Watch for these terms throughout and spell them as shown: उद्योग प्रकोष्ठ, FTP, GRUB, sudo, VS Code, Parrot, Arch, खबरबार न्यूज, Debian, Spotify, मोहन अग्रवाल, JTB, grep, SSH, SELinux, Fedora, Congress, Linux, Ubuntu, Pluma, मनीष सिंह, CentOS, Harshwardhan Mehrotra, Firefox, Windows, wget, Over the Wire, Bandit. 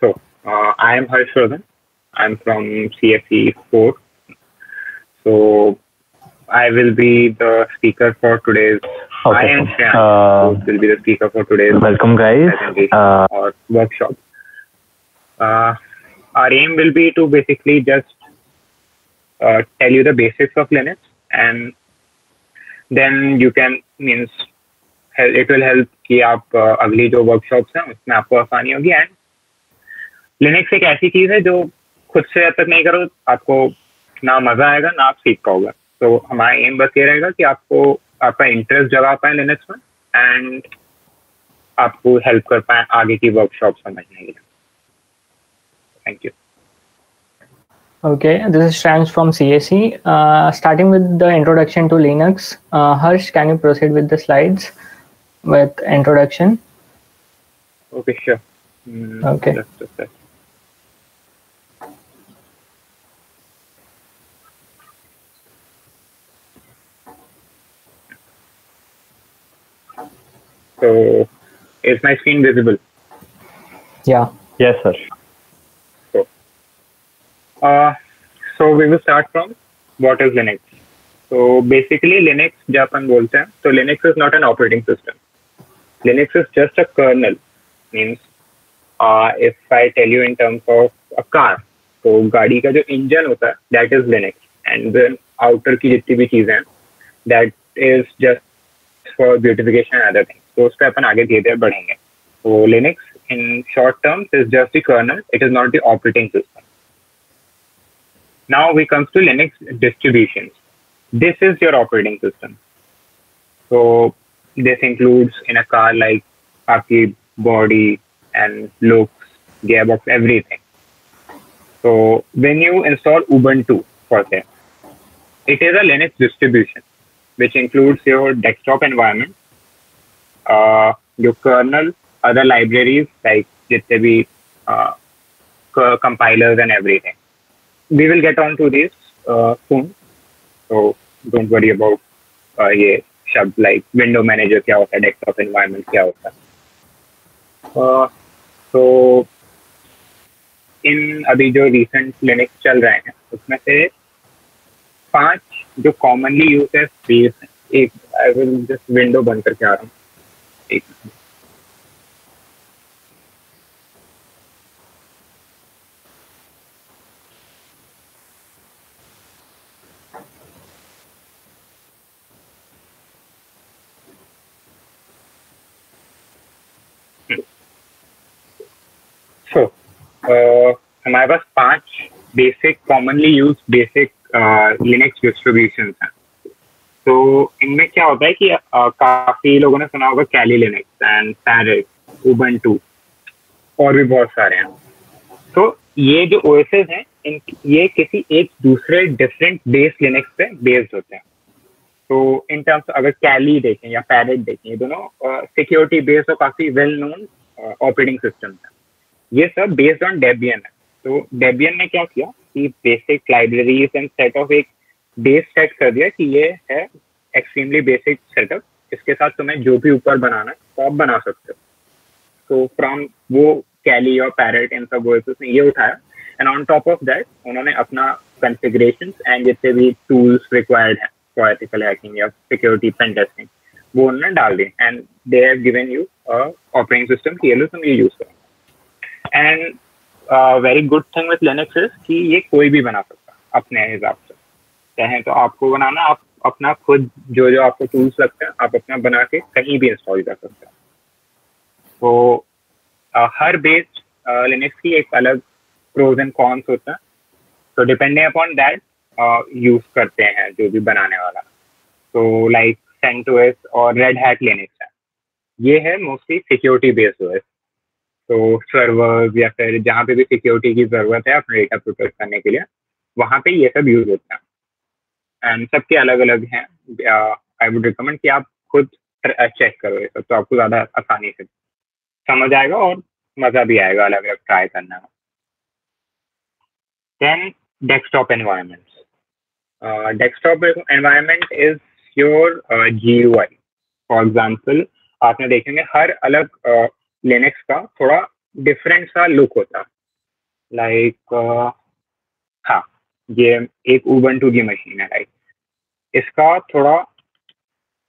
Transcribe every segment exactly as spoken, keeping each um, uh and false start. So, uh, I am Harshwardhan. I'm from C S E four. So, I will be the speaker for today's. Okay. I am Shreyansh, uh, will be the speaker for today's. Welcome, guys. Uh, or workshop. Uh, our aim will be to basically just uh, tell you the basics of Linux, and then you can means it will help कि आप अगली जो workshops हैं उसमें आपको आसानी होगी. And Linux एक ऐसी चीज है जो खुद से जब तक नहीं करो आपको ना मजा आएगा ना आप सीख पाओगे. तो हमारा एम बस ये रहेगा कि आपको आपका इंटरेस्ट जगा पाए लिनक्स में एंड आपको हेल्प कर पाए आगे की वर्कशॉप समझने के लिए. Thank you. Okay, this is Shreyansh from C S E. Uh, starting with the introduction to Linux, uh, Harsh, can you proceed with the slides with introduction? Okay, sure. Mm, okay. That's, that's, that's. So, is my screen visible? Yeah. Yes, sir. Uh, so we will start from what is Linux. So basically Linux, Japan बोलते हैं, so Linux is not an operating system. Linux is just a kernel. Means, uh, if I tell you in terms of a car, तो गाड़ी का जो engine होता है, that is Linux. And then outer की जितनी भी चीजें हैं, that is just for beautification and other things. So उस पर अपन आगे धीरे धीरे बढ़ेंगे. So Linux in short terms is just the kernel. It is not the operating system. Now we come to Linux distributions. This is your operating system. So this includes in a car like Apache body and looks, gearbox, everything. So when you install Ubuntu for them, it is a Linux distribution, which includes your desktop environment, uh, your kernel, other libraries like J T B, uh, compilers and everything. We will get on to this uh, soon, so don't worry about uh, ये शब्द like window manager क्या होता है, desktop environment क्या होता है. uh, so इन अभी जो recent Linux चल रहे हैं उसमें से पांच जो commonly used है बेस हैं. एक I will just window बंद करके आ रहा हूँ एक. Uh, हमारे पास पांच basic commonly use basic Linux distribution हैं. तो इनमें क्या होता है कि uh, काफी लोगों ने सुना होगा Kali Linux and Parrot, Ubuntu और भी बहुत सारे हैं. तो ये जो ओएसएस हैं इन ये किसी एक दूसरे डिफरेंट बेस लिनक्स पे बेस्ड होते हैं. तो इन टर्म्स अगर कैली देखें या पैरेट देखें, ये दोनों सिक्योरिटी बेस्ड और काफी वेल नोन ऑपरेटिंग सिस्टम है. ये सब बेस्ड ऑन डेबियन है. तो डेबियन ने क्या किया कि basic libraries and set of एक बेस सेट कर दिया कि ये है एक्सट्रीमली बेसिक सेटअप, इसके साथ तुम्हें जो भी ऊपर बनाना है तो आप बना सकते हो. तो फ्रॉम वो कैली और पैरेट इन सब वर्सेस ने ये उठाया and on top of that उन्होंने अपना कॉन्फ़िगरेशंस एंड जितने भी टूल्स रिक्वायर्ड हैं फॉर एथिकल हैकिंग या सिक्योरिटी पेन टेस्टिंग वो उन्होंने डाल दी and they have given you operating system की ये लो तुम ये यूज करो. And very good thing with Linux is कि ये कोई भी बना सकता अपने हिसाब से. चाहे तो आपको बनाना, आप अपना खुद जो जो आपको टूल्स लगते हैं आप अपना बना के कहीं भी इंस्टॉल कर सकते हैं. तो uh, हर बेस लिनक्स uh, की एक अलग प्रोज एंड कॉन्स होता है. तो डिपेंडिंग अपॉन दैट यूज करते हैं जो भी बनाने वाला. तो लाइक सेंटोएस और रेड हैट लिनक्स है, ये है मोस्टली सिक्योरिटी बेस्ड ओएस. तो सर्वर या फिर जहाँ पे भी सिक्योरिटी की जरूरत है अपना डेटा प्रोटेक्ट करने के लिए वहाँ पे ये सब यूज होता है. एंड सबके अलग अलग हैं. आई वुड रिकमेंड कि आप खुद चेक करो ये सब, तो आपको ज़्यादा आसानी से समझ आएगा और मज़ा भी आएगा अलग अलग ट्राई करना में. Then desktop environments. Desktop environment is your G U I. For example आपने देखेंगे हर अलग uh, लिनक्स का थोड़ा डिफरेंट सा लुक होता, लाइक like, हाँ ये एक उबंटू की मशीन है, लाइक इसका थोड़ा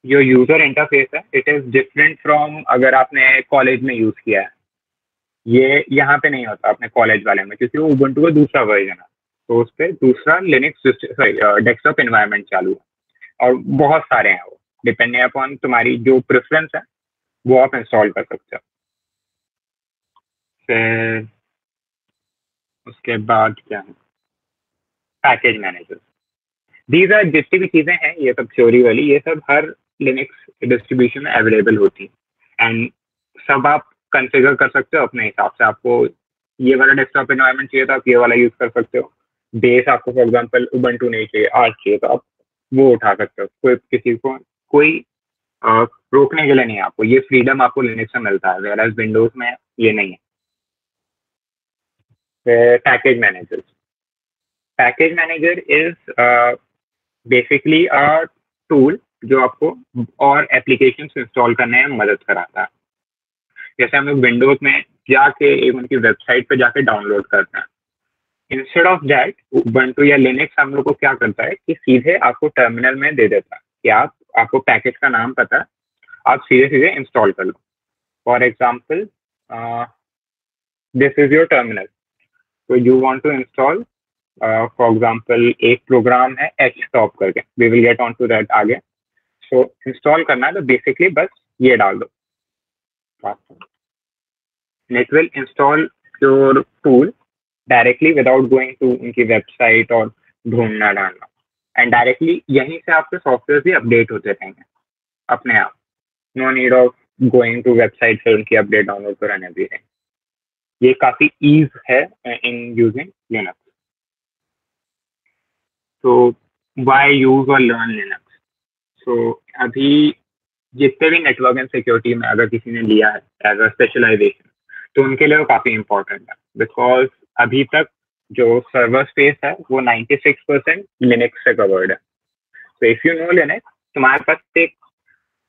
जो यूजर इंटरफेस है इट इज डिफरेंट फ्रॉम अगर आपने कॉलेज में यूज किया है, ये यहाँ पे नहीं होता अपने कॉलेज वाले में, क्योंकि वो उबंटू का दूसरा वर्जन है तो उस पर दूसरा लिनक्स सॉरी डेस्कटॉप एनवायरनमेंट चालू है और बहुत सारे हैं, वो डिपेंडिंग अपॉन तुम्हारी जो प्रेफरेंस है वो आप इंस्टॉल कर सकते हो। फिर उसके बाद क्या है, पैकेज मैनेजर, दीज आर जितनी भी चीज़ें हैं ये सब थ्योरी वाली, ये सब हर लिनक्स डिस्ट्रीब्यूशन में अवेलेबल होती है एंड सब आप कंफिगर कर सकते हो अपने हिसाब से। आपको ये वाला डेस्कटॉप एनवायरनमेंट चाहिए तो आप ये वाला यूज़ कर सकते हो, बेस आपको फॉर एग्जांपल उबंटू नहीं चाहिए आर्च चाहिए तो आप वो उठा सकते हो, कोई किसी को कोई आ, रोकने के लिए नहीं है आपको, ये फ्रीडम आपको लिनक्स में मिलता है वेयर एज विंडोज़ में ये नहीं है। Package manager, package manager is basically a tool जो आपको और एप्लीकेशंस इंस्टॉल करने में मदद कराता है, जैसे हम लोग विंडोज में जाके एक उनकी वेबसाइट पे जाके डाउनलोड करते हैं, इंस्टेड ऑफ दैट उबंटू या लिनक्स हम लोग को क्या करता है कि सीधे आपको टर्मिनल में दे देता है कि आप आपको पैकेज का नाम पता है आप सीधे सीधे इंस्टॉल कर लो। For example this is your terminal, तो you want to install for example एक प्रोग्राम है एच टॉप करके, we will get on to that आगे, सो इंस्टॉल करना है तो बेसिकली बस ये डाल दो, it will install your tool directly without going to उनकी वेबसाइट और ढूंढना डालना, एंड डायरेक्टली यहीं से आपके सॉफ्टवेयर भी अपडेट होते रहेंगे अपने आप, no need of going to website से उनकी अपडेट डाउनलोड कराने भी रहेंगे। ये काफी ईज है इन यूजिंग लिनक्स। तो वाई यूज और लर्न लिनक्स, सो अभी जितने भी नेटवर्क एंड सिक्योरिटी में अगर किसी ने लिया है एज अ स्पेशलाइजेशन तो उनके लिए वो काफ़ी इम्पोर्टेंट है, बिकॉज अभी तक जो सर्वर स्पेस है वो छियानवे परसेंट लिनक्स से कवर्ड है। तो इफ़ यू नो लिनक्स तुम्हारे पास एक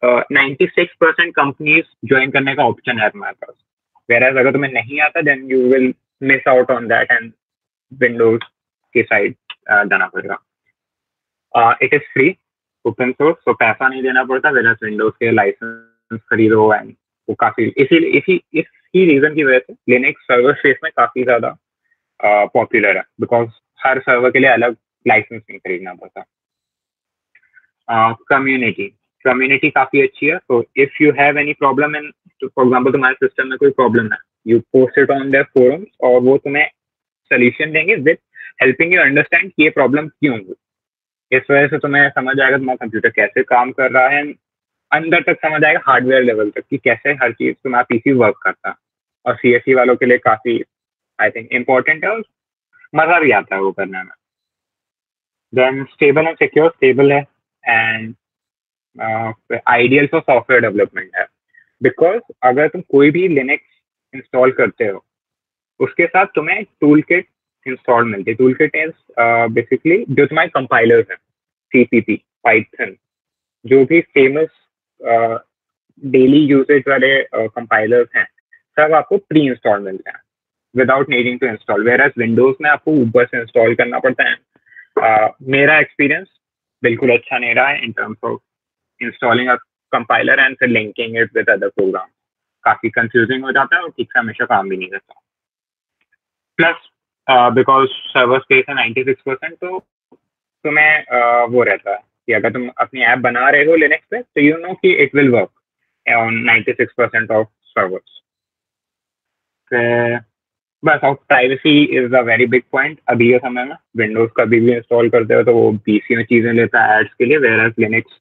छियानवे परसेंट कंपनीज ज्वाइन करने का ऑप्शन है तुम्हारे पास, Whereas अगर तुम्हें नहीं आता then you will miss out on that and Windows के साइड जाना पड़ेगा। It is free open source, तो पैसा नहीं देना पड़ता, whereas विंडोज के लाइसेंस खरीदो एंड वो काफ़ी इसी इसी इसी रीज़न की वजह से लिनक्स सर्वर स्पेस में काफ़ी ज़्यादा पॉपुलर है, बिकॉज हर सर्वर के लिए अलग लाइसेंस नहीं खरीदना पड़ता। कम्युनिटी कम्युनिटी काफ़ी अच्छी है, तो if you have any problem in for example तुम्हारे सिस्टम में कोई प्रॉब्लम है you post it on their forums और वो तुम्हें सोल्यूशन देंगे विद हेल्पिंग यू अंडरस्टैंड कि ये प्रॉब्लम क्यों हुई, इस वजह से तुम्हें समझ आएगा तुम्हारा कंप्यूटर कैसे काम कर रहा है, अंदर तक समझ आएगा हार्डवेयर लेवल तक कि कैसे हर चीज़ तुम्हारा पी सी वर्क करता है, और सी एस ई वालों के लिए काफ़ी आई थिंक इम्पोर्टेंट है और मज़ा भी आता है वो करने में। Then stable and secure, stable है and ideal for software development है, बिकॉज अगर तुम कोई भी लिनक्स इंस्टॉल करते हो उसके साथ तुम्हें टूल किट इंस्टॉल मिलती है। टूल किट इज बेसिकली जो तुम्हारे कंपाइलर्स हैं सी पी पी पाइथन जो भी फेमस डेली यूजेज वाले कंपाइलर्स हैं सब आपको प्री इंस्टॉल मिलते हैं without needing to install, where as Windows में आपको ऊपर से इंस्टॉल करना पड़ता है। uh, मेरा एक्सपीरियंस बिल्कुल अच्छा नहीं रहा है in terms of installing a compiler and फिर linking it with other program, काफ़ी कंफ्यूजिंग हो जाता है और ठीक से हमेशा काम भी नहीं करता। प्लस बिकॉज सर्वर स्पेस है छियानवे परसेंट तो तुम्हें uh, वो रहता है कि अगर तुम अपनी ऐप बना रहे हो लिनक्स पे तो यू नो कि इट विल वर्क ऑन छियानवे परसेंट ऑफ सर्वर्स। बस और privacy is a very big point अभी के समय में, विंडोज कभी भी इंस्टॉल करते हो तो वो पीसी में चीज़ें लेता है एड्स के लिए, whereas Linux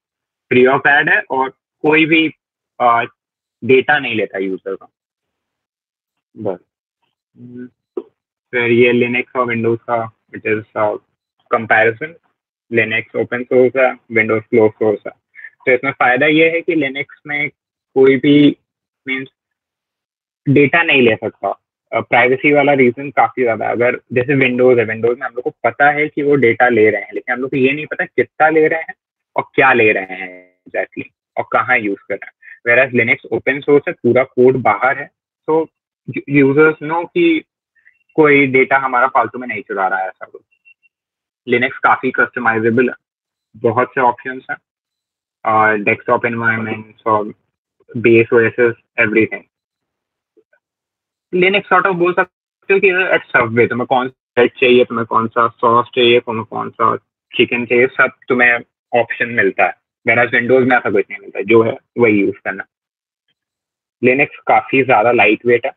free of ad है और कोई भी डेटा नहीं लेता यूजर का। बस फिर ये लिनक्स और विंडोज का it is comparison, Linux open source है विंडोज क्लोज सोर्स है, तो इसमें फ़ायदा ये है कि लिनक्स में कोई भी मीन्स डेटा नहीं ले सकता, प्राइवेसी वाला रीज़न काफ़ी ज़्यादा, अगर जैसे विंडोज़ है विंडोज़ में हम लोग को पता है कि वो डेटा ले रहे हैं लेकिन हम लोग को ये नहीं पता कितना ले रहे हैं और क्या ले रहे हैं एग्जैक्टली और कहाँ यूज कर रहे हैं, whereas Linux open source है पूरा कोड बाहर है, सो यूजर्स नो कि कोई डेटा हमारा फालतू में नहीं चुरा रहा है, ऐसा कुछ। लिनक्स काफ़ी कस्टमाइजेबल है, बहुत से ऑप्शंस हैं, डेस्कटॉप एनवायरनमेंट्स और base OSes everything. Linux sort of बोल सकते हो कि एट सब वे, तुम्हें कौन सा ब्रेड चाहिए, तुम्हें कौन सा सॉस चाहिए, तुम्हें कौन सा चिकन चाहिए, सब तुम्हें ऑप्शन मिलता है। वेराज विंडोज में ऐसा कुछ नहीं मिलता, जो है वही यूज़ करना। लिनक्स काफ़ी ज़्यादा लाइट वेट है,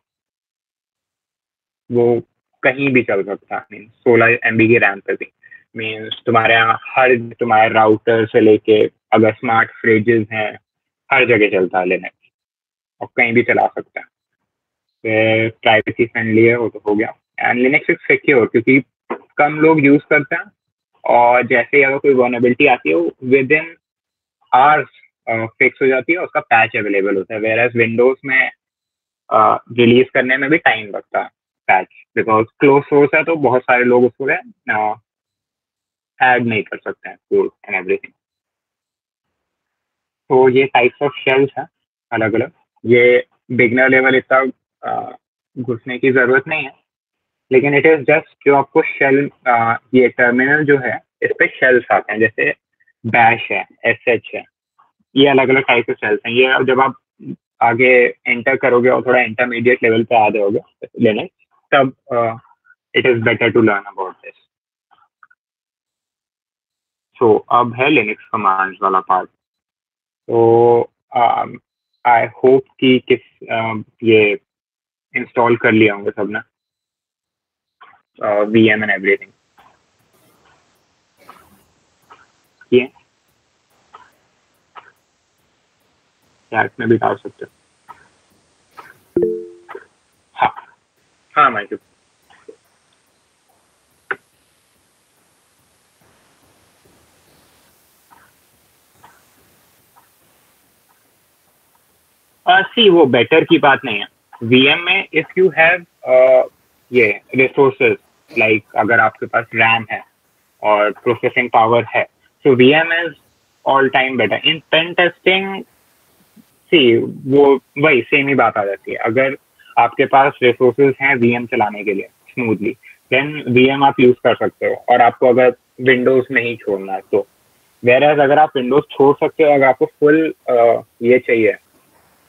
वो कहीं भी चल सकता है, मीन सोलह एम बी की रैम पर भी। मीन्स तुम्हारे यहाँ हर तुम्हारे राउटर से लेके अगर स्मार्ट फ्रिजेस हैं, हर जगह चलता है लिनक्स और कहीं भी चला सकता है। प्राइवेसी फ्रेंडली है वो तो हो गया। एंड लिनक्स इज सिक्योर क्योंकि कम लोग यूज़ करते हैं और जैसे ही अगर कोई वल्नरेबिलिटी आती है वो विद इन आवर्स फिक्स हो जाती है, उसका पैच अवेलेबल होता है। वेयर एज विंडोज़ में रिलीज uh, करने में भी टाइम लगता है पैच, बिकॉज क्लोज सोर्स है तो बहुत सारे लोग उसको ऐड नहीं कर सकते हैं कोड एंड एवरीथिंग। तो ये टाइप्स ऑफ शेल्स हैं अलग अलग। ये बिगनर लेवल इतना घुसने की ज़रूरत नहीं है, लेकिन इट इज़ जस्ट जो आपको शेल uh, ये टर्मिनल जो है इस पर शेल्स आते हैं, जैसे बैश है, एस एच है, ये अलग अलग टाइप के शेल्स हैं। ये जब आप आगे एंटर करोगे और थोड़ा इंटरमीडिएट लेवल पे आ जाओगे लेने, तब it is better to learn about this. So अब है लिनक्स कमांड्स वाला पार्ट। तो आई होप कि किस uh, ये इंस्टॉल कर लिया होंगे सब ना, वी एम एंड एवरीथिंग। ये चैट में भी डाल सकते हो। हाँ हाँ माइक। सी वो बेटर की बात नहीं है। वीएम में इफ यू हैव ये रिसोर्सेज, लाइक अगर आपके पास रैम है और प्रोसेसिंग पावर है, so V M is all time better. In pen testing, see, वो वही सेम ही बात आ जाती है। अगर आपके पास रिसोर्सेज हैं V M चलाने के लिए स्मूथली, देन V M आप यूज कर सकते हो, और आपको अगर विंडोज नहीं छोड़ना है तो। Whereas अगर आप विंडोज छोड़ सकते हो, अगर आपको फुल uh, ये चाहिए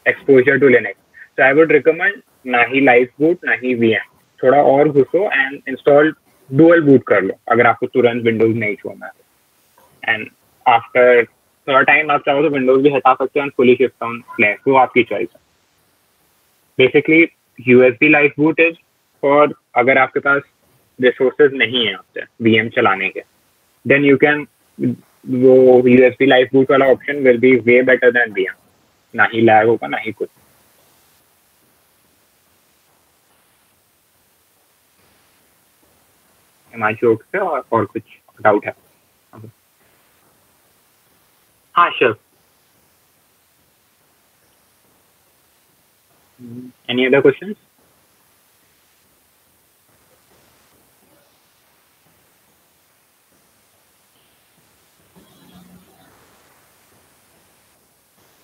एक्सपोजर टू लिनक्स, तो आई वुड रिकमेंड ना ही लाइव बूट ना ही V M, थोड़ा और घुसो एंड इंस्टॉल डुअल बूट कर लो अगर आपको तुरंत विंडोज नहीं छोड़ना है। एंड आफ्टर थोड़ा टाइम आप चाहो तो विंडोज भी हटा सकते हो, फुली शिफ्ट डाउन प्लेस, वो आपकी चॉइस है। Basically USB live boot is for अगर आपके पास रिसोर्सेज नहीं है आपसे वीएम चलाने के, देन यू कैन वो यूएसबी लाइव बूट वाला option will be way better than VM. ना ही लैग होगा ना ही कुछ। जोक से और, और कुछ डाउट है? हाँ sure. Any other question?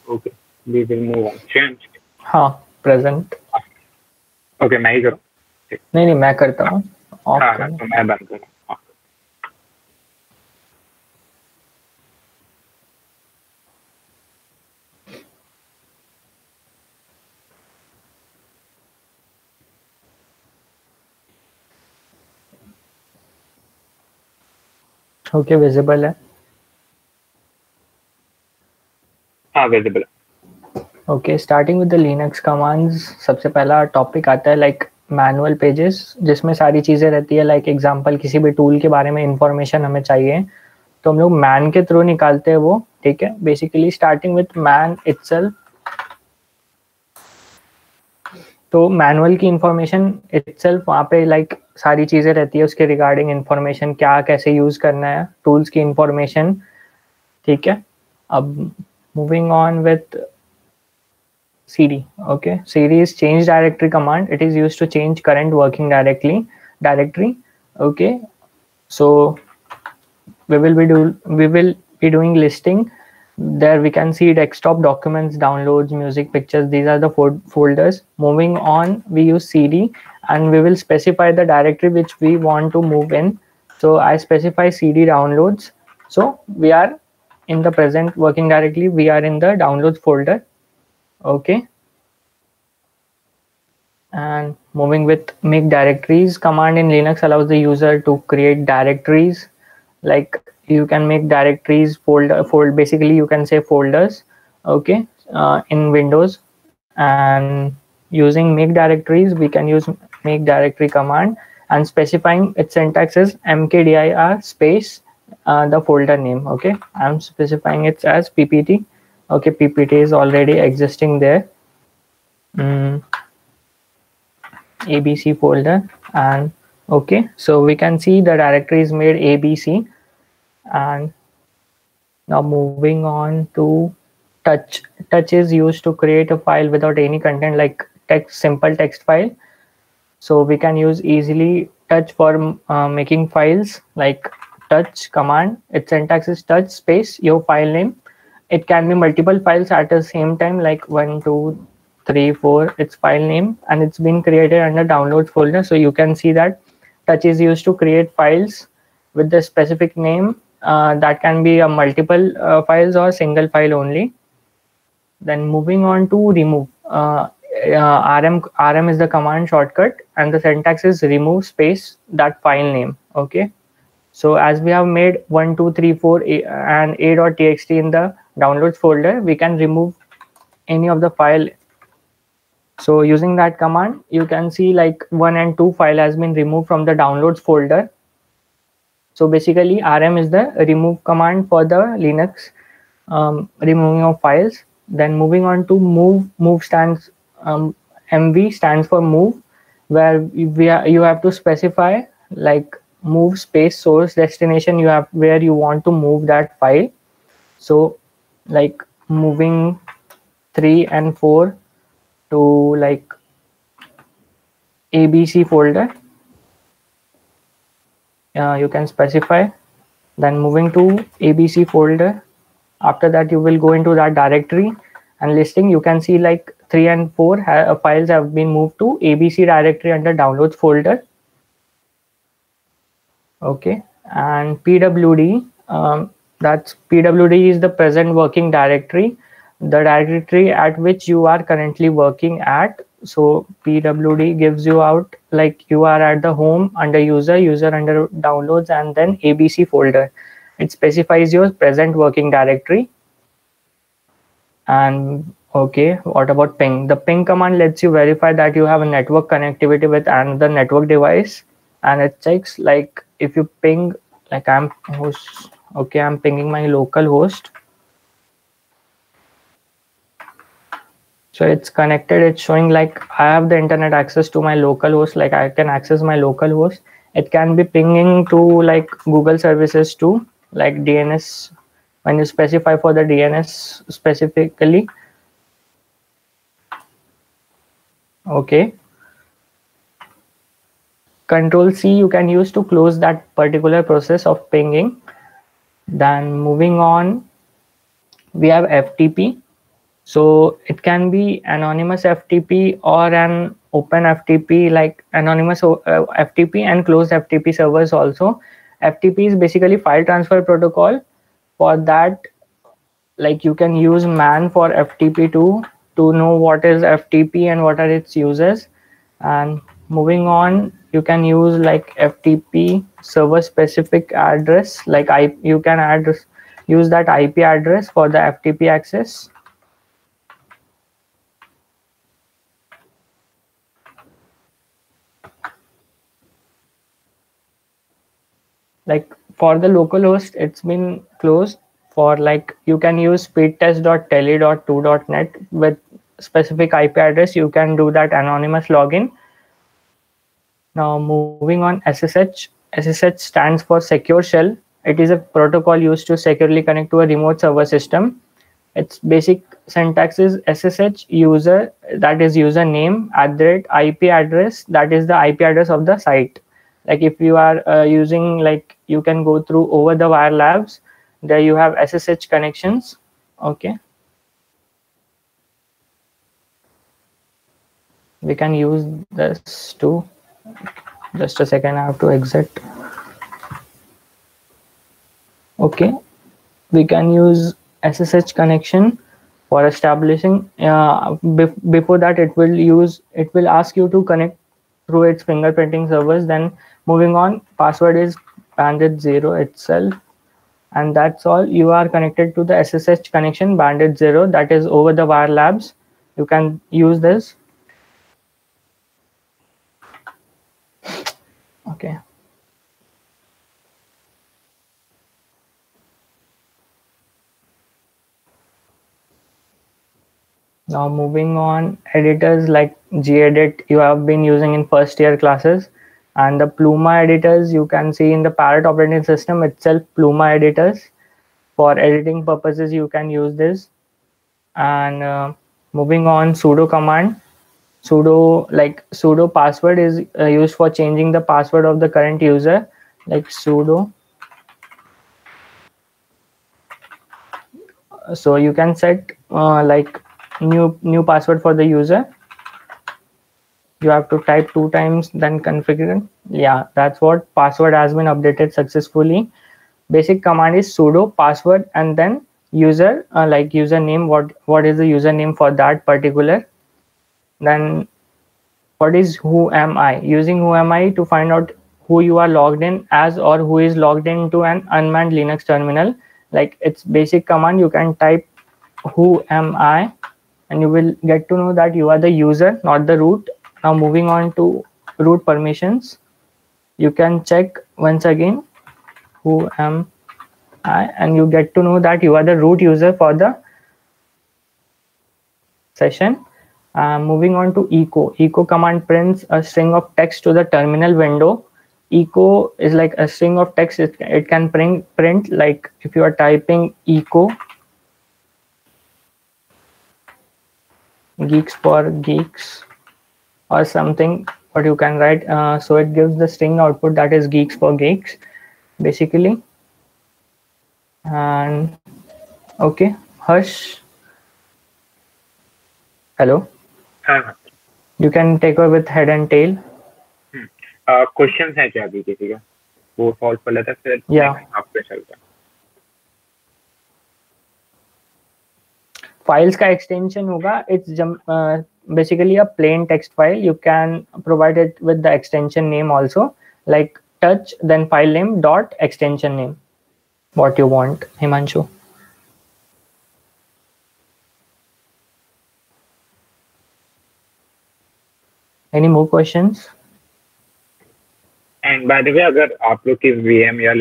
Okay, we will move on. Change? हाँ प्रेजेंट। ओके, मैं ही करूँ? नहीं नहीं मैं करता हूँ। हाँ हाँ तो मैं बंद करूँ। ओके, विजिबल है? हाँ विजिबल है। Okay, starting with the Linux commands, सबसे पहला टॉपिक आता है लाइक मैनुअल पेजेस, जिसमें सारी चीज़ें रहती है, लाइक एग्जांपल किसी भी टूल के बारे में इंफॉर्मेशन हमें चाहिए तो हम लोग मैन के थ्रू निकालते हैं वो, ठीक है। Basically starting with man itself, तो मैनुअल की इंफॉर्मेशन इटसेल्फ वहाँ पे लाइक सारी चीज़ें रहती है उसके रिगार्डिंग इंफॉर्मेशन, क्या कैसे यूज़ करना है, टूल्स की इंफॉर्मेशन, ठीक है। अब moving on with CD. Okay, CD is change directory command, it is use to change current working directly directory. Okay, so we will be do we will be doing listing there we can see desktop, documents, downloads, music, pictures. These are the fo folders. Moving on, we use C D and we will specify the directory which we want to move in. So I specify C D downloads. So we are in the present working directly. We are in the downloads folder. Okay. And moving with make directories, command in Linux allows the user to create directories. Like you can make directories, folder, fold, basically you can say folders, okay, uh, in Windows. And using make directories, we can use make directory command and specifying its syntax is mkdir space uh, the folder name. Okay, I'm specifying it as ppt. Okay, ppt is already existing there. Mm. A B C folder, and okay, so we can see the directory is made A B C. And now moving on to touch. Touch is used to create a file without any content, like text, simple text file. So we can use easily touch for uh, making files, like touch command. Its syntax is touch space your file name. It can be multiple files at the same time, like one two three four, its file name, and it's been created under downloads folder. So you can see that touch is used to create files with the specific name, uh, that can be a multiple uh, files or single file only. Then moving on to remove, uh, uh, R M R M is the command shortcut, and the syntax is remove space that file name. Okay, so as we have made one two three four and a dot t x t in the downloads folder, we can remove any of the file. So using that command, you can see like one and two file has been removed from the downloads folder. So basically R M is the remove command for the Linux, um, removing of files. Then moving on to move, move stands, um, M V stands for move, where we are, you have to specify like move space source destination, you have where you want to move that file. So like moving three and four to like A B C folder, uh, you can specify. Then moving to A B C folder, after that you will go into that directory and listing. You can see like three and four ha files have been moved to A B C directory under downloads folder. Okay, and P W D, um, that's P W D is the present working directory, the directory at which you are currently working at. So P W D gives you out like you are at the home under user, user under downloads, and then A B C folder. It specifies your present working directory. And okay, what about ping? The ping command lets you verify that you have a network connectivity with another network device, and it checks like if you ping, like I'm host, okay, I'm pinging my local host. So it's connected, it's showing like I have the internet access to my local host, like I can access my local host. It can be pinging to like Google services too, like D N S, when you specify for the D N S specifically. Okay. Control C you can use to close that particular process of pinging. Then moving on, we have F T P. So it can be anonymous F T P or an open F T P, like anonymous F T P and closed F T P servers also. F T P is basically file transfer protocol. For that, like you can use man for F T P too, to know what is F T P and what are its uses. And moving on, you can use like F T P server specific address, like I, you can add, use that I P address for the F T P access. Like for the localhost, it's been closed. For like you can use speedtest dot tele dot two dot net with specific I P address. You can do that anonymous login. Now moving on, S S H. S S H stands for secure shell. It is a protocol used to securely connect to a remote server system. Its basic syntax is S S H user, that is username, address, I P address, that is the I P address of the site. Like if you are uh, using, like you can go through Over the Wire labs, there you have S S H connections. Okay. We can use this to, just a second, I have to exit. Okay. We can use S S H connection for establishing. Uh, before that, it will use, it will ask you to connect through its fingerprinting servers. Then moving on, password is bandit zero itself. And that's all. You are connected to the S S H connection bandit zero, that is Over the Wire Labs. You can use this. Okay. Now moving on, editors like gedit you have been using in first year classes, and the Pluma editors you can see in the Parrot operating system itself, Pluma editors. For editing purposes, you can use this. And uh, moving on, sudo command. Sudo, like sudo password is uh, used for changing the password of the current user, like sudo. So you can set uh, like new new password for the user. You have to type two times, then configure. Yeah, that's what. Password has been updated successfully. Basic command is sudo password and then user, uh, like username, what what is the username for that particular. Then what is who am I? Using who am I to find out who you are logged in as or who is logged into an unmanned Linux terminal. Like it's basic command, you can type who am I, and you will get to know that you are the user, not the root. Now moving on to root permissions, you can check once again who am I, and you get to know that you are the root user for the session. Uh, moving on to echo. Echo command prints a string of text to the terminal window. Echo is like a string of text. It, it can print, print like if you are typing echo. Geeks for geeks or something, what you can write. Uh, so it gives the string output that is geeks for geeks basically. And okay, Harsh. Hello. हाँ, you can take over with head and tail. Uh, questions हैं क्या अभी किसी का? वो false वाला था फिर आपके चलता। Files का extension होगा. It's uh, basically a plain text file. You can provide it with the extension name also, like touch then file name dot extension name. What you want, Himanshu? Any more questions? And by the way, अगर आप लोग की V M या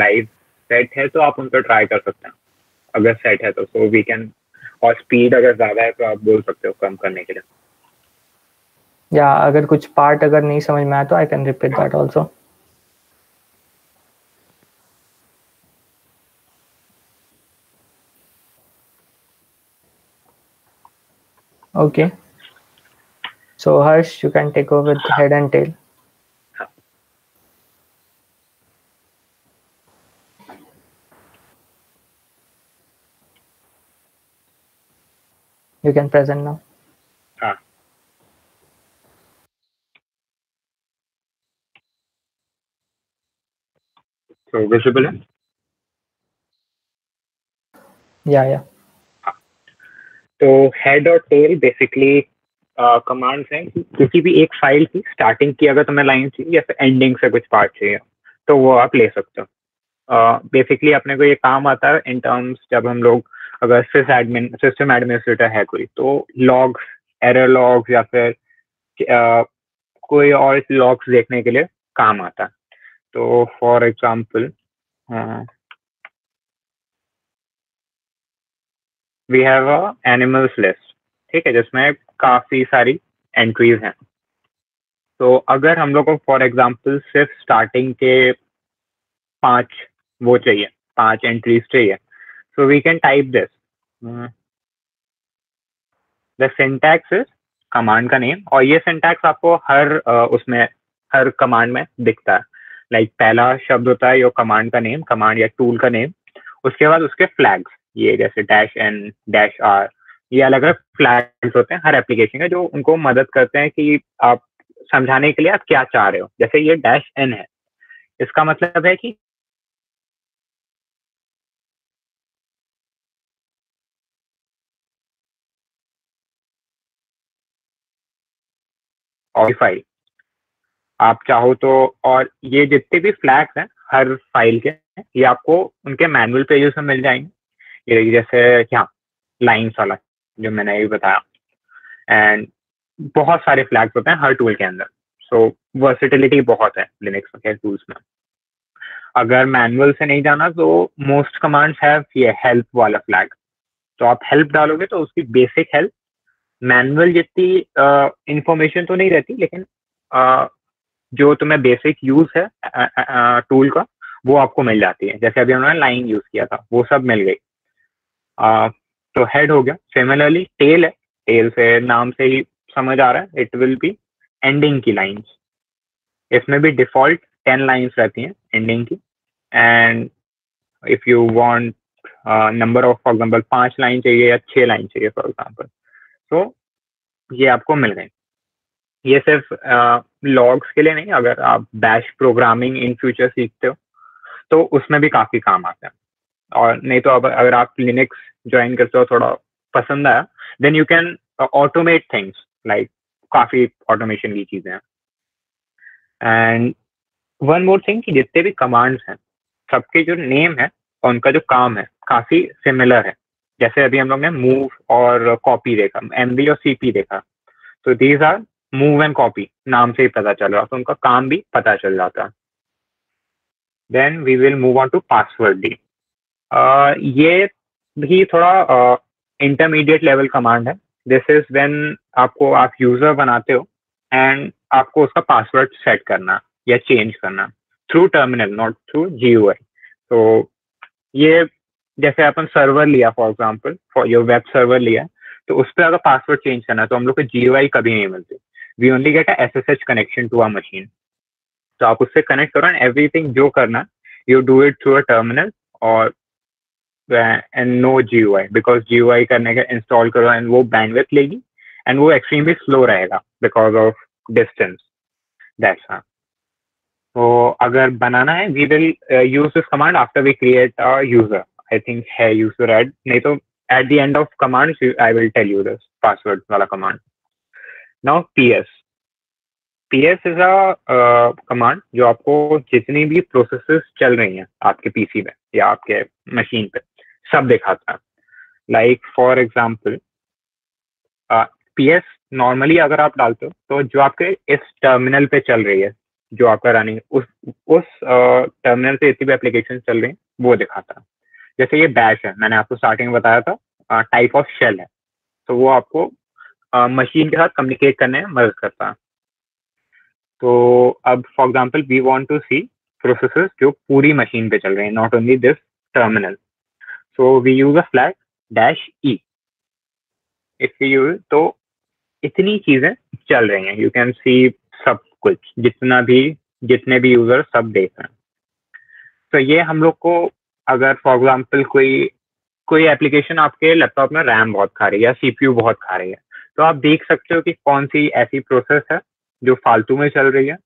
live set है तो आप उन पर try कर सकते हैं. अगर set है तो so we can, और speed अगर ज़्यादा है तो आप बोल सकते हो कम करने के लिए. या yeah, अगर कुछ part अगर नहीं समझ में आया तो I can repeat that also. Okay. So Harsh, you can take over with head and tail. You can present now. Ah. So visible? Yeah, yeah. Ah. So head or tail basically commands uh, हैं कि किसी भी एक file की starting की अगर तुम्हें line चाहिए या फिर एंडिंग से कुछ पार्ट चाहिए तो वो आप ले सकते हो. बेसिकली uh, अपने को ये काम आता है इन टर्म्स जब हम लोग अगर सिस एडमिन सिस्टम एडमिनिस्ट्रेटर है कोई तो लॉग्स, एरर लॉग्स या फिर uh, कोई और लॉग्स देखने के लिए काम आता है. तो for example we have a animals list, ठीक है, जिसमें काफी सारी एंट्रीज हैं. तो अगर हम लोग को फॉर एग्जांपल सिर्फ स्टार्टिंग के पांच वो चाहिए, पांच एंट्रीज चाहिए, so we can type this. The syntax is command का नेम, और ये सिंटैक्स आपको हर uh, उसमें हर कमांड में दिखता है. लाइक like, पहला शब्द होता है यो कमांड का नेम, कमांड या टूल का नेम, उसके बाद उसके फ्लैग्स ये जैसे डैश एन डैश आर, ये अलग अलग फ्लैग्स होते हैं हर एप्लीकेशन के जो उनको मदद करते हैं कि आप समझाने के लिए आप क्या चाह रहे हो। जैसे ये डैश एन है, इसका मतलब है कि और फाइल आप चाहो तो, और ये जितने भी फ्लैग्स हैं हर फाइल के ये आपको उनके मैनुअल पेजेस में मिल जाएंगे। ये जैसे क्या लाइन्स वाला जो मैंने ये बताया, एंड बहुत सारे फ्लैग्स होते हैं हर टूल के अंदर। सो वर्सिटिलिटी बहुत है लिनक्स के टूल्स में। अगर मैनुअल से नहीं जाना तो मोस्ट कमांड्स हैव ये हेल्प वाला फ्लैग, तो आप हेल्प डालोगे तो उसकी बेसिक हेल्प मैनुअल जितनी इंफॉर्मेशन uh, तो नहीं रहती, लेकिन uh, जो तुम्हें बेसिक यूज है टूल uh, uh, का वो आपको मिल जाती है। जैसे अभी हमने लाइन यूज किया था वो सब मिल गई, uh, तो हेड हो गया। सिमिलरली टेल है, टेल से नाम से ही समझ आ रहा है इट विल बी एंडिंग की लाइंस। इसमें भी डिफॉल्ट टेन लाइंस रहती हैं एंडिंग की, and if you want number of for example पांच लाइन चाहिए या छह लाइन चाहिए फॉर एग्जांपल, तो ये आपको मिल गए। ये सिर्फ लॉग्स uh, के लिए नहीं, अगर आप बैश प्रोग्रामिंग इन फ्यूचर सीखते हो तो उसमें भी काफ़ी काम आता है। और नहीं तो अब अगर आप लिनक्स ज्वाइन करते हो थोड़ा पसंद आया, then you can automate things like काफ़ी ऑटोमेशन की चीज़ें हैं। एंड वन मोर थिंग कि जितने भी कमांड्स हैं सबके जो नेम है और उनका जो काम है काफ़ी सिमिलर है। जैसे अभी हम लोग ने मूव और कॉपी देखा, एमवी और सीपी देखा, तो these are move and copy, नाम से ही पता चल रहा है तो उनका काम भी पता चल जाता है। Then we will move on to password D. ये भी थोड़ा इंटरमीडिएट लेवल कमांड है। दिस इज व्हेन आपको आप यूजर बनाते हो एंड आपको उसका पासवर्ड सेट करना या चेंज करना through terminal, not through GUI. तो ये जैसे अपन सर्वर लिया for example, for your web server लिया, तो उस पर अगर पासवर्ड चेंज करना है तो हम लोग को जीयूआई कभी नहीं मिलती। We only get a SSH connection to our machine. तो आप उससे कनेक्ट करो एंड एवरीथिंग जो करना you do it through a terminal और and no GUI, because GUI करने का इंस्टॉल करो एंड वो बैंडविड्थ लेगी एंड वो एक्सट्रीमली स्लो रहेगा because of distance. That's all. तो अगर बनाना है we will use this command after we create a user. I think है user add, नहीं तो at the end of commands I will tell you this password वाला command. Now ps, ps is a uh, command जो आपको जितनी भी processes चल रही हैं आपके पीसी में या आपके मशीन पे सब दिखाता है। Like for example uh, ps normally अगर आप डालते हो तो जो आपके इस terminal पे चल रही है जो आपका रनिंग उस उस uh, terminal से इतनी भी application चल रही है वो दिखाता है। जैसे ये बैश है, मैंने आपको स्टार्टिंग में बताया था टाइप ऑफ शेल है, तो वो आपको मशीन के साथ कम्युनिकेट करने में मदद करता है। तो अब for example we want to see processes जो पूरी मशीन पे चल रहे हैं, not only this terminal. So we use a flag dash E. इससे यूज तो इतनी चीजें चल रही हैं, यू कैन सी सब कुछ जितना भी जितने भी यूजर सब देख रहे हैं। तो so, ये हम लोग को अगर फॉर एग्जांपल कोई कोई एप्लीकेशन आपके लैपटॉप में रैम बहुत खा रही है या सीपीयू बहुत खा रही है, तो आप देख सकते हो कि कौन सी ऐसी प्रोसेस है जो फालतू में चल रही है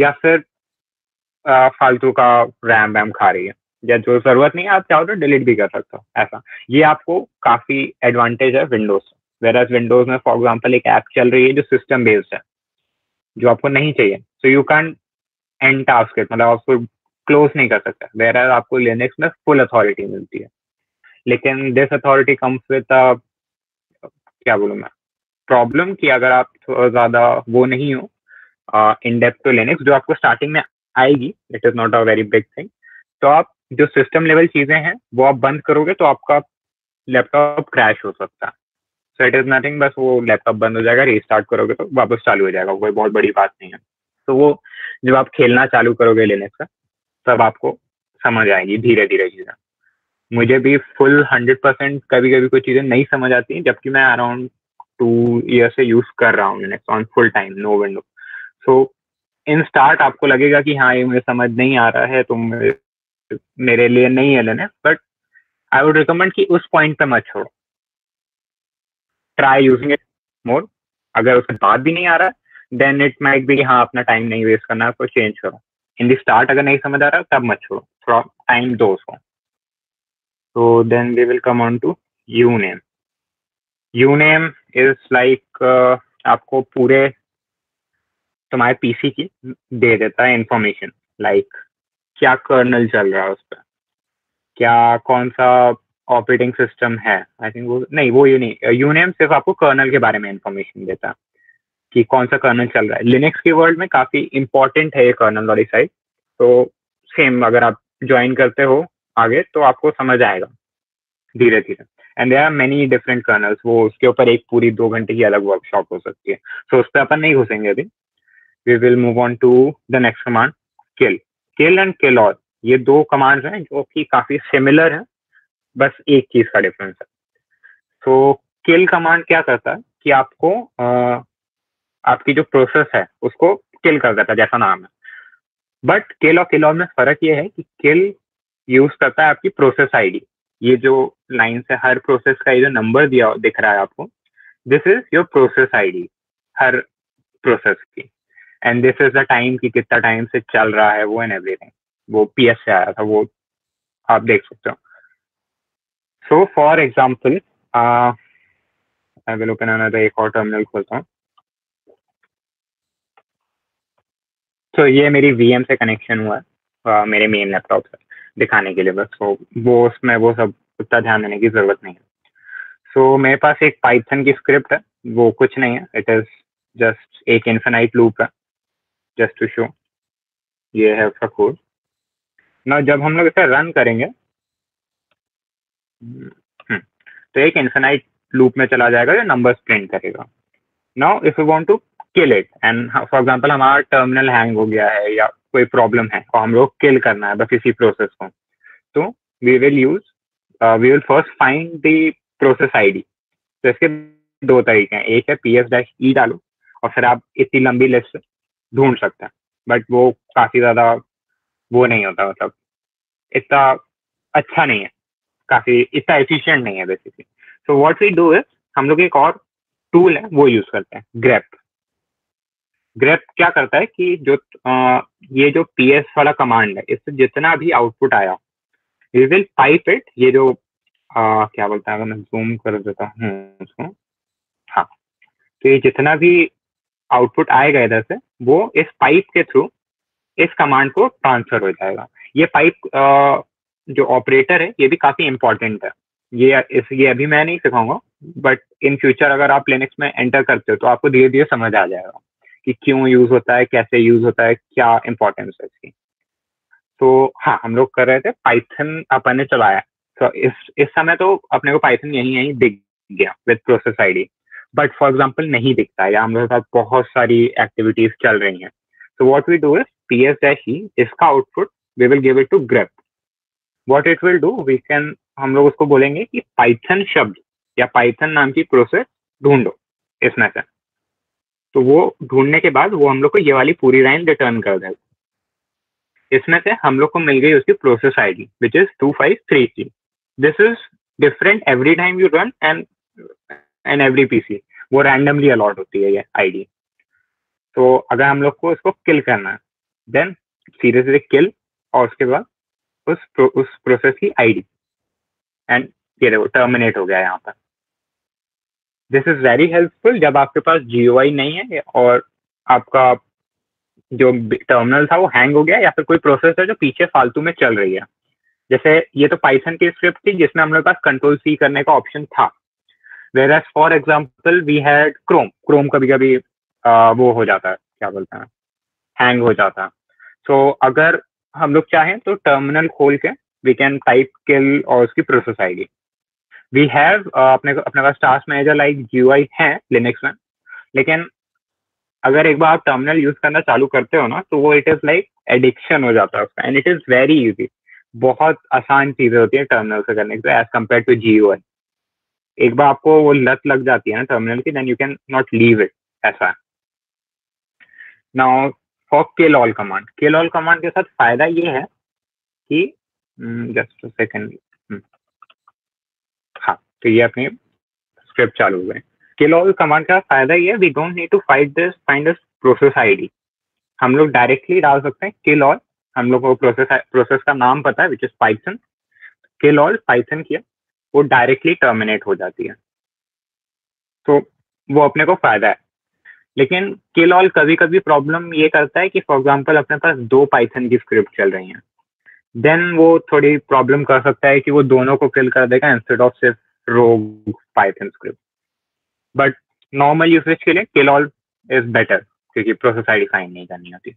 या फिर आ, फालतू का रैम वैम खा रही है या जो जरूरत नहीं है, आप चाहो तो डिलीट भी कर सकते हो। ऐसा ये आपको काफ़ी एडवांटेज है विंडोज से। वेराज विंडोज में फॉर एग्जाम्पल एक ऐप चल रही है जो सिस्टम बेस्ड है जो आपको नहीं चाहिए, so you can end task it, मतलब आपको क्लोज नहीं कर सकता। वेरा आपको लिनक्स में फुल अथॉरिटी मिलती है, लेकिन दिस अथॉरिटी कम्स विद क्या बोलूँ मैं प्रॉब्लम कि अगर आप थोड़ा ज़्यादा वो नहीं हो इन डेप्थ टू लिनक्स जो आपको स्टार्टिंग में आएगी, it is not a very big thing, तो आप जो सिस्टम लेवल चीज़ें हैं वो आप बंद करोगे तो आपका लैपटॉप क्रैश हो सकता है। सो इट इज़ नथिंग, बस वो लैपटॉप बंद हो जाएगा, रीस्टार्ट करोगे तो वापस चालू हो जाएगा, कोई बहुत बड़ी बात नहीं है। तो वो जब आप खेलना चालू करोगे लिनक्स का तब आपको समझ आएगी धीरे धीरे चीज़ें। मुझे भी फुल हंड्रेड परसेंट कभी कभी कोई चीज़ें नहीं समझ आती, जबकि मैं अराउंड टू ईयर से यूज़ कर रहा हूँ Linux on full time no window. So in start आपको लगेगा कि हाँ ये मुझे समझ नहीं आ रहा है तो मेरे लिए नहीं है Linux, but I would recommend कि उस पॉइंट पे मत छोड़ो, ट्राई यूजिंग इट मोर। अगर उसके बाद भी नहीं आ रहा देन इट माइट बी हाँ अपना टाइम नहीं वेस्ट करना, आपको चेंज करो। इन दी स्टार्ट अगर नहीं समझ आ रहा तब मत छोड़ो, थोड़ा टाइम दो उसको। So then they will come on to uname. Uname is like uh, आपको पूरे तुम्हारे पीसी की दे देता है इंफॉर्मेशन, लाइक like, क्या कर्नल चल रहा है उस पर, क्या कौन सा ऑपरेटिंग सिस्टम है। आई थिंक वो नहीं, वो यू नहीं, यूनेम सिर्फ आपको कर्नल के बारे में इंफॉर्मेशन देता है कि कौन सा कर्नल चल रहा है। लिनक्स के वर्ल्ड में काफ़ी इंपॉर्टेंट है ये कर्नल वाली साइड, तो सेम अगर आप ज्वाइन करते हो आगे तो आपको समझ आएगा धीरे धीरे। And there are many different kernels, वो उसके ऊपर एक पूरी दो घंटे की अलग वर्कशॉप हो सकती है, सो so, उस पर अपन नहीं घुसेंगे अभी। We will move on to the next command, kill. Kill and kill all, ये दो कमांड्स हैं जो कि काफ़ी सिमिलर हैं, बस एक चीज़ का डिफरेंस है। सो किल कमांड क्या करता है कि आपको आ, आपकी जो प्रोसेस है उसको किल कर देता है, जैसा नाम है। बट किल और किल ऑल में फ़र्क ये है कि किल यूज करता है आपकी प्रोसेस आईडी। ये जो लाइन से हर प्रोसेस का ये जो नंबर दिया दिख रहा है आपको, this is your process ID हर प्रोसेस की, and this is the time कि कितना टाइम से चल रहा है वो एंड एवरीथिंग। वो पीएस से आया था, वो आप देख सकते हो। So for example I will open another, एक और टर्मिनल खोलता हूँ। सो so, ये मेरी वीएम से कनेक्शन हुआ है uh, मेरे मेन लैपटॉप से दिखाने के लिए बस, तो वो उसमें वो सब उतना ध्यान देने की जरूरत नहीं है। सो so, मेरे पास एक पाइथन की स्क्रिप्ट है, वो कुछ नहीं है, इट इज जस्ट एक इन्फिनाइट लूप है, जस्ट टू शो। ये है उसका कोड ना। जब हम लोग इसे रन करेंगे तो एक इन्फिनाइट लूप में चला जाएगा जो नंबर प्रिंट करेगा। Now if you want to kill it, and for example हमारा टर्मिनल हैंग हो गया है या कोई प्रॉब्लम है और हम लोग किल करना है बस इसी प्रोसेस को, तो we will use we will first find the process ID. तो इसके दो तरीके हैं, एक है पी एस डैश ई डालो और फिर आप इतनी लंबी लिस्ट ढूंढ सकते हैं, बट वो काफ़ी ज़्यादा वो नहीं होता, मतलब इतना अच्छा नहीं है, काफ़ी इतना एफिशिएंट नहीं है basically. So what we do is, हम लोग एक और टूल है वो यूज़ करते हैं, ग्रेप। ग्रेप क्या करता है कि जो आ, ये जो पी एस वाला कमांड है इससे जितना भी आउटपुट आया वी विल पाइप इट। ये जो आ, क्या बोलते हैं, अगर मैं जूम कर देता हूँ उसको, हाँ, तो ये जितना भी आउटपुट आएगा इधर से वो इस पाइप के थ्रू इस कमांड को ट्रांसफर हो जाएगा। ये पाइप आ, जो ऑपरेटर है ये भी काफ़ी इम्पोर्टेंट है। ये इस ये अभी मैं नहीं सिखाऊंगा, बट इन फ्यूचर अगर आप लिनक्स में एंटर करते हो तो आपको धीरे धीरे समझ आ जाएगा कि क्यों यूज होता है, कैसे यूज होता है, क्या इंपॉर्टेंस है इसकी। तो हाँ, हम लोग कर रहे थे पाइथन अपन ने चलाया, तो इस इस समय तो अपने को पाइथन यहीं यहीं दिख गया with process ID, but for example नहीं दिखता या हम लोग के साथ बहुत सारी एक्टिविटीज चल रही हैं। So what we do is P S dash E, इसका output we will give it to grep. What it will do, we can, हम लोग उसको बोलेंगे कि पाइथन शब्द या पाइथन नाम की प्रोसेस ढूंढो इसमें से, तो वो ढूंढने के बाद वो हम लोग को ये वाली पूरी लाइन रिटर्न कर देगा। इसमें से हम लोग को मिल गई उसकी process ID which is two five three three. This is different every time you run and and every PC, वो रैंडमली अलॉट होती है ये आईडी। तो अगर हम लोग को इसको किल करना है देन सीरियसली किल और उसके बाद उस प्रो, उस प्रोसेस की आईडी। एंड ये देखो टर्मिनेट हो गया यहाँ पर। दिस इज वेरी हेल्पफुल जब आपके पास जीयूआई नहीं है और आपका जो टर्मिनल था वो हैंग हो गया या फिर कोई प्रोसेस है जो पीछे फालतू में चल रही है। जैसे ये तो पाइथन की स्क्रिप्ट थी जिसमें हम लोग पास कंट्रोल सी करने का ऑप्शन था, whereas for example we had Chrome. Chrome कभी कभी वो हो जाता है, क्या बोलते हैं, हैंग हो जाता है। सो so, अगर हम लोग चाहें तो टर्मिनल खोल के वी कैन टाइप किल और उसकी प्रोसेस आएगी। वी हैव uh, अपने अपने पास टास्क मैनेजर लाइक जीयूआई है लिनक्स में, लेकिन अगर एक बार आप टर्मिनल यूज करना चालू करते हो ना तो वो इट इज लाइक एडिक्शन हो जाता है उसका, and it is very easy. बहुत आसान चीजें होती है टर्मिनल से करने के एज कम्पेयर टू जीयूआई। एक बार आपको वो लत लग जाती है ना टर्मिनल की, then you can not leave it, ऐसा। Now for kill all command, kill all command के साथ फायदा ये है कि जस्ट अ सेकंड तो ये अपने स्क्रिप्ट चालू हो गए। किल ऑल कमांड का फायदा ये है we don't need to find this find this process ID, हम लोग डायरेक्टली डाल सकते हैं किल ऑल, हम लोग को प्रोसेस प्रोसेस का नाम पता है which is Python, kill all Python किया वो डायरेक्टली टर्मिनेट हो जाती है, तो वो अपने को फायदा है। लेकिन किल ऑल कभी कभी प्रॉब्लम ये करता है कि फॉर एग्जांपल अपने पास दो पाइथन की स्क्रिप्ट चल रही हैं, देन वो थोड़ी प्रॉब्लम कर सकता है कि वो दोनों को किल कर देगा इंस्टेड ऑफ सिर्फ rogue Python script, but normal usage के लिए किल ऑल इज बेटर क्योंकि प्रोसेस आईडी फाइंड नहीं करनी होती।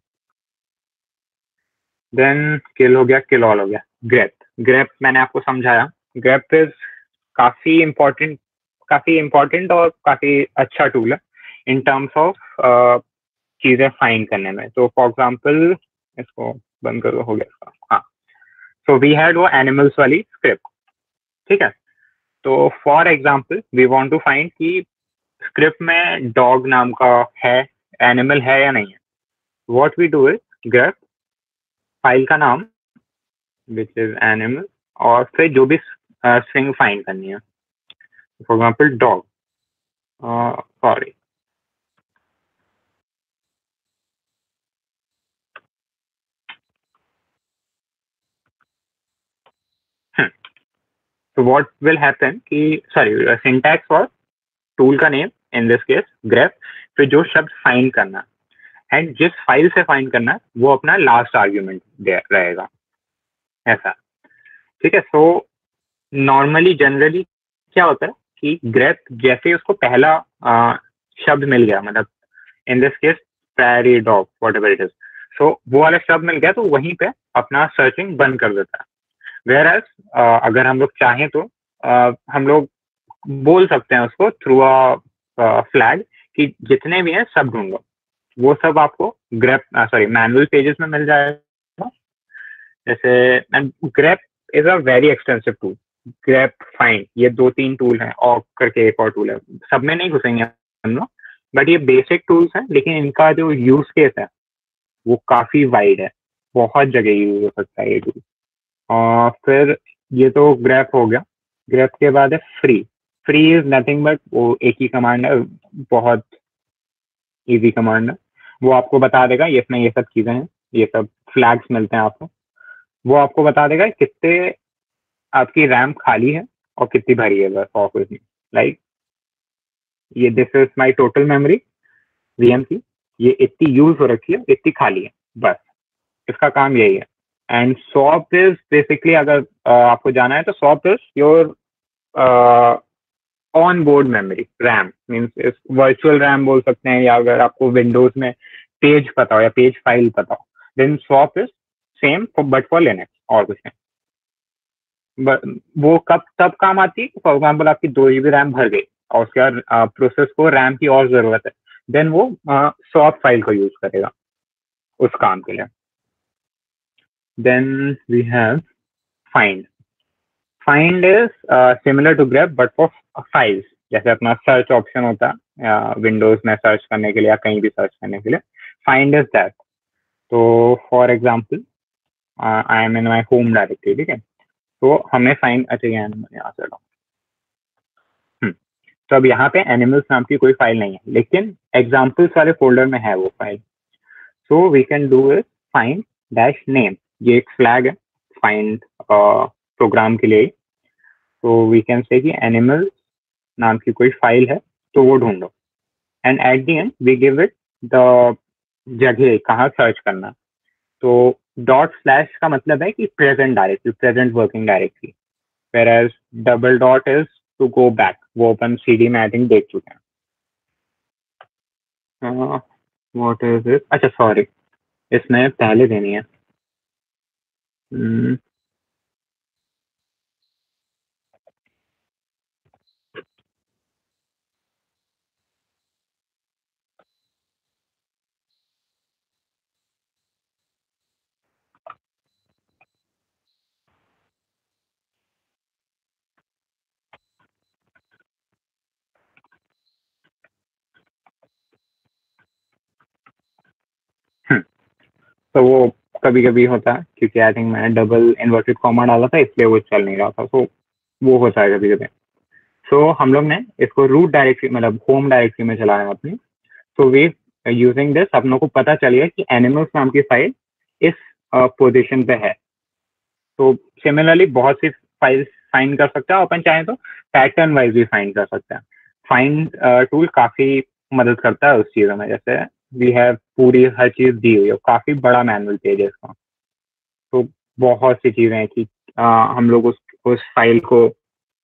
देन किल हो गया, किल ऑल हो गया। ग्रेप, ग्रेप मैंने आपको समझाया, ग्रेप इज काफी इम्पोर्टेंट काफी इम्पोर्टेंट और काफी अच्छा टूल है इन टर्म्स ऑफ चीजें फाइंड करने में। तो फॉर एग्जांपल इसको बंद करो, हो गया। हाँ, सो वी हैड वो एनिमल्स वाली स्क्रिप्ट, ठीक है। तो for example we want to find कि स्क्रिप्ट में डॉग नाम का है एनिमल है या नहीं है। What we do is grep file का नाम विच इज एनिमल और फिर जो भी स्ट्रिंग फाइंड करनी है, फॉर एग्जांपल डॉग, सॉरी तो व्हाट विल हैपन कि सॉरी सिंटैक्स फॉर टूल का name in this case grep, फिर जो शब्द फाइंड करना एंड जिस फाइल से फाइंड करना वो अपना लास्ट आर्ग्यूमेंट रहेगा, ऐसा, ठीक है। सो नॉर्मली जनरली क्या होता है कि ग्रेप जैसे उसको पहला आ, शब्द मिल गया, मतलब in this case prairie dog whatever it is, so वो वाला शब्द मिल गया तो वहीं पे अपना सर्चिंग बंद कर देता है। वेयर एज अगर हम लोग चाहें तो uh, हम लोग बोल सकते हैं उसको थ्रू अ फ्लैग कि जितने भी हैं सब ढूंढो, वो सब आपको ग्रेप सॉरी मैनुअल पेजेस में मिल जाएगा। जैसे and grep is a very extensive tool, grep find ये दो तीन टूल हैं और करके एक और टूल है, सब में नहीं घुसेंगे हम लोग, बट ये बेसिक टूल्स हैं। लेकिन इनका जो यूज केस है वो काफी वाइड है, बहुत जगह यूज हो सकता है ये टूल। और फिर ये तो ग्रेप हो गया। ग्रेप के बाद है free, free is nothing but वो एक ही कमांड है, बहुत इजी कमांड है, वो आपको बता देगा इसमें ये सब चीजें हैं, ये सब फ्लैग्स मिलते हैं आपको, वो आपको बता देगा कितने आपकी रैम खाली है और कितनी भरी है बस ऑफिस में। लाइक ये this is my total memory VM की, ये इतनी यूज हो रखी है, इतनी खाली है, बस इसका काम यही है। एंड स्वॉप इज बेसिकली अगर uh, आपको जाना है तो swap is your on board memory, RAM means virtual RAM बोल सकते हैं, या अगर आपको विंडोज में पेज पता हो या पेज फाइल पता हो then swap is same but for Linux, और कुछ नहीं। बट वो कब तब काम आती है, फॉर एग्जाम्पल आपकी दो जी बी रैम भर गई और उसके बाद प्रोसेस को रैम की और जरूरत है, देन वो स्वॉप uh, फाइल को यूज करेगा उस काम के लिए। Then we have find. Find is uh, similar to grep but for files. जैसे अपना सर्च ऑप्शन होता है विंडोज में सर्च करने के लिए या कहीं भी सर्च करने के लिए, find is that. तो for example I am in my home directory, ठीक है, तो हमें find अच्छा यहाँ से हम्म तो अब यहाँ पे एनिमल्स नाम की कोई फाइल नहीं है, लेकिन एग्जाम्पल्स वाले फोल्डर में है वो file. So we can do is find dash name, ये एक फ्लैग है फाइंड प्रोग्राम के लिए, तो वी कैन से कि एनिमल नाम की कोई फाइल है तो वो ढूंढो, and at the end we give it the जगह कहाँ सर्च करना। तो डॉट स्लैश का मतलब है कि present directory, present working directory, where as double dot is to go back, वो अपन सीडी में आई थिंक देख चुके हैं। व्हाट इज इट, अच्छा सॉरी इसमें पहले देनी है Hmm. तो वो कभी कभी होता है क्योंकि आई थिंक मैंने डबल इन्वर्टेड कॉमा डाला था इसलिए वो चल नहीं रहा था, तो वो होता है कभी कभी। तो हम लोग ने इसको रूट डायरेक्टरी मतलब होम डायरेक्टरी में चलाया आपने। सो वी यूजिंग दिस आप लोगों को पता चलेगा कि एनिमल्स नाम की फाइल इस पोजीशन uh, पे है। तो सिमिलरली बहुत सी फाइल्स फाइंड कर सकते हैं, अपन चाहें तो पैटर्न वाइज भी फाइंड कर सकते हैं। फाइंड टूल uh, काफी मदद करता है उस चीजों में, जैसे वी हैव पूरी हर चीज दी हुई है, काफी बड़ा मैनुअल पेज है इसका। तो बहुत सी चीजें हैं कि uh, हम लोग उस उस फाइल को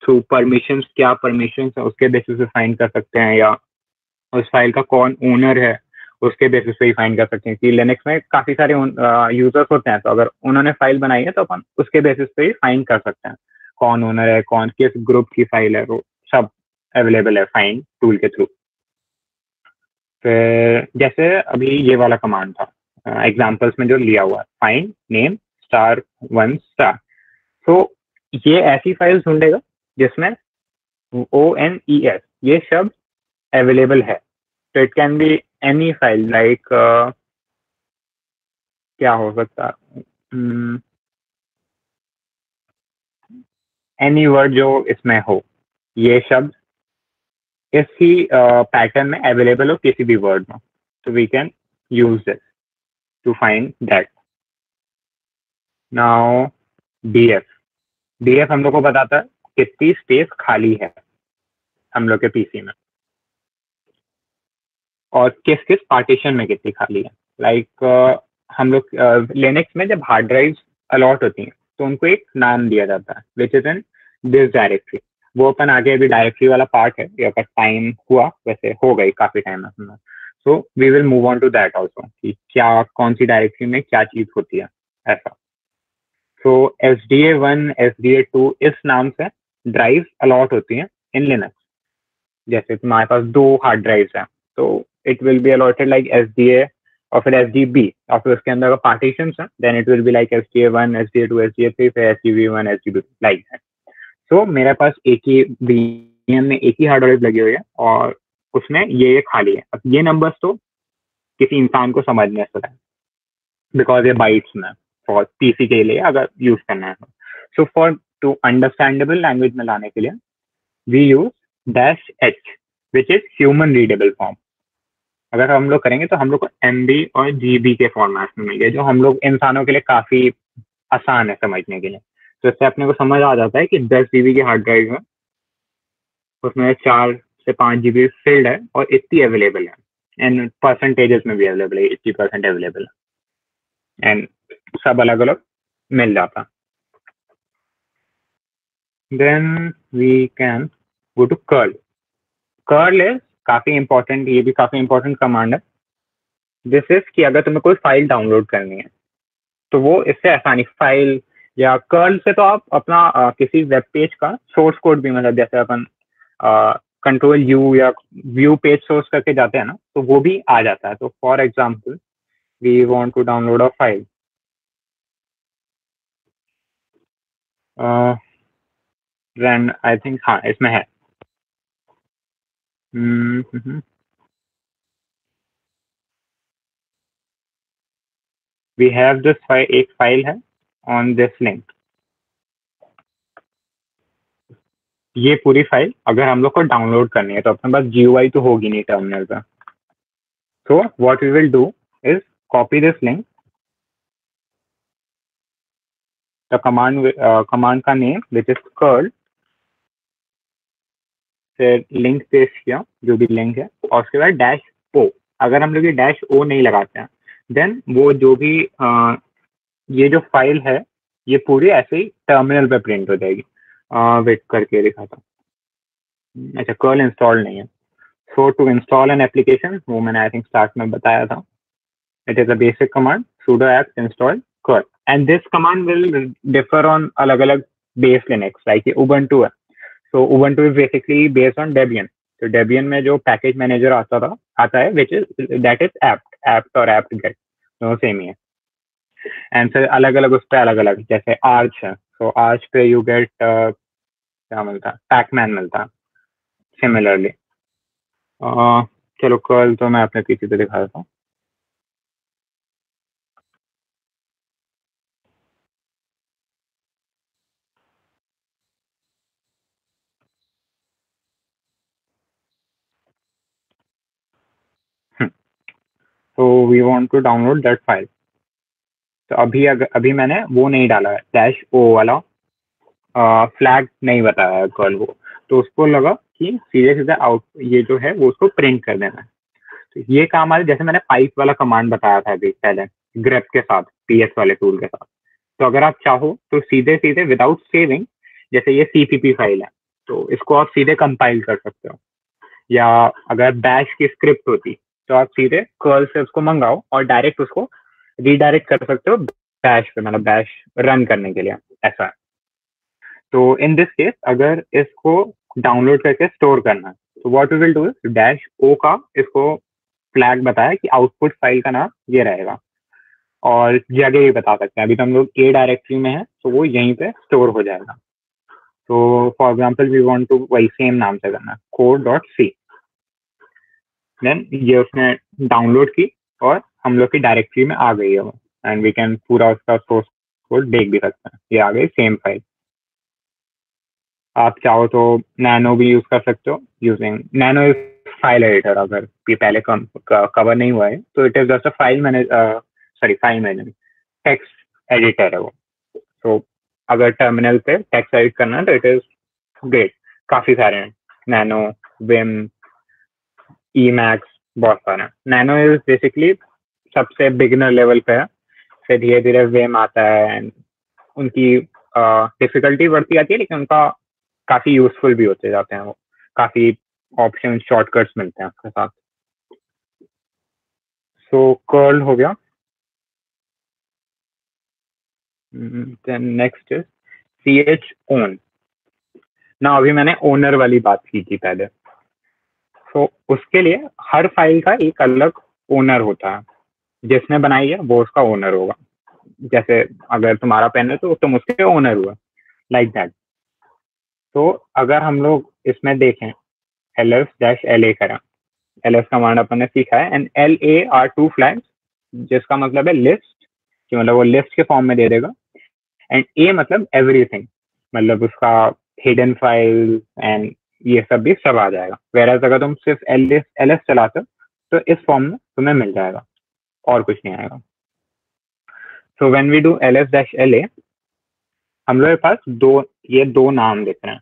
थ्रू परमिशंस, क्या परमिशंस है उसके बेसिस पे फाइंड कर सकते हैं, या उस फाइल का कौन ओनर है उसके बेसिस पे ही फाइंड कर सकते हैं। कि लिनक्स में काफी सारे यूजर्स होते हैं, तो अगर उन्होंने फाइल बनाई है तो अपन उसके बेसिस पे ही फाइंड कर सकते हैं कौन ओनर है, कौन किस ग्रुप की फाइल है, वो सब अवेलेबल है फाइंड टूल के थ्रू। फिर जैसे अभी ये वाला कमांड था एग्जाम्पल्स में जो लिया हुआ है, find name star one star. तो ये ऐसी फाइल्स ढूंढेगा जिसमें ओ एन ई एस ये शब्द अवेलेबल है। तो it can be any file like क्या हो सकता है, एनी वर्ड जो इसमें हो, ये शब्द इस ही पैटर्न uh, में अवेलेबल हो किसी भी वर्ड में। तो we can use this to find that. Now D F D F हम लोग को बताता है कितनी स्पेस खाली है हम लोग के पीसी में और किस किस पार्टीशन में कितनी खाली है। लाइक like, uh, हम लोग लिनक्स uh, में जब हार्ड ड्राइव्स अलॉट होती हैं तो उनको एक नाम दिया जाता है which is in this directory. वो अपन आगे अभी डायरेक्टरी वाला पार्ट है, ये टाइम हुआ वैसे हो गई काफी टाइम है। So we will move on to that also कि क्या कौन सी डायरेक्टरी में क्या चीज होती है ऐसा। So S D A one S D A two इस नाम से ड्राइव अलॉट होती हैं इन लिनक्स। जैसे तुम्हारे पास दो हार्ड ड्राइव्स हैं तो it will be allotted like S D A और फिर एस डी बी और फिर उसके अंदर पार्टीशन है, then it will be like S D A one S D A two S D A three फिर S D B one S D B like that. So मेरे पास एक ही DM में एक ही हार्ड ड्राइव लगी हुई है और उसमें ये ये खाली है। अब ये नंबर्स तो किसी इंसान को समझ नहीं आता है बिकॉज ये बाइट्स में फॉर पीसी के लिए अगर यूज करना है। So for to understandable language में लाने के लिए we use dash H which is human readable form. अगर हम लोग करेंगे तो हम लोग को एम बी और जी बी के फॉर्मेट में मिल गए जो हम लोग इंसानों के लिए काफी आसान है समझने के लिए। तो इससे अपने को समझ आ जाता है कि दस जीबी की हार्ड ड्राइव है, उसमें चार से पाँच जीबी फिल्ड है और इतनी अवेलेबल है एंड परसेंटेजेस में भी अवेलेबल है, एट्टी परसेंट अवेलेबल है एंड सब अलग अलग मिल जाता। Then we can go to curl. Curl is काफी इंपॉर्टेंट, ये भी काफी इंपॉर्टेंट कमांड है। दिस इज कि अगर तुम्हें कोई फाइल डाउनलोड करनी है तो वो इससे आसानी फाइल या कर्ल से तो आप अपना आ, किसी वेब पेज का सोर्स कोड भी मतलब जैसे अपन कंट्रोल यू या व्यू पेज सोर्स करके जाते हैं ना तो वो भी आ जाता है। तो for example we want to download a file then I think हाँ इसमें है mm -hmm. We have this file, एक फाइल है ऑन दिस लिंक। ये पूरी फाइल अगर हम लोग को डाउनलोड करनी है तो अपने पास जीयूआई तो होगी नहीं टर्मिनल पर। So what we will do is copy this link. The command command का नेम विच इज कर्ल, फिर लिंक पेस्ट किया जो भी लिंक है और उसके बाद डैश ओ। अगर हम लोग ये डैश ओ नहीं लगाते हैं देन वो जो भी uh, ये जो फाइल है ये पूरी ऐसे ही टर्मिनल पे प्रिंट हो जाएगी। वेट करके दिखाता हूँ। अच्छा कर्ल इंस्टॉल नहीं है। So to install an application वो मैंने आई थिंक स्टार्ट में बताया था। It is a basic command sudo apt install curl and this command will differ on अलग अलग बेस लिनक्स। लाइक ये Ubuntu है so Ubuntu is basically based on Debian। तो Debian में जो पैकेज मैनेजर आता था आता है which is that is apt apt और apt get दोनों सेम ही है एंड फिर अलग अलग उस पर अलग अलग जैसे आर्च है सो आर्च पे यू गेट क्या मिलता है पैकमैन मिलता है। सिमिलरली चलो कर्ल तो मैं अपने पीसी पे दिखा देता हूँ। we want to download that file. तो अभी अभी मैंने वो नहीं डाला है, डैश ओ वाला फ्लैग नहीं बताया है कॉल को, तो उसको लगा कि सीधे सीधे आउट ये जो है वो उसको प्रिंट कर देना है। तो ये काम आ रहा है, जैसे मैंने पाइप वाला कमांड बताया था अभी पहले ग्रेप के साथ पीएस वाले टूल के साथ। तो अगर आप चाहो तो सीधे सीधे विदाउट सेविंग, जैसे ये सीपीपी फाइल है तो इसको आप सीधे कंपाइल कर सकते हो, या अगर बैश की स्क्रिप्ट होती तो आप सीधे कर्ल से उसको मंगाओ और डायरेक्ट उसको रीडायरेक्ट कर सकते हो बैश पे, मतलब बैश रन करने के लिए ऐसा। तो इन दिस केस अगर इसको डाउनलोड करके स्टोर करना है तो what we will do is dash O का इसको फ्लैग बताया कि आउटपुट फाइल का नाम ये रहेगा, और जगह भी बता सकते हैं। अभी तो हम लोग ए डायरेक्टरी में है तो वो यहीं पे स्टोर हो जाएगा। तो for example we want to वही सेम नाम से करना कोड डॉट सी, देन ये उसने डाउनलोड की और हम लोग की डायरेक्टरी में आ गई है वो, एंड वी कैन पूरा उसका सोर्स कोड देख भी सकते हैं। ये आ गई सेम फाइल। आप चाहो तो नैनो भी यूज कर सकते हो, using nano is file editor. अगर पहले कवर नहीं हुआ है तो it is just a file manage sorry file manage text editor है वो। तो अगर टर्मिनल पे टेक्स्ट एडिट करना है तो इट इज ग्रेट। काफी सारे हैं, नैनो, विम, ई मैक्स, बहुत सारे हैं। नैनो इज बेसिकली सबसे बिगिनर लेवल पे है, फिर धीरे धीरे विम आता है। उनकी डिफिकल्टी बढ़ती जाती है लेकिन उनका काफी यूजफुल भी होते जाते हैं वो, काफी ऑप्शन शॉर्टकट्स मिलते हैं उसके साथ। सो so, कर्ल हो गया। Then next is ch own। ना अभी मैंने ओनर वाली बात की थी पहले, तो so, उसके लिए हर फाइल का एक अलग ओनर होता है, जिसने बनाई है वो उसका ओनर होगा। जैसे अगर तुम्हारा पेन है तो तुम उसके ओनर हुआ, लाइक दैट। तो अगर हम लोग इसमें देखें ls डैश la करें, ls कमांड अपन ने सीखा है, and la are two flags जिसका मतलब है लिस्ट, कि मतलब वो लिस्ट के फॉर्म में दे देगा, एंड ए मतलब एवरीथिंग, मतलब उसका हिडन फाइल एंड ये सब भी सब आ जाएगा। वेराज अगर तुम सिर्फ एल एस एल एस चलाते हो तो इस फॉर्म में तुम्हें मिल जाएगा और कुछ नहीं आएगा। So when we do L S dash L A, हम लोग के पास दो ये दो नाम दिख रहे हैं,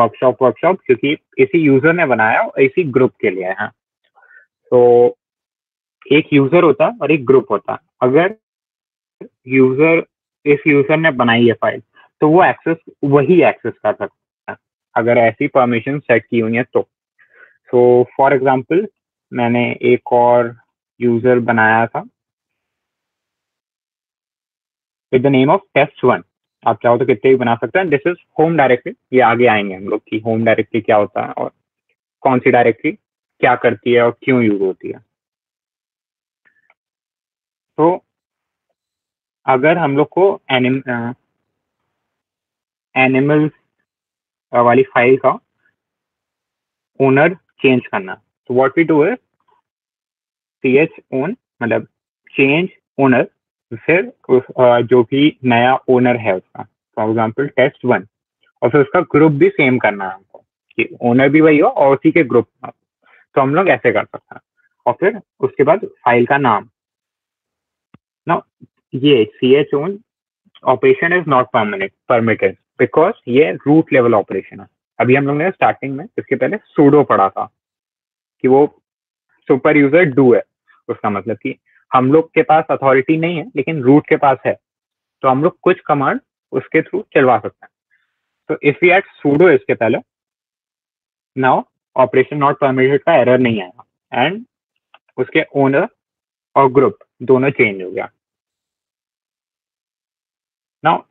वर्कशॉप वर्कशॉप क्योंकि इसी यूजर ने बनाया और इसी ग्रुप के लिए है। तो एक यूजर होता है और एक ग्रुप होता है। अगर यूजर इस यूजर ने बनाई है फाइल तो वो एक्सेस वही एक्सेस कर सकता है, अगर ऐसी परमिशन सेट की हुई है तो। सो फॉर एग्जांपल मैंने एक और यूजर बनाया था with the name of test one. आप चाहो तो कितने भी बना सकते हैं। दिस इज होम डायरेक्टरी, ये आगे आएंगे हम लोग की होम डायरेक्टरी क्या होता है और कौन सी डायरेक्टरी क्या करती है और क्यों यूज होती है। तो अगर हम लोग को एनिम एनिमल वाली फाइल का ओनर चेंज करना, तो what we do is C H own मतलब चेंज ओनर, फिर उस, uh, जो भी नया ओनर है उसका, फॉर एग्जाम्पल टेस्ट वन, और फिर उसका ग्रुप भी सेम करना है हमको कि ओनर भी वही हो और उसी के ग्रुप। तो हम लोग ऐसे कर सकते हैं, और फिर उसके बाद फाइल का नाम। Now, ये ch own operation is not permitted because ये रूट लेवल ऑपरेशन है। अभी हम लोग ने स्टार्टिंग में इसके पहले सूडो पढ़ा था कि वो सुपर यूजर डू है, उसका मतलब कि हम लोग के पास अथॉरिटी नहीं है लेकिन रूट के पास है, तो हम लोग कुछ कमांड उसके थ्रू चलवा सकते हैं। तो इफ वी एड सूडो इसके पहले, नाउ ऑपरेशन नॉट परमिटेड का एरर नहीं आएगा, एंड उसके ओनर और ग्रुप दोनों चेंज हो गया। नाउ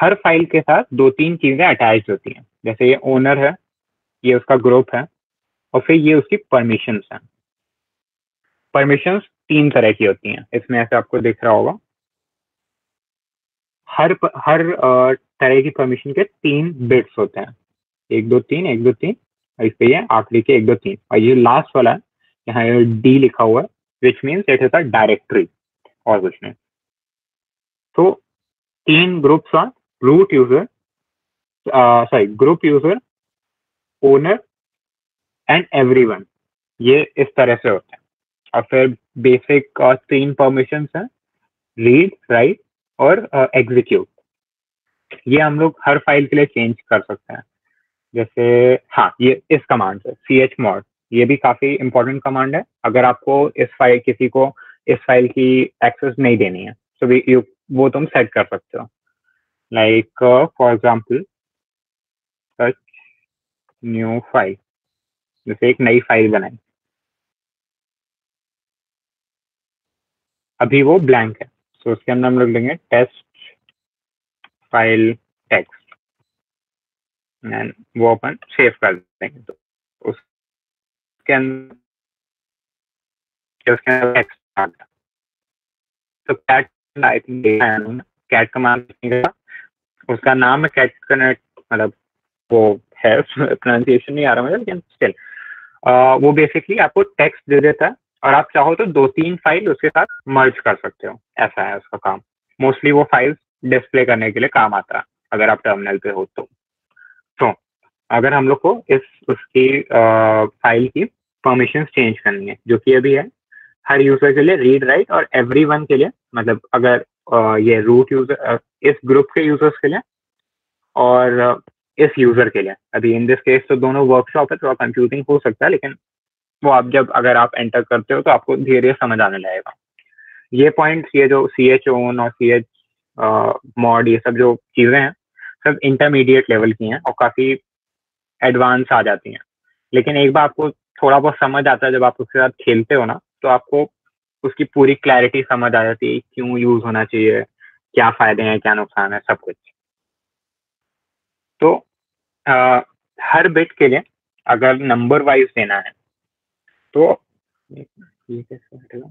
हर फाइल के साथ दो तीन चीजें अटैच होती हैं, जैसे ये ओनर है, ये उसका ग्रुप है, और फिर ये उसकी परमिशंस हैं। परमिशंस तीन तरह की होती हैं, इसमें ऐसे आपको दिख रहा होगा। हर हर तरह की परमिशन के तीन बिट्स होते हैं, एक दो तीन, एक दो तीन, और इस पर आखिरी के एक दो तीन, और ये लास्ट वाला है, यहाँ डी लिखा हुआ है which means it is a directory और कुछ नहीं। तो तीन ग्रुप्स हैं, root user sorry group user, owner and everyone, ये इस तरह से होते हैं। और फिर बेसिक uh, तीन परमिशंस हैं, रीड, राइट और एग्जीक्यूट uh, ये हम लोग हर फाइल के लिए चेंज कर सकते हैं। जैसे हाँ ये इस कमांड से सी एच मॉड, ये भी काफी इंपॉर्टेंट कमांड है। अगर आपको इस फाइल किसी को इस फाइल की एक्सेस नहीं देनी है तो भी यू वो तुम सेट कर सकते हो। Like for example search new file, जैसे एक नई फाइल बनाई, अभी वो ब्लैंक है तो so, उसके अंदर हम लोग लेंगे टेस्ट फाइल टेक्स्ट एंड वो अपन सेव कर देंगे। तो उसके अंदर उसके अंदर टेक्स्ट आ गया। तो cat I think cat command उसका नाम है कैट कनेक्ट, मतलब वो है प्रोनाउंसिएशन नहीं आ रहा मुझे, लेकिन स्टिल वो बेसिकली आपको टेक्स्ट दे देता है और आप चाहो तो दो तीन फाइल उसके साथ मर्ज कर सकते हो, ऐसा है उसका काम। मोस्टली वो फाइल्स डिस्प्ले करने के लिए काम आता है अगर आप टर्मिनल पे हो तो। तो अगर हम लोग को इस उसकी आ, फाइल की परमिशन चेंज करनी है जो कि अभी है हर यूजर के लिए रीड राइट और एवरीवन के लिए, मतलब अगर आ, ये रूट यूजर इस ग्रुप के यूजर्स के लिए और आ, इस यूजर के लिए, अभी इन दिस केस तो दोनों वर्कशॉप है थोड़ा कंफ्यूजिंग हो सकता है, लेकिन वो आप जब अगर आप एंटर करते हो तो आपको धीरे धीरे समझ आने लगेगा। ये पॉइंट ये जो सी एच ओन और सी एच मॉड ये सब जो चीज़ें हैं सब इंटरमीडिएट लेवल की हैं और काफ़ी एडवांस आ जाती हैं, लेकिन एक बार आपको थोड़ा बहुत समझ आता है जब आप उसके साथ खेलते हो ना तो आपको उसकी पूरी क्लैरिटी समझ आ जाती है, क्यों यूज़ होना चाहिए, क्या फ़ायदे हैं, क्या नुकसान है, सब कुछ। तो आ, हर बिट के लिए अगर नंबर वाइज देना है तो ये कैसे हटेगा?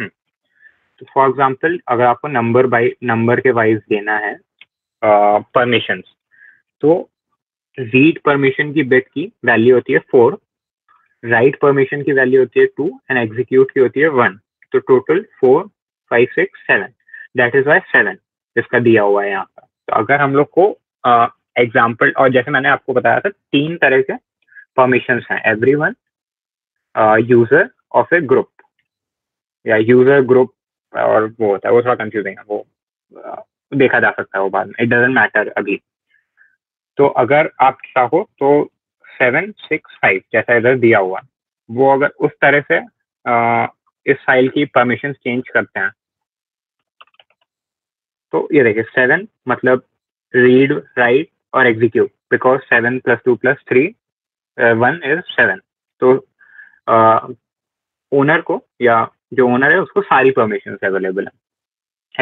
तो फॉर एग्जाम्पल अगर आपको नंबर बाई नंबर के वाइज देना है परमिशंस uh, तो रीड परमिशन की बिट की वैल्यू होती है फोर, राइट परमिशन की वैल्यू होती है टू एंड एग्जीक्यूट की होती है वन। तो total four five six seven, that is why seven इसका दिया हुआ है यहाँ पर। तो अगर हम लोग को एग्जाम्पल uh, और जैसे मैंने आपको बताया था तीन तरह के परमिशंस हैं, एवरीवन, यूजर और फिर ग्रुप, या यूजर ग्रुप और वो होता है वो थोड़ा कंफ्यूजिंग है, वो uh, देखा जा सकता है वो बाद में, इट डजेंट मैटर अभी। तो अगर आप चाहो तो सेवन सिक्स फाइव जैसा इधर दिया हुआ वो अगर उस तरह से uh, इस फाइल की परमिशन चेंज करते हैं तो ये देखिए सेवन मतलब रीड राइट और execute, because seven plus two plus three one is seven. तो ओनर uh, को या जो ओनर है उसको सारी परमिशंस अवेलेबल है,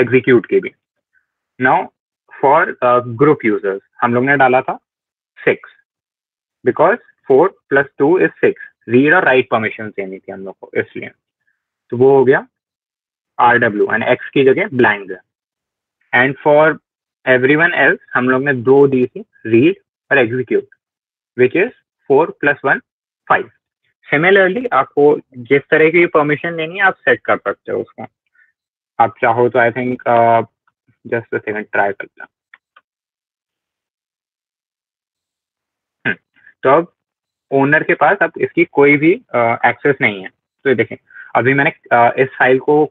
एग्जीक्यूट के भी। नाउ फॉर ग्रुप यूजर्स हम लोग ने डाला था six, because four plus two is six, read और राइट परमिशंस देनी थी हम लोग को इसलिए। तो वो हो गया आर डब्ल्यू एंड एक्स की जगह blank. And for everyone else हम लोग ने दो दी थी, रीड और execute, which is four plus one five. Similarly आपको जिस तरह की परमिशन देनी है आप सेट कर सकते हो उसको, आप चाहो तो I think just a second try करते हैं। तो अब ओनर के पास अब इसकी कोई भी एक्सेस uh, नहीं है। तो देखें अभी मैंने uh, इस फाइल को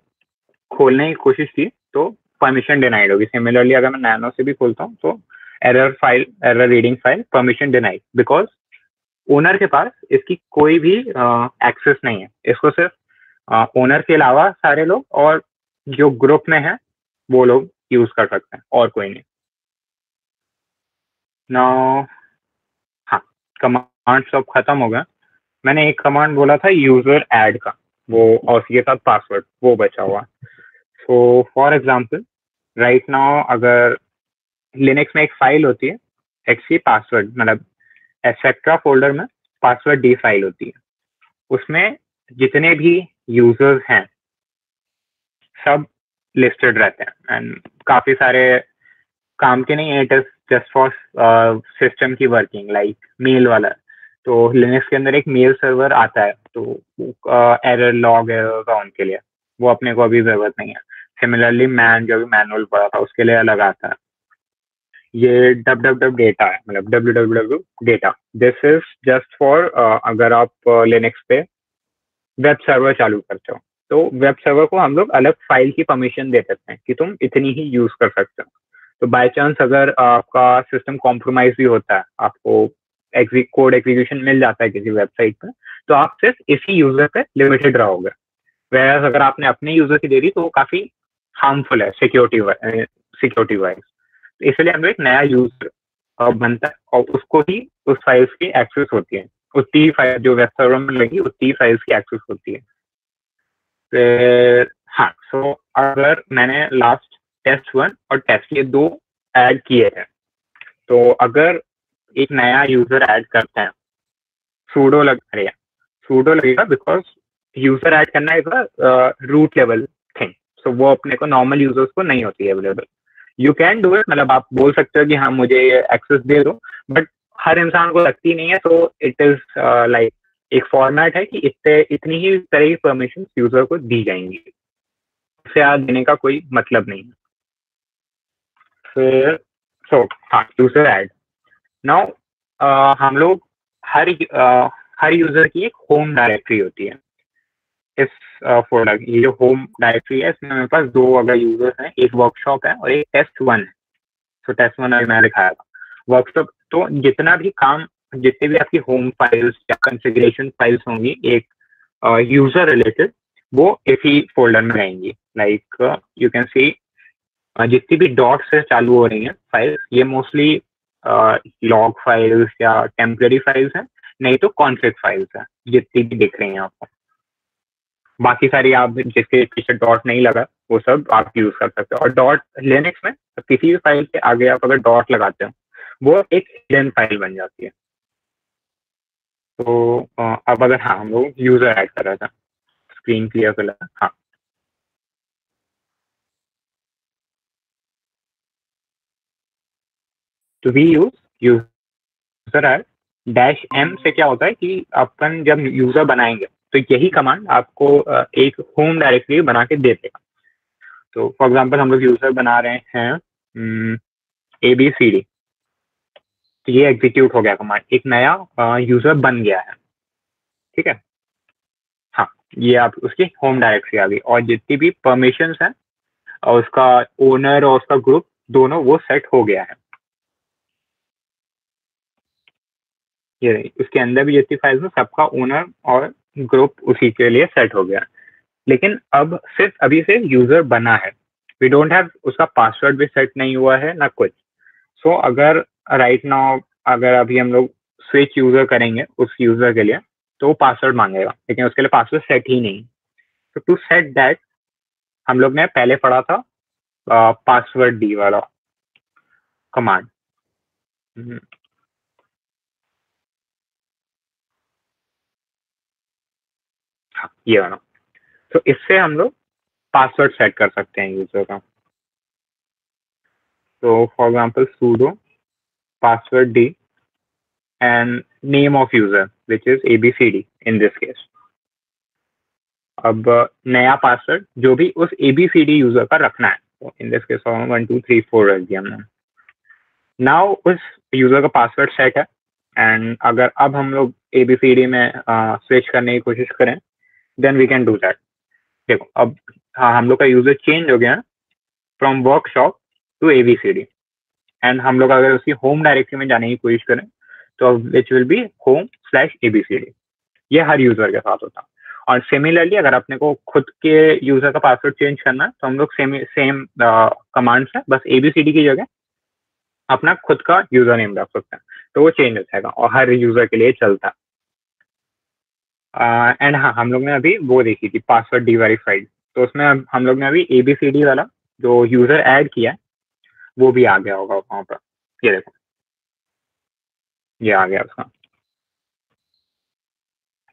खोलने की कोशिश की तो परमिशन डिनाइड होगी। सिमिलरली अगर मैं नैनो से भी खोलता हूँ तो error file, error reading file, permission denied, because owner के पास इसकी कोई भी एक्सेस नहीं है। इसको सिर्फ ओनर के अलावा सारे लोग और जो ग्रुप में है वो लोग यूज कर सकते हैं और कोई नहीं। नाउ हाँ कमांड सब खत्म हो गया। मैंने एक कमांड बोला था यूजर ऐड का, वो और उसके साथ पासवर्ड वो बचा हुआ। So for example right now अगर लिनक्स में एक फाइल होती है एक्सी पासवर्ड, मतलब एक्सेट्रा फोल्डर में पासवर्ड डी फाइल होती है, उसमें जितने भी यूजर्स हैं सब लिस्टेड रहते हैं एंड काफ़ी सारे काम के नहीं है, it is just for system की वर्किंग, लाइक मेल वाला। तो लिनक्स के अंदर एक मेल सर्वर आता है तो एरर लॉग एरर का उनके लिए वो अपने को अभी जरूरत नहीं है। सिमिलरली मैन जो भी मैनुअल पड़ा था उसके लिए अलग आता है। ये डब डब डब डेटा है, मतलब W W W data, this is just for अगर आप लिनक्स पे वेब सर्वर चालू करते हो तो वेब सर्वर को हम लोग अलग फाइल की परमिशन दे सकते हैं कि तुम इतनी ही यूज कर सकते हो। तो बाय चांस अगर आपका सिस्टम कॉम्प्रोमाइज भी होता है, आपको कोड एग्जीक्यूशन मिल जाता है किसी वेबसाइट पर, तो आप सिर्फ इसी यूजर पे लिमिटेड रहोगे। वेयर अगर आपने अपने यूजर की दे दी तो वो काफी हार्मफुल है सिक्योरिटी सिक्योरिटी वाइज। तो इसलिए हम लोग एक नया यूजर बनता है और उसको ही उस फाइल्स की एक्सेस होती है, उतनी ही फाइल जो वेब सर्वर में लगी उतनी फाइल्स की एक्सेस होती है। फिर हाँ, सो अगर मैंने लास्ट टेस्ट वन और टेस्ट ये दो ऐड किए हैं, तो अगर एक नया यूजर ऐड करते हैं सूडो लग रहा है सूडो लगेगा बिकॉज यूजर ऐड करना एक रूट लेवल थिंग, सो वो अपने को नॉर्मल यूजर्स को नहीं होती है available. You can do it, मतलब आप बोल सकते हो कि हाँ मुझे एक्सेस दे दो, बट हर इंसान को लगती नहीं है। तो इट इज लाइक एक फॉर्मेट है कि इतने इतनी ही तरह की परमिशन यूजर को दी जाएंगी, उससे आज देने का कोई मतलब नहीं है। फिर सो हाँ यूजर ऐड नाउ uh, हम लोग हर uh, हर यूजर की एक होम डायरेक्टरी होती है। इस फोल्डर uh, ये जो होम डायरेक्टरी है इसमें मेरे पास दो अगर यूजर हैं, एक वर्कशॉप है और एक टेस्ट वन है। सो टेस्ट वन अभी मैंने दिखाया था वर्कशॉप। तो जितना भी काम जितने भी आपकी होम फाइल्स या कॉन्फ़िगरेशन फाइल्स होंगी एक यूजर uh, रिलेटेड, वो इसी फोल्डर में रहेंगी। लाइक यू कैन सी जितनी भी डॉट से चालू हो रही हैं फाइल्स, ये मोस्टली लॉग uh, फाइल्स या टेम्परेरी फाइल्स हैं, नहीं तो कॉन्फ़िग फाइल्स हैं जितनी भी दिख रही हैं आपको। बाकी सारी आप जिसके पीछे डॉट नहीं लगा वो सब आप यूज कर सकते हो। और डॉट लिनक्स में किसी भी फाइल के आगे आप अगर डॉट लगाते हो वो एक हिडन फाइल बन जाती है। तो uh, अब अगर हाँ हम लोग यूजर ऐड कर रहा था, स्क्रीन क्लियर कर रहा था। हाँ तो we use user add dash M से क्या होता है कि अपन जब यूजर बनाएंगे तो यही कमांड आपको एक होम डायरेक्टरी बना के दे देगा। तो फॉर एग्जांपल हम लोग यूजर बना रहे हैं ए बी सी डी, तो ये एग्जीक्यूट हो गया कमांड, एक नया यूजर बन गया है। ठीक है हाँ, ये आप उसकी होम डायरेक्टरी आ गई और जितनी भी परमिशंस हैं और उसका ओनर और उसका ग्रुप दोनों वो सेट हो गया है। ये उसके अंदर भी जितनी फाइल्स में सबका ओनर और ग्रुप उसी के लिए सेट हो गया। लेकिन अब सिर्फ अभी से यूजर बना है, वी डोंट हैव उसका पासवर्ड भी सेट नहीं हुआ है ना कुछ। सो so, अगर राइट right नाउ अगर अभी हम लोग स्विच यूजर करेंगे उस यूजर के लिए तो पासवर्ड मांगेगा, लेकिन उसके लिए पासवर्ड सेट ही नहीं। तो टू सेट दैट हम लोग ने पहले पढ़ा था पासवर्ड डी वाला कमांड। हाँ, ये वाला। तो इससे हम लोग पासवर्ड सेट कर सकते हैं यूजर का। तो for example sudo password d and name of user which is abcd in this case। अब नया पासवर्ड जो भी उस abcd यूजर का रखना है, तो in this case one two three four रख दिया हमने। नाउ उस यूजर का पासवर्ड सेट है एंड अगर अब हम लोग abcd में स्विच करने की कोशिश करें then we can do that. देखो अब हाँ हम लोग का यूजर चेंज हो गया from workshop to abcd and हम लोग अगर उसकी होम डायरेक्टरी में जाने की कोशिश करें तो which will be home slash abcd। ये हर यूजर के साथ होता है। और सिमिलरली अगर अपने को खुद के यूजर का पासवर्ड चेंज करना है तो हम लोग सेम सेम कमांड से बस abcd की जगह अपना खुद का यूजर नेम रख सकते हैं, तो वो चेंज हो जाएगा और हर यूजर के लिए चलता है। एंड uh, हाँ हम लोग ने अभी वो देखी थी पासवर्ड डी वेरीफाइड, तो उसमें हम लोग ने अभी abcd वाला जो यूजर ऐड किया है वो भी आ गया होगा वहां पर। ये देखो ये आ गया उसका।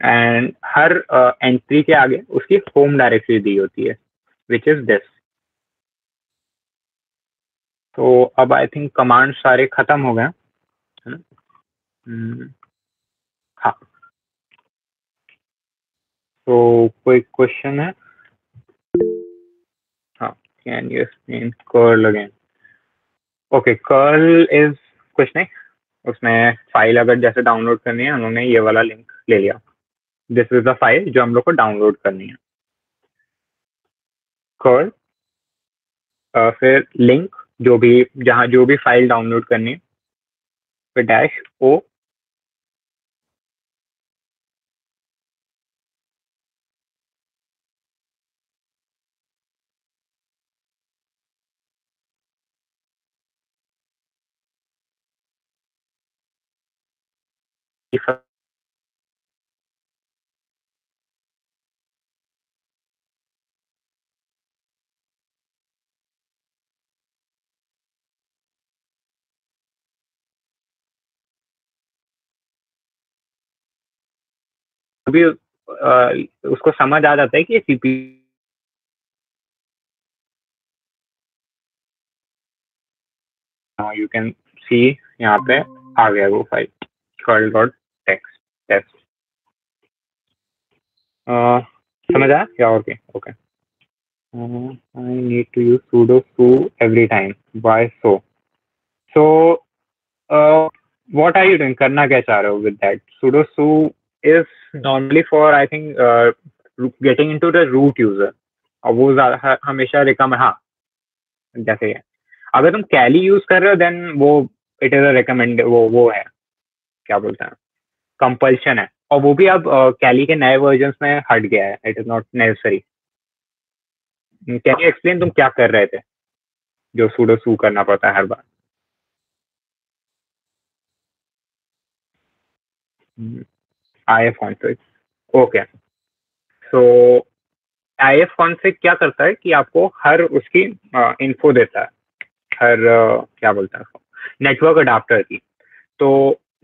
एंड हर एंट्री uh, के आगे उसकी होम डायरेक्टरी दी होती है विच इज दिस। तो अब आई थिंक कमांड सारे खत्म हो गए है ना। हाँ तो कोई क्वेश्चन है? हाँ can you explain curl again? Okay curl is कुछ नहीं, उसमें फाइल अगर जैसे डाउनलोड करनी है उन्होंने ये वाला लिंक ले लिया दिस इज द फाइल जो हम लोग को डाउनलोड करनी है, कॉल uh, फिर लिंक जो भी जहाँ जो भी फाइल डाउनलोड करनी है, फिर डैश ओ भी आ, उसको समझ आ जाता है कि सीपी यू कैन सी यहाँ पे आ गया वो file curl dot text text समझ आया क्या? Okay okay I need to use sudo su every time why so so what are you doing, करना क्या चाह रहे हो with that? Sudo su is normally for I think uh, getting into the root user और वो हमेशा recommend, हाँ जैसे अगर तुम कैली यूज कर रहे हो देन वो इट इज अ रिकमेंड, वो वो है क्या बोलते हैं कंपल्शन है, और वो भी अब कैली uh, के नए वर्जन में हट गया है, it is not necessary. Can you explain तुम क्या कर रहे थे जो सूडो सू करना पड़ता है हर बार? hmm. I F config, okay so I F config क्या करता है कि आपको हर उसकी इन्फो देता है, हर आ, क्या बोलता है नेटवर्क अडाप्टर की। तो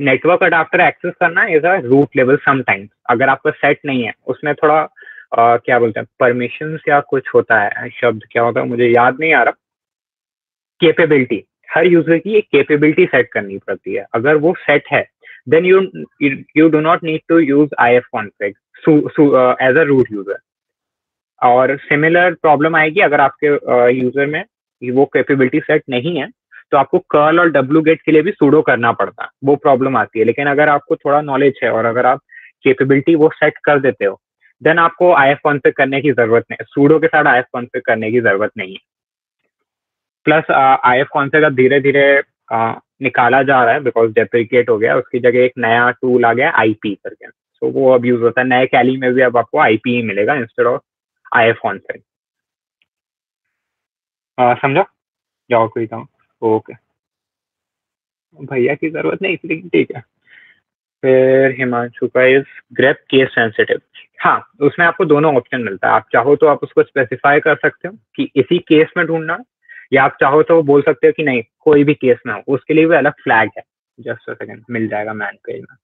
नेटवर्क अडाप्टर एक्सेस करना is a root level sometimes, अगर आपका सेट नहीं है उसमें थोड़ा आ, क्या बोलते हैं परमिशन या कुछ होता है, शब्द क्या होता है मुझे याद नहीं आ रहा, केपेबिलिटी, हर यूजर की एक केपेबिलिटी सेट करनी पड़ती है, अगर वो सेट है then you you do not need to use ifconfig so, so, uh, as a root user। और similar problem आएगी अगर आपके uh, user में वो capability set नहीं है, तो आपको curl और wget के लिए भी sudo करना पड़ता है, वो problem आती है। लेकिन अगर आपको थोड़ा knowledge है और अगर आप capability वो set कर देते हो then आपको ifconfig करने की जरूरत नहीं, sudo के साथ ifconfig करने की जरूरत नहीं है। प्लस ifconfig अब धीरे धीरे Uh, निकाला जा रहा है बिकॉज डेप्रिकेट हो गया, उसकी जगह एक नया टूल आ गया आईपी करके, सो so, वो अब यूज होता है नए कैली में भी, अब आपको आईपी ही मिलेगा instead of I F on side. समझो जाओ कोई काम, ओके भैया की जरूरत नहीं इसलिए ठीक है। फिर हिमांशु का इज ग्रेप केस सेंसिटिव, हाँ उसमें आपको दोनों ऑप्शन मिलता है, आप चाहो तो आप उसको स्पेसिफाई कर सकते हो कि इसी केस में ढूंढना, या आप चाहो तो बोल सकते हो कि नहीं कोई भी केस ना हो, उसके लिए भी अलग फ्लैग है। जस्ट अ सेकंड मिल जाएगा मैन पेज में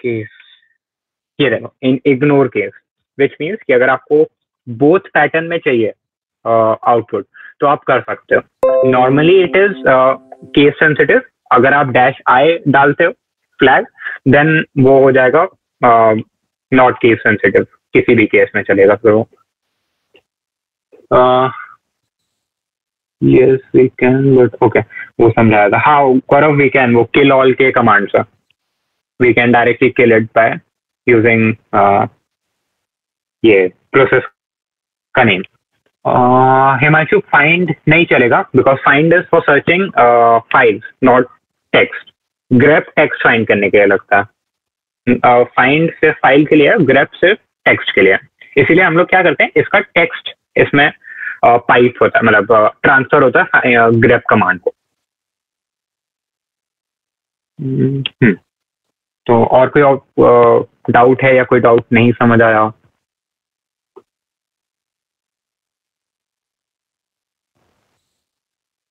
केस, ये देखो in ignore case which means कि अगर आपको बोथ पैटर्न में चाहिए आउटपुट uh, तो आप कर सकते हो। Normally it is case sensitive, अगर आप डैश आई डालते हो फ्लैग देन वो हो जाएगा नॉट केस सेंसिटिव, किसी भी केस में चलेगा। फिर वो uh, Yes we can, but okay वो समझाया था, हाँ करो we can वो kill all के कमांड से we can directly kill it by using uh, ये प्रोसेस का नेम। हिमांशु find नहीं चलेगा because find is for searching uh, files not text, grep text find करने के लिए लगता है, uh, find सिर्फ फाइल के लिए, grep सिर्फ टेक्स्ट के लिए, इसीलिए हम लोग क्या करते हैं इसका टेक्स्ट इसमें पाइप uh, होता है, मतलब ट्रांसफर uh, होता है ग्रेप uh, कमांड को। hmm. तो और कोई डाउट uh, है या कोई डाउट नहीं समझ आया?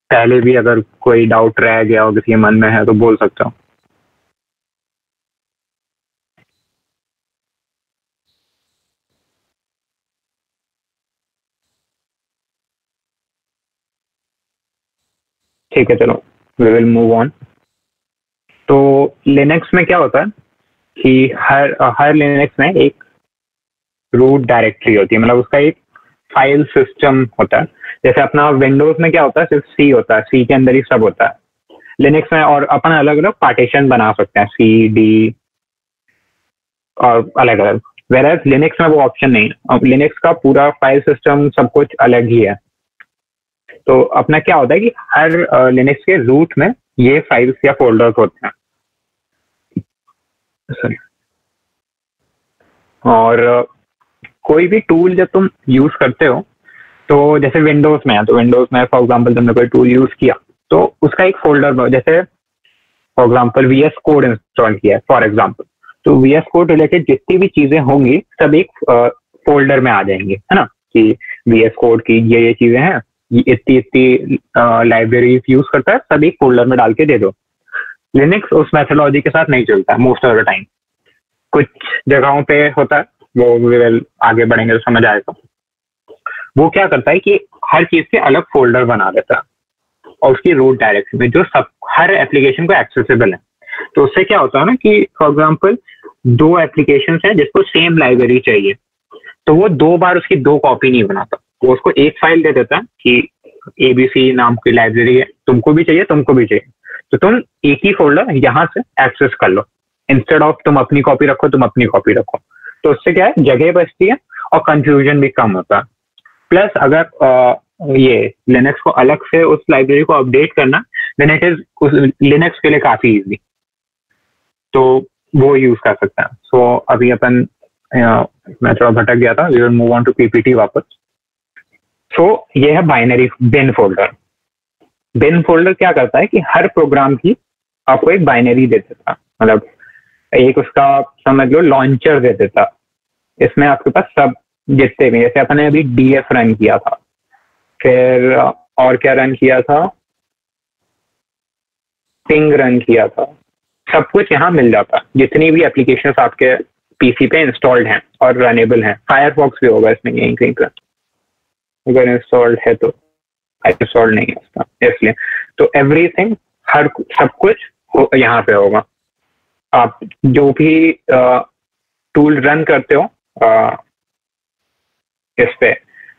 पहले भी अगर कोई डाउट रह गया हो किसी मन में है तो बोल सकता हूँ। ठीक है चलो वी विल मूव ऑन। तो लिनक्स में क्या होता है कि हर हर लिनक्स में एक रूट डायरेक्टरी होती है, मतलब उसका एक फाइल सिस्टम होता है। जैसे अपना विंडोज में क्या होता है सिर्फ सी होता है, सी के अंदर ही सब होता है। लिनक्स में और अपन अलग अलग पार्टीशन बना सकते हैं, सी डी और अलग अलग, वेराज लिनक्स में वो ऑप्शन नहीं। अब लिनक्स का पूरा फाइल सिस्टम सब कुछ अलग ही है। तो अपना क्या होता है कि हर लिनक्स के रूट में ये फाइल्स या फोल्डर्स होते हैं। सॉरी, और कोई भी टूल जब तुम यूज करते हो, तो जैसे विंडोज में है, तो विंडोज में फॉर एग्जांपल तुमने कोई टूल यूज किया तो उसका एक फोल्डर, जैसे for example VS code install किया फॉर एग्जांपल, तो वीएस कोड रिलेटेड जितनी भी चीजें होंगी सब एक फोल्डर में आ जाएंगे, है ना, कि वीएस कोड की ये ये चीजें हैं, इतनी इतनी लाइब्रेरीज यूज करता है, सब एक फोल्डर में डाल के दे दो। लिनक्स उस मेथोडोलॉजी के साथ नहीं चलता मोस्ट ऑफ द टाइम, कुछ जगहों पे होता है, वो आगे बढ़ेंगे तो समझ आएगा। वो क्या करता है कि हर चीज के अलग फोल्डर बना देता है और उसकी रूट डायरेक्टरी में जो सब हर एप्लीकेशन को एक्सेसिबल है। तो उससे क्या होता है ना कि फॉर एग्जांपल दो एप्लीकेशन है जिसको सेम लाइब्रेरी चाहिए, तो वो दो बार उसकी दो कॉपी नहीं बनाता, वो उसको एक फाइल दे देता है कि एबीसी नाम की लाइब्रेरी है, तुमको भी चाहिए तुमको भी चाहिए, तो तुम एक ही फोल्डर यहाँ से एक्सेस कर लो, इंस्टेड ऑफ तुम अपनी कॉपी रखो तुम अपनी कॉपी रखो। तो उससे क्या है, जगह बचती है और कंफ्यूजन भी कम होता है। प्लस अगर आ, ये लिनक्स को अलग से उस लाइब्रेरी को अपडेट करना, देन इट इज उस लिनक्स के लिए काफी इजी, तो वो यूज कर सकते हैं। सो so, अभी अपन मैं थोड़ा भटक गया था, we will move on to PPT वापस। तो so, ये है binary bin folder. Bin folder क्या करता है कि हर प्रोग्राम की आपको एक बाइनरी दे देता, मतलब एक उसका समझ लो लॉन्चर दे देता, इसमें आपके पास सब जितने भी, जैसे अपने अभी डीएफ रन किया था, फिर और क्या रन किया था, पिंग रन किया था, सब कुछ यहाँ मिल जाता, जितनी भी एप्लीकेशंस आपके पीसी पे इंस्टॉल्ड हैं और रनेबल हैं। फायरफॉक्स भी होगा इसमें यहीं कहीं पर, अगर इंस्टॉल्ड है तो, इंस्टॉल्ड नहीं है उसका इसलिए, तो एवरीथिंग हर सब कुछ यहाँ पे होगा। आप जो भी टूल रन करते हो आ, इस पे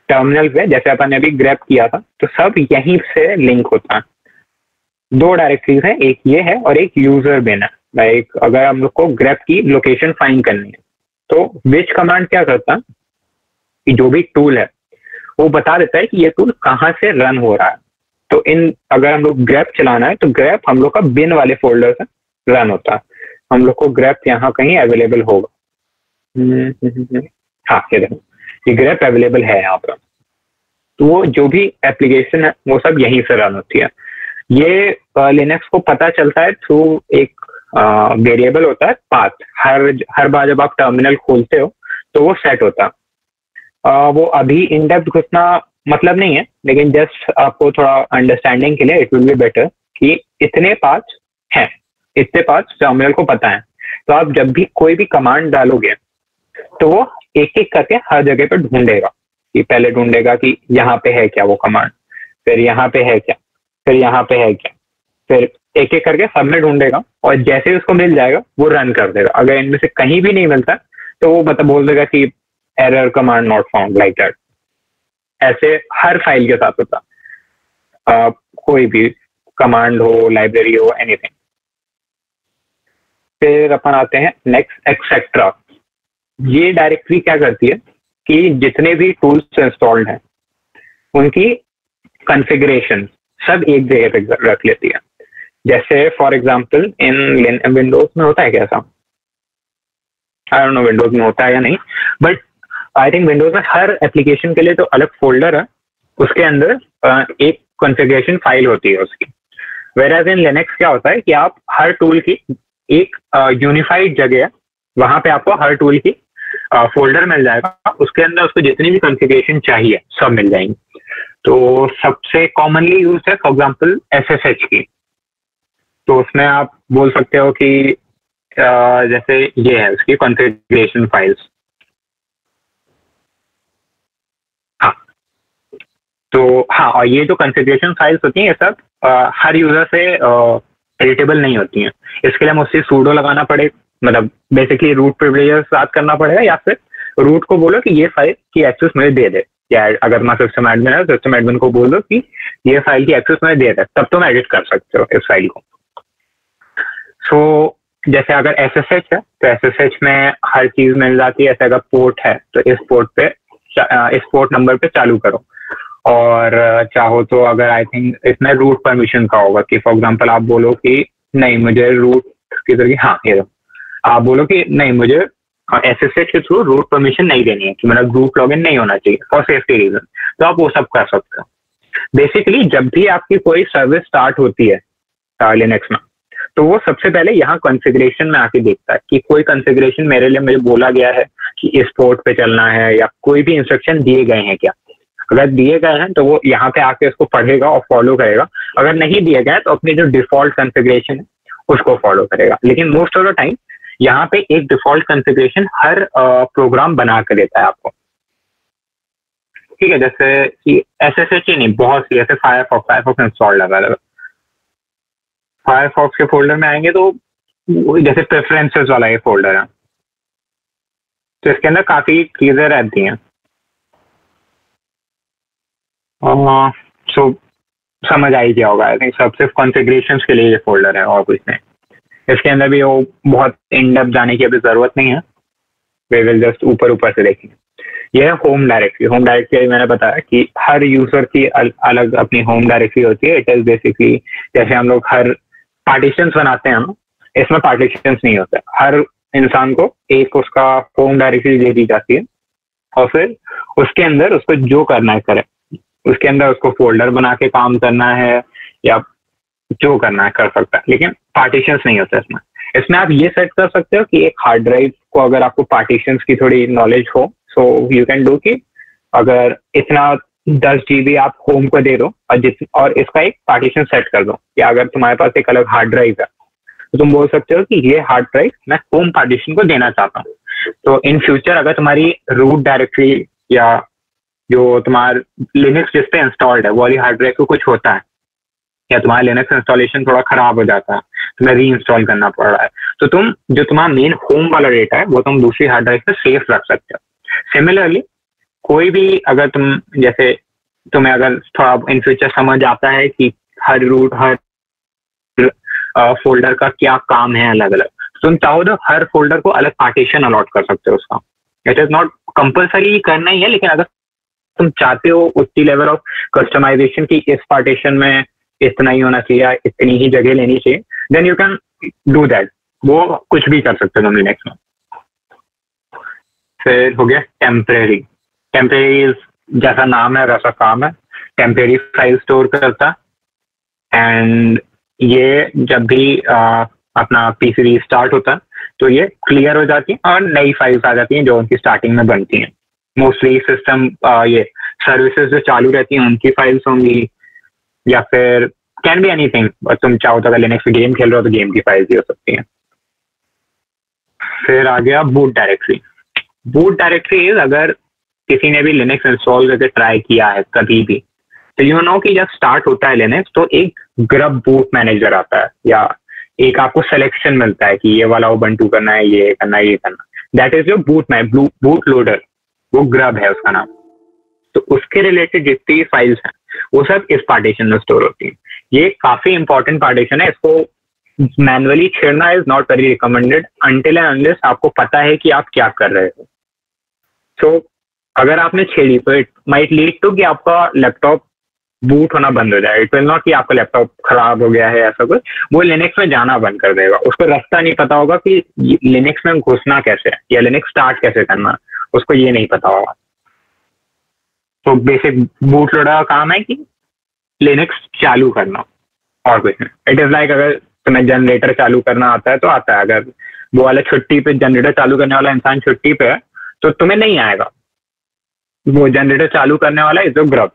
टर्मिनल पे, जैसे अपन ने अभी ग्रैब किया था, तो सब यहीं से लिंक होता है। दो डायरेक्टरीज हैं, एक ये है और एक यूजर बिन है। लाइक अगर हम लोग को ग्रैब की लोकेशन फाइंड करनी है, तो विच कमांड क्या करता है कि जो भी टूल है वो बता देता है कि ये टूल कहाँ से रन हो रहा है। तो इन अगर हम लोग ग्रैब चलाना है तो ग्रैब हम लोग का बिन वाले फोल्डर से रन होता है, हम लोग को ग्रैब यहाँ कहीं अवेलेबल होगा। हाँ, ये देखो ये ग्रैब अवेलेबल है यहाँ पर, तो वो जो भी एप्लीकेशन है वो सब यहीं से रन होती है। ये लिनक्स को पता चलता है थ्रू एक वेरिएबल होता है पाथ। हर हर बार जब आप टर्मिनल खोलते हो तो वो सेट होता है। Uh, वो अभी इन डेप्थ घुसना मतलब नहीं है, लेकिन जस्ट आपको थोड़ा अंडरस्टैंडिंग के लिए इट विल बी बेटर कि इतने पाथ हैं, इतने पाथ टर्मिनल को पता है, तो आप जब भी कोई भी कमांड डालोगे तो वो एक एक करके हर जगह पर ढूंढेगा, कि पहले ढूंढेगा कि यहाँ पे है क्या वो कमांड, फिर यहाँ पे है क्या, फिर यहाँ पे है क्या, फिर एक एक करके सब में ढूंढेगा और जैसे ही उसको मिल जाएगा वो रन कर देगा। अगर इनमें से कहीं भी नहीं मिलता तो वो मतलब बोल देगा कि error command not found, like that. ऐसे हर फाइल के साथ होता, uh, कोई भी कमांड हो, लाइब्रेरी हो, एनीथिंग। फिर अपन आते हैं नेक्स्ट, एक्सेट्रा। ये डायरेक्टरी क्या करती है कि जितने भी टूल्स इंस्टॉल्ड हैं उनकी कॉन्फ़िगरेशन सब एक जगह पे रख लेती है। जैसे फॉर एग्जांपल इन विंडोज में होता है कैसा, आई डोंट नो विंडोज में होता है या नहीं, बट आई थिंक विंडोज में हर एप्लीकेशन के लिए तो अलग फोल्डर है, उसके अंदर एक कॉन्फ़िगरेशन फाइल होती है उसकी। वेराज इन लिनक्स क्या होता है कि आप हर टूल की एक यूनिफाइड जगह है, वहां पे आपको हर टूल की फोल्डर मिल जाएगा, उसके अंदर उसको जितनी भी कॉन्फ़िगरेशन चाहिए सब मिल जाएंगी। तो सबसे कॉमनली यूज है for example S S H की, तो उसमें आप बोल सकते हो कि जैसे ये है उसकी कॉन्फ़िगरेशन फाइल्स। तो हाँ, और ये जो कॉन्फ़िगरेशन फाइल्स होती हैं ये सब आ, हर यूजर से एडिटेबल नहीं होती हैं, इसके लिए हम उससे सूडो लगाना पड़े, मतलब बेसिकली रूट प्रिविलेजेस साथ करना पड़ेगा, या फिर रूट को बोलो कि ये फाइल की एक्सेस मुझे दे दे, या अगर मैं सिस्टम एडमिन है सिस्टम एडमिन को बोल दो कि ये फाइल की एक्सेस मुझे दे दे, तब तुम एडिट कर सकते हो इस फाइल को। सो जैसे अगर एस एस एच है तो एस एस एच में हर चीज मिल जाती है, ऐसे अगर पोर्ट है तो इस पोर्ट पे इस पोर्ट नंबर पे चालू करो, और चाहो तो अगर आई थिंक इसमें रूट परमिशन का होगा कि फॉर एग्जांपल आप बोलो कि नहीं मुझे रूट किधर की, हाँ ये आप बोलो कि नहीं मुझे एस एस एच के थ्रू रूट परमिशन नहीं देनी है कि मेरा ग्रुप लॉगिन नहीं होना चाहिए फॉर सेफ्टी रीजन, तो आप वो सब कर सकते हो। बेसिकली जब भी आपकी कोई सर्विस स्टार्ट होती है लिनक्स में तो वो सबसे पहले यहाँ कॉन्फ़िगरेशन में आके देखता है कि कोई कॉन्फ़िगरेशन मेरे लिए मुझे बोला गया है कि इस पोर्ट पे चलना है या कोई भी इंस्ट्रक्शन दिए गए हैं क्या, अगर दिए गए हैं तो वो यहाँ पे आके उसको पढ़ेगा और फॉलो करेगा, अगर नहीं दिए गए तो अपनी जो डिफॉल्ट कॉन्फ़िगरेशन है उसको फॉलो करेगा। लेकिन मोस्ट ऑफ द टाइम यहाँ पे एक डिफॉल्ट कॉन्फ़िगरेशन हर प्रोग्राम बना कर देता है आपको, ठीक है, जैसे कि एस एस एच ही नहीं बहुत सी, जैसे फायरफॉक्स फायरफॉक्स इंस्टॉल लगा लगा फायरफॉक्स के फोल्डर में आएंगे तो जैसे प्रेफरेंसेस वाला ये फोल्डर है तो इसके अंदर काफी चीजें रहती हैं, सो समझ आ ही गया होगा आई थिंक, सब सिर्फ कॉन्फ़िगरेशंस के लिए ये फोल्डर है और कुछ नहीं, इसके अंदर भी वो बहुत इन डेप्थ जाने की अभी जरूरत नहीं है, वे विल जस्ट ऊपर ऊपर से देखेंगे। यह होम डायरेक्टरी, होम डायरेक्टरी मैंने बताया कि हर यूजर की अल, अलग अपनी होम डायरेक्टरी होती है, इट इज बेसिकली जैसे हम लोग हर पार्टीशंस बनाते हैं हम, इसमें पार्टीशंस नहीं होता, हर इंसान को एक उसका होम डायरेक्टरी दे दी जाती है और फिर उसके अंदर उसको जो करना है करे, उसके अंदर उसको फोल्डर बना के काम करना है या जो करना है कर सकता है, लेकिन पार्टीशंस नहीं होता इसमें। इसमें आप ये सेट कर सकते हो कि एक हार्ड ड्राइव को अगर आपको पार्टीशंस की थोड़ी नॉलेज हो तो यू कैन डू कि अगर इतना दस जीबी आप होम को दे दो और जिस और इसका एक पार्टीशन सेट कर दो कि अगर तुम्हारे पास एक अलग हार्ड ड्राइव है तो तुम बोल सकते हो कि ये हार्ड ड्राइव मैं होम पार्टीशन को देना चाहता हूँ, तो इन फ्यूचर अगर तुम्हारी रूट डायरेक्टरी या जो तुम्हारा लिनक्स जिस पे इंस्टॉल्ड है वो वाली हार्ड ड्राइव को कुछ होता है या तुम्हारा लिनक्स इंस्टॉलेशन थोड़ा खराब हो जाता है तुम्हें री इंस्टॉल करना पड़ रहा है, तो तुम जो तुम्हारा मेन होम वाला डेटा है वो तुम दूसरी हार्ड ड्राइव पे सेफ रख सकते हो। सिमिलरली कोई भी अगर तुम जैसे तुम्हें अगर थोड़ा इन फ्यूचर समझ आता है कि हर रूट हर फोल्डर का क्या काम है अलग अलग, तुम चाहो तो हर फोल्डर को अलग पार्टीशन अलॉट कर सकते हो उसका, इट इज नॉट कंपल्सरी करना ही है, लेकिन अगर तुम चाहते हो उतनी लेवल ऑफ कस्टमाइजेशन की इस पार्टीशन में इतना ही होना चाहिए इतनी ही जगह लेनी चाहिए then you can do that, वो कुछ भी कर सकते हो तुम लिनक्स में। फिर हो गया टेम्परेरी, टेम्परेरी जैसा नाम है वैसा काम है, टेम्परेरी फाइल स्टोर करता एंड ये जब भी आ, अपना पीसी रिस्टार्ट होता तो ये क्लियर हो जाती है और नई फाइल्स आ जाती हैं जो उनकी स्टार्टिंग में बनती हैं, मोस्टली सिस्टम ये सर्विसेज जो चालू रहती हैं उनकी फाइल्स होंगी या फिर कैन बी एनीथिंग, तुम चाहो तो अगर लिनक्स गेम खेल रहे हो तो गेम की फाइल्स भी हो सकती हैं। फिर आ गया बूट डायरेक्टरी, बूट डायरेक्टरी अगर किसी ने भी लिनक्स इंस्टॉल करके ट्राई किया है कभी भी तो यू नो कि जब स्टार्ट होता है लिनक्स तो एक ग्रब बूट मैनेजर आता है या एक आपको सिलेक्शन मिलता है कि ये वाला उबंटू करना है ये करना है ये करना, that is your boot man boot loader, वो ग्रब है उसका नाम, तो उसके रिलेटेड जितनी फाइल्स हैं वो सब इस पार्टीशन में स्टोर होती है। ये काफी इंपॉर्टेंट पार्टीशन है, इसको मैनुअली छेड़ना is not very recommended until and unless आपको पता है कि आप क्या कर रहे हो, सो so, अगर आपने छेड़ी तो इट माइट लीड टू कि आपका लैपटॉप बूट होना बंद हो जाए, इट विल नॉट कि आपका लैपटॉप खराब हो गया है ऐसा कुछ, वो लिनक्स में जाना बंद कर देगा, उसको रास्ता नहीं पता होगा कि लिनक्स में घुसना कैसे है या लिनक्स स्टार्ट कैसे करना उसको ये नहीं पता होगा। तो बेसिक बूट लोडर का काम है कि लिनक्स चालू करना और कुछ नहीं, इट इज लाइक अगर तुम्हें जनरेटर चालू करना आता है तो आता है, अगर वो वाला छुट्टी पे जनरेटर चालू करने वाला इंसान छुट्टी पे है तो तुम्हें नहीं आएगा, वो जनरेटर चालू करने वाला इज अ ग्रब,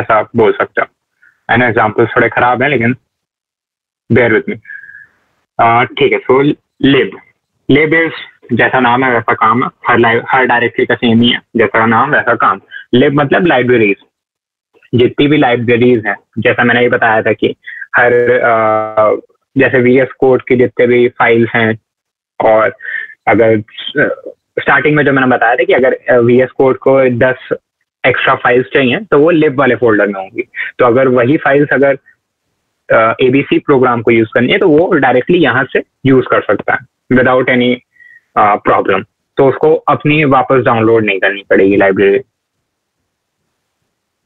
ऐसा आप बोल सकते हो। एंड एग्जाम्पल थोड़े खराब हैं लेकिन बेयर विद मी, ठीक है। सो लिब लिब इज जैसा नाम है वैसा काम है, हर हर डायरेक्टरी का सेम ही है, जैसा नाम वैसा काम। लिब मतलब लाइब्रेरीज, जितनी भी लाइब्रेरीज हैं जैसा मैंने ये बताया था कि हर uh, जैसे वीएस कोड के जितने भी फाइल्स हैं, और अगर uh, स्टार्टिंग में जो मैंने बताया था कि अगर वीएस कोड को दस एक्स्ट्रा फाइल्स चाहिए तो वो लिब वाले फोल्डर में होंगी, तो अगर वही फाइल्स अगर एबीसी प्रोग्राम को यूज करनी है तो वो डायरेक्टली यहाँ से यूज कर सकता है विदाउट एनी प्रॉब्लम। तो उसको अपनी वापस डाउनलोड नहीं करनी पड़ेगी लाइब्रेरी।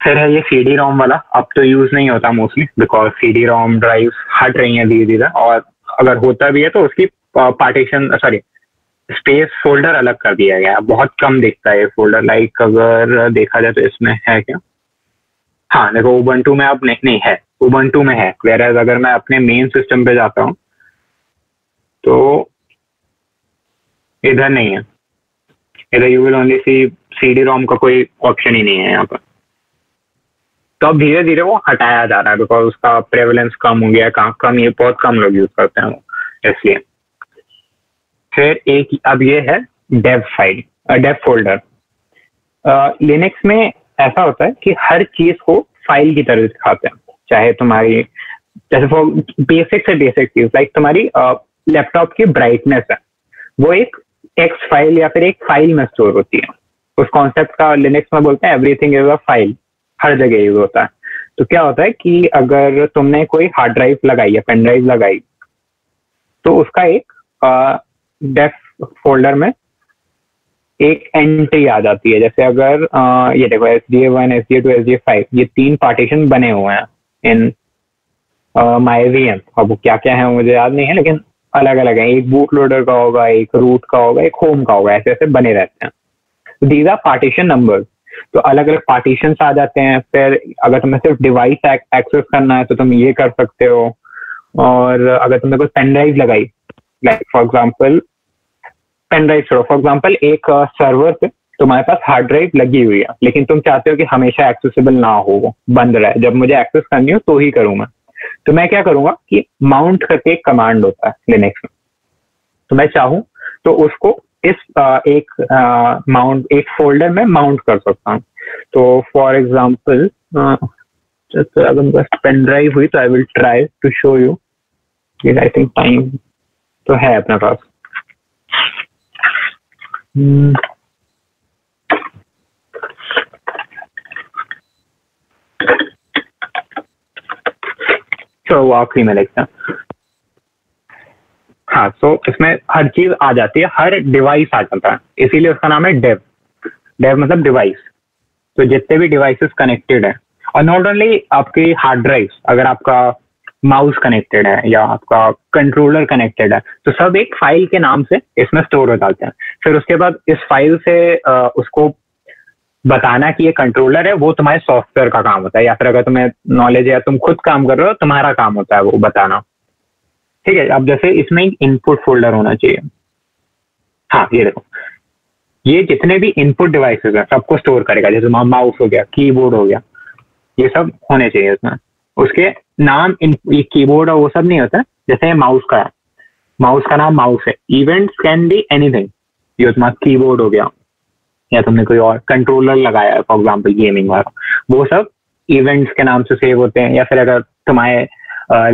फिर है ये सी डी रोम वाला, अब तो यूज नहीं होता mostly because C D ROM drive हट रही है धीरे धीरे, और अगर होता भी है तो उसकी पार्टीशन सॉरी स्पेस फोल्डर अलग कर दिया गया, बहुत कम दिखता है ये फोल्डर। लाइक अगर देखा जाए तो इसमें है क्या, हाँ देखो उबंटू में अब नहीं, नहीं है उबंटू में है। वेरएज अगर मैं अपने मेन सिस्टम पे जाता हूँ तो इधर नहीं है, इधर you will only see C D ROM का कोई ऑप्शन ही नहीं है यहाँ पर। तो अब धीरे धीरे वो हटाया जा रहा है बिकॉज उसका प्रेवलेंस कम हो गया, कम ये बहुत कम लोग यूज करते हैं वो इसलिए। फिर एक अब ये है dev file, dev folder. Linux में ऐसा होता है कि हर चीज को फाइल की तरह दिखाते हैं, चाहे तुम्हारी जैसे फॉर बेसिक से बेसिक चीज लाइक तुम्हारी लैपटॉप की ब्राइटनेस है वो एक टेक्स्ट फाइल या फिर एक फाइल में स्टोर होती है। उस कॉन्सेप्ट का लिनक्स में बोलते हैं एवरीथिंग इज अ फाइल, हर जगह यूज होता है। तो क्या होता है कि अगर तुमने कोई हार्ड ड्राइव लगाई या पेन ड्राइव लगाई तो उसका एक डेफ फोल्डर में एक एंट्री आ जाती है। जैसे अगर आ, ये देखो S D A one S D A two S D A five ये तीन पार्टीशन बने हुए हैं इन माई वी एम। अब वो क्या क्या है मुझे याद नहीं है लेकिन अलग अलग है, एक बूट लोडर का होगा, एक रूट का होगा, एक होम का होगा, ऐसे ऐसे बने रहते हैं। दीज आर पार्टीशन नंबर्स, तो अलग अलग पार्टीशन आ जाते हैं। फिर अगर तुम्हें सिर्फ डिवाइस एक्सेस करना है तो तुम ये कर सकते हो, और अगर तुमने कोई पेन ड्राइव लगाई like for example pen drive छोड़ो, फॉर एग्जांपल एक सर्वर पे तुम्हारे पास हार्ड ड्राइव लगी हुई है लेकिन तुम चाहते हो कि हमेशा एक्सेसिबल ना हो, बंद रहे, जब मुझे एक्सेस करनी हो तो ही करूँगा, तो मैं क्या करूँगा कि माउंट करके एक कमांड होता है लिनक्स में, तो मैं चाहूँ तो उसको इस आ, एक माउंट एक फोल्डर में माउंट कर सकता हूँ। तो फॉर एग्जांपल अगर पेन ड्राइव हुई तो I will try to show you, I think time तो है अपने पास। तो वो आखिरी में लिखते हैं हाँ। सो so, इसमें हर चीज आ जाती है, हर डिवाइस आ जाता है, इसीलिए उसका नाम है डेव। डेव मतलब डिवाइस, तो जितने भी डिवाइसेस कनेक्टेड हैं, और नॉट ओनली आपकी हार्ड ड्राइव्स, अगर आपका माउस कनेक्टेड है या आपका कंट्रोलर कनेक्टेड है तो सब एक फाइल के नाम से इसमें स्टोर हो जाते हैं। फिर उसके बाद इस फाइल से आ, उसको बताना कि ये कंट्रोलर है वो तुम्हारे सॉफ्टवेयर का काम होता है, या फिर अगर तुम्हें नॉलेज है या तुम खुद काम कर रहे हो तुम्हारा काम होता है वो बताना, ठीक है। अब जैसे इसमें एक इनपुट फोल्डर होना चाहिए हाँ, ये देखो ये जितने भी इनपुट डिवाइसेस हैं सबको स्टोर करेगा, जैसे माउस हो गया, कीबोर्ड हो गया, ये सब होने चाहिए इसमें। उसके नाम ये कीबोर्ड और वो सब नहीं होता, जैसे माउस का माउस का नाम माउस है। इवेंट्स कैन बी एनीथिंग, ये तुम्हारा कीबोर्ड हो गया या तुमने कोई और कंट्रोलर लगाया फॉर एग्जाम्पल गेमिंग वाला, वो सब इवेंट्स के नाम से सेव होते हैं, या फिर अगर तुम्हारे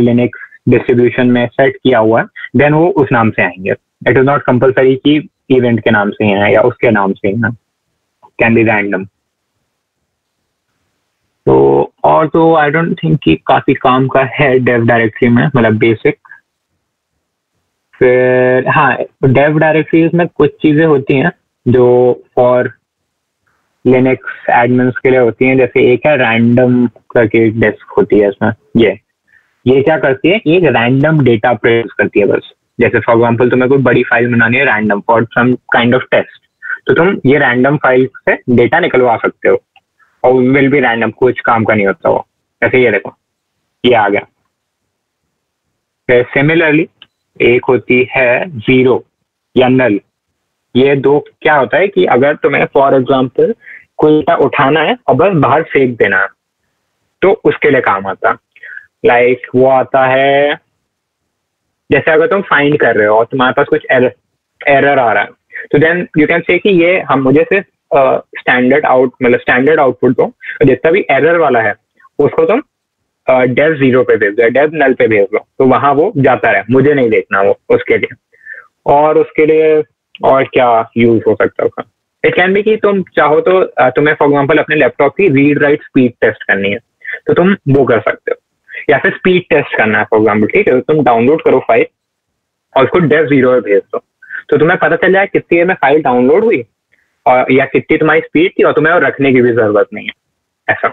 लिनक्स डिस्ट्रीब्यूशन में सेट किया हुआ है देन वो उस नाम से आएंगे। इट इज नॉट कंपल्सरी कि इवेंट के नाम से ही है या उसके नाम से ही है, कैन बी रैंडम। तो और तो आई डोंट थिंक कि काफी काम का है डेव डायरेक्टरी में, मतलब बेसिक। फिर हाँ डेव डायरेक्टरीज में कुछ चीजें होती हैं जो फॉर लिनक्स एडमिन्स के लिए होती हैं, जैसे एक है रैंडम करके डेस्क होती है, इसमें ये ये क्या करती है एक रैंडम डेटा प्रेस करती है बस। जैसे फॉर एग्जाम्पल तुम्हें कोई बड़ी फाइल बनानी है random for some kind of test, तो तुम ये रैंडम फाइल से डेटा निकलवा सकते हो और विल बी रैंडम, कुछ काम का नहीं होता वो। जैसे ये देखो ये आ गया। सिमिलरली एक होती है जीरो या नल, ये दो क्या होता है कि अगर तुम्हें फॉर एग्जाम्पल कोई डेटा उठाना है और बस बाहर फेंक देना है तो उसके लिए काम आता है। लाइक like, वो आता है जैसे अगर तुम फाइंड कर रहे हो और तुम्हारे पास कुछ एरर एरर आ रहा है तो देन यू कैन से कि ये हम मुझे सिर्फ स्टैंडर्ड आउट मतलब स्टैंडर्ड आउटपुट दो, जितना भी एरर वाला है उसको तुम डेव जीरो पे भेज दो, डेव नल पे भेज दो, तो वहां वो जाता रहे, मुझे नहीं देखना वो उसके लिए। और उसके लिए और क्या यूज हो सकता है उसका, इट कैन बी कि तुम चाहो तो तुम्हें फॉर एग्जाम्पल अपने लैपटॉप की रीड राइट स्पीड टेस्ट करनी है तो तुम वो कर सकते हो। या फिर स्पीड टेस्ट करना है फॉर एग्जाम्पल, ठीक है, तुम डाउनलोड करो फाइल और उसको डेव जीरो पे भेज दो, तो तुम्हें पता चल जाए कितनी देर में फाइल डाउनलोड हुई और या कितनी तुम्हारी स्पीड थी, और तुम्हें और रखने की भी जरूरत नहीं है। ऐसा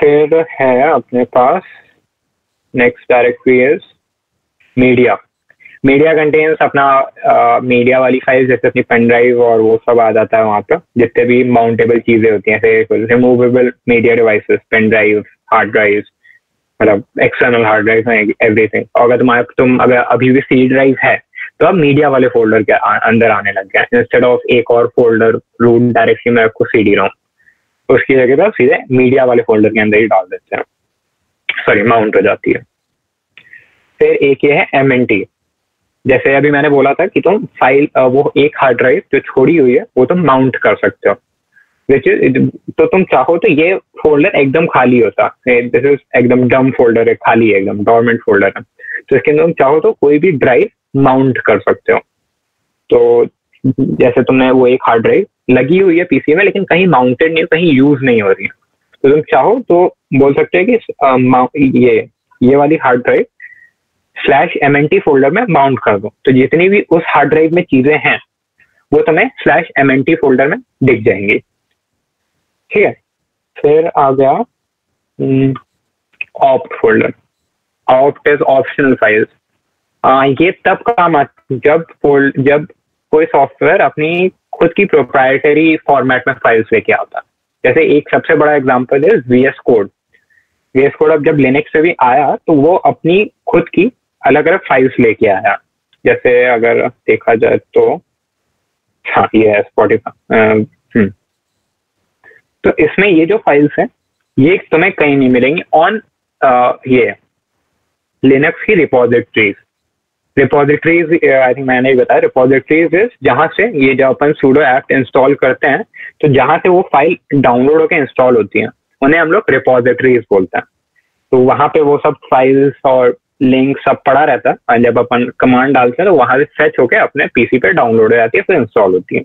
फिर है अपने पास next directory is media. Media contains अपना मीडिया uh, वाली फाइल, जैसे अपनी पेन ड्राइव और वो सब आ जाता है वहाँ पर, जितने भी माउंटेबल चीजें होती हैं, removable media devices, pen drive, hard drive, मतलब एक्सटर्नल हार्ड ड्राइव, एवरीथिंग। और अगर तुम्हारे तुम अगर अभी भी सी ड्राइव है तो अब मीडिया वाले फोल्डर के आ, अंदर आने लग गया, इंस्टेड ऑफ एक और फोल्डर रूट डायरेक्टली मैं आपको सी डी रहा हूँ, उसकी जगह पर सीधे मीडिया वाले फोल्डर के अंदर ही डाल देते हैं, सॉरी माउंट हो जाती है। फिर एक ये है एम एन टी, जैसे अभी मैंने बोला था कि तुम फाइल वो एक हार्ड ड्राइव जो छोड़ी हुई है वो तुम माउंट कर सकते हो, तो तुम चाहो तो ये फोल्डर एकदम खाली होता, दिस इज एकदम डम फोल्डर है, खाली है एकदम, डॉर्मेंट फोल्डर है, तो इसके अंदर तुम चाहो तो कोई भी ड्राइव माउंट कर सकते हो। तो जैसे तुमने वो एक हार्ड ड्राइव लगी हुई है पीसी में लेकिन कहीं माउंटेड नहीं, कहीं यूज नहीं हो रही है, तो तुम चाहो तो बोल सकते हो कि ये ये वाली hard drive slash M N T folder में माउंट कर दो, तो जितनी भी उस हार्ड ड्राइव में चीजें हैं वो तुम्हें slash M N T folder में दिख जाएंगी, ठीक है। फिर आ गया opt folder. Opt is optional files, ये तब काम आता है जब फोल्ड जब कोई सॉफ्टवेयर अपनी खुद की प्रोप्राइटरी फॉर्मेट में फाइल्स लेके आता है, जैसे एक सबसे बड़ा एग्जांपल है वीएस कोड। वीएस कोड अब जब लिनक्स से भी आया तो वो अपनी खुद की अलग अलग फाइल्स लेके आया, जैसे अगर देखा जाए तो हाँ ये है स्पॉटिफाई, तो इसमें ये जो फाइल्स हैं ये तुम्हें कहीं नहीं मिलेंगी ऑन ये लिनक्स की रिपोजिटरीज। रिपोजिटरीज आई थिंक मैंने भी बताया, रिपोजिटरीज इज जहाँ से ये जब अपन सूडो ऐप इंस्टॉल करते हैं तो जहाँ से वो फाइल डाउनलोड होकर इंस्टॉल होती हैं उन्हें हम लोग रिपोजिटरीज बोलते हैं। तो वहाँ पे वो सब फाइल्स और लिंक सब पड़ा रहता है और जब अपन कमांड डालते हैं तो वहाँ से फेच होकर अपने पीसी पे डाउनलोड हो जाती है, फिर इंस्टॉल होती है,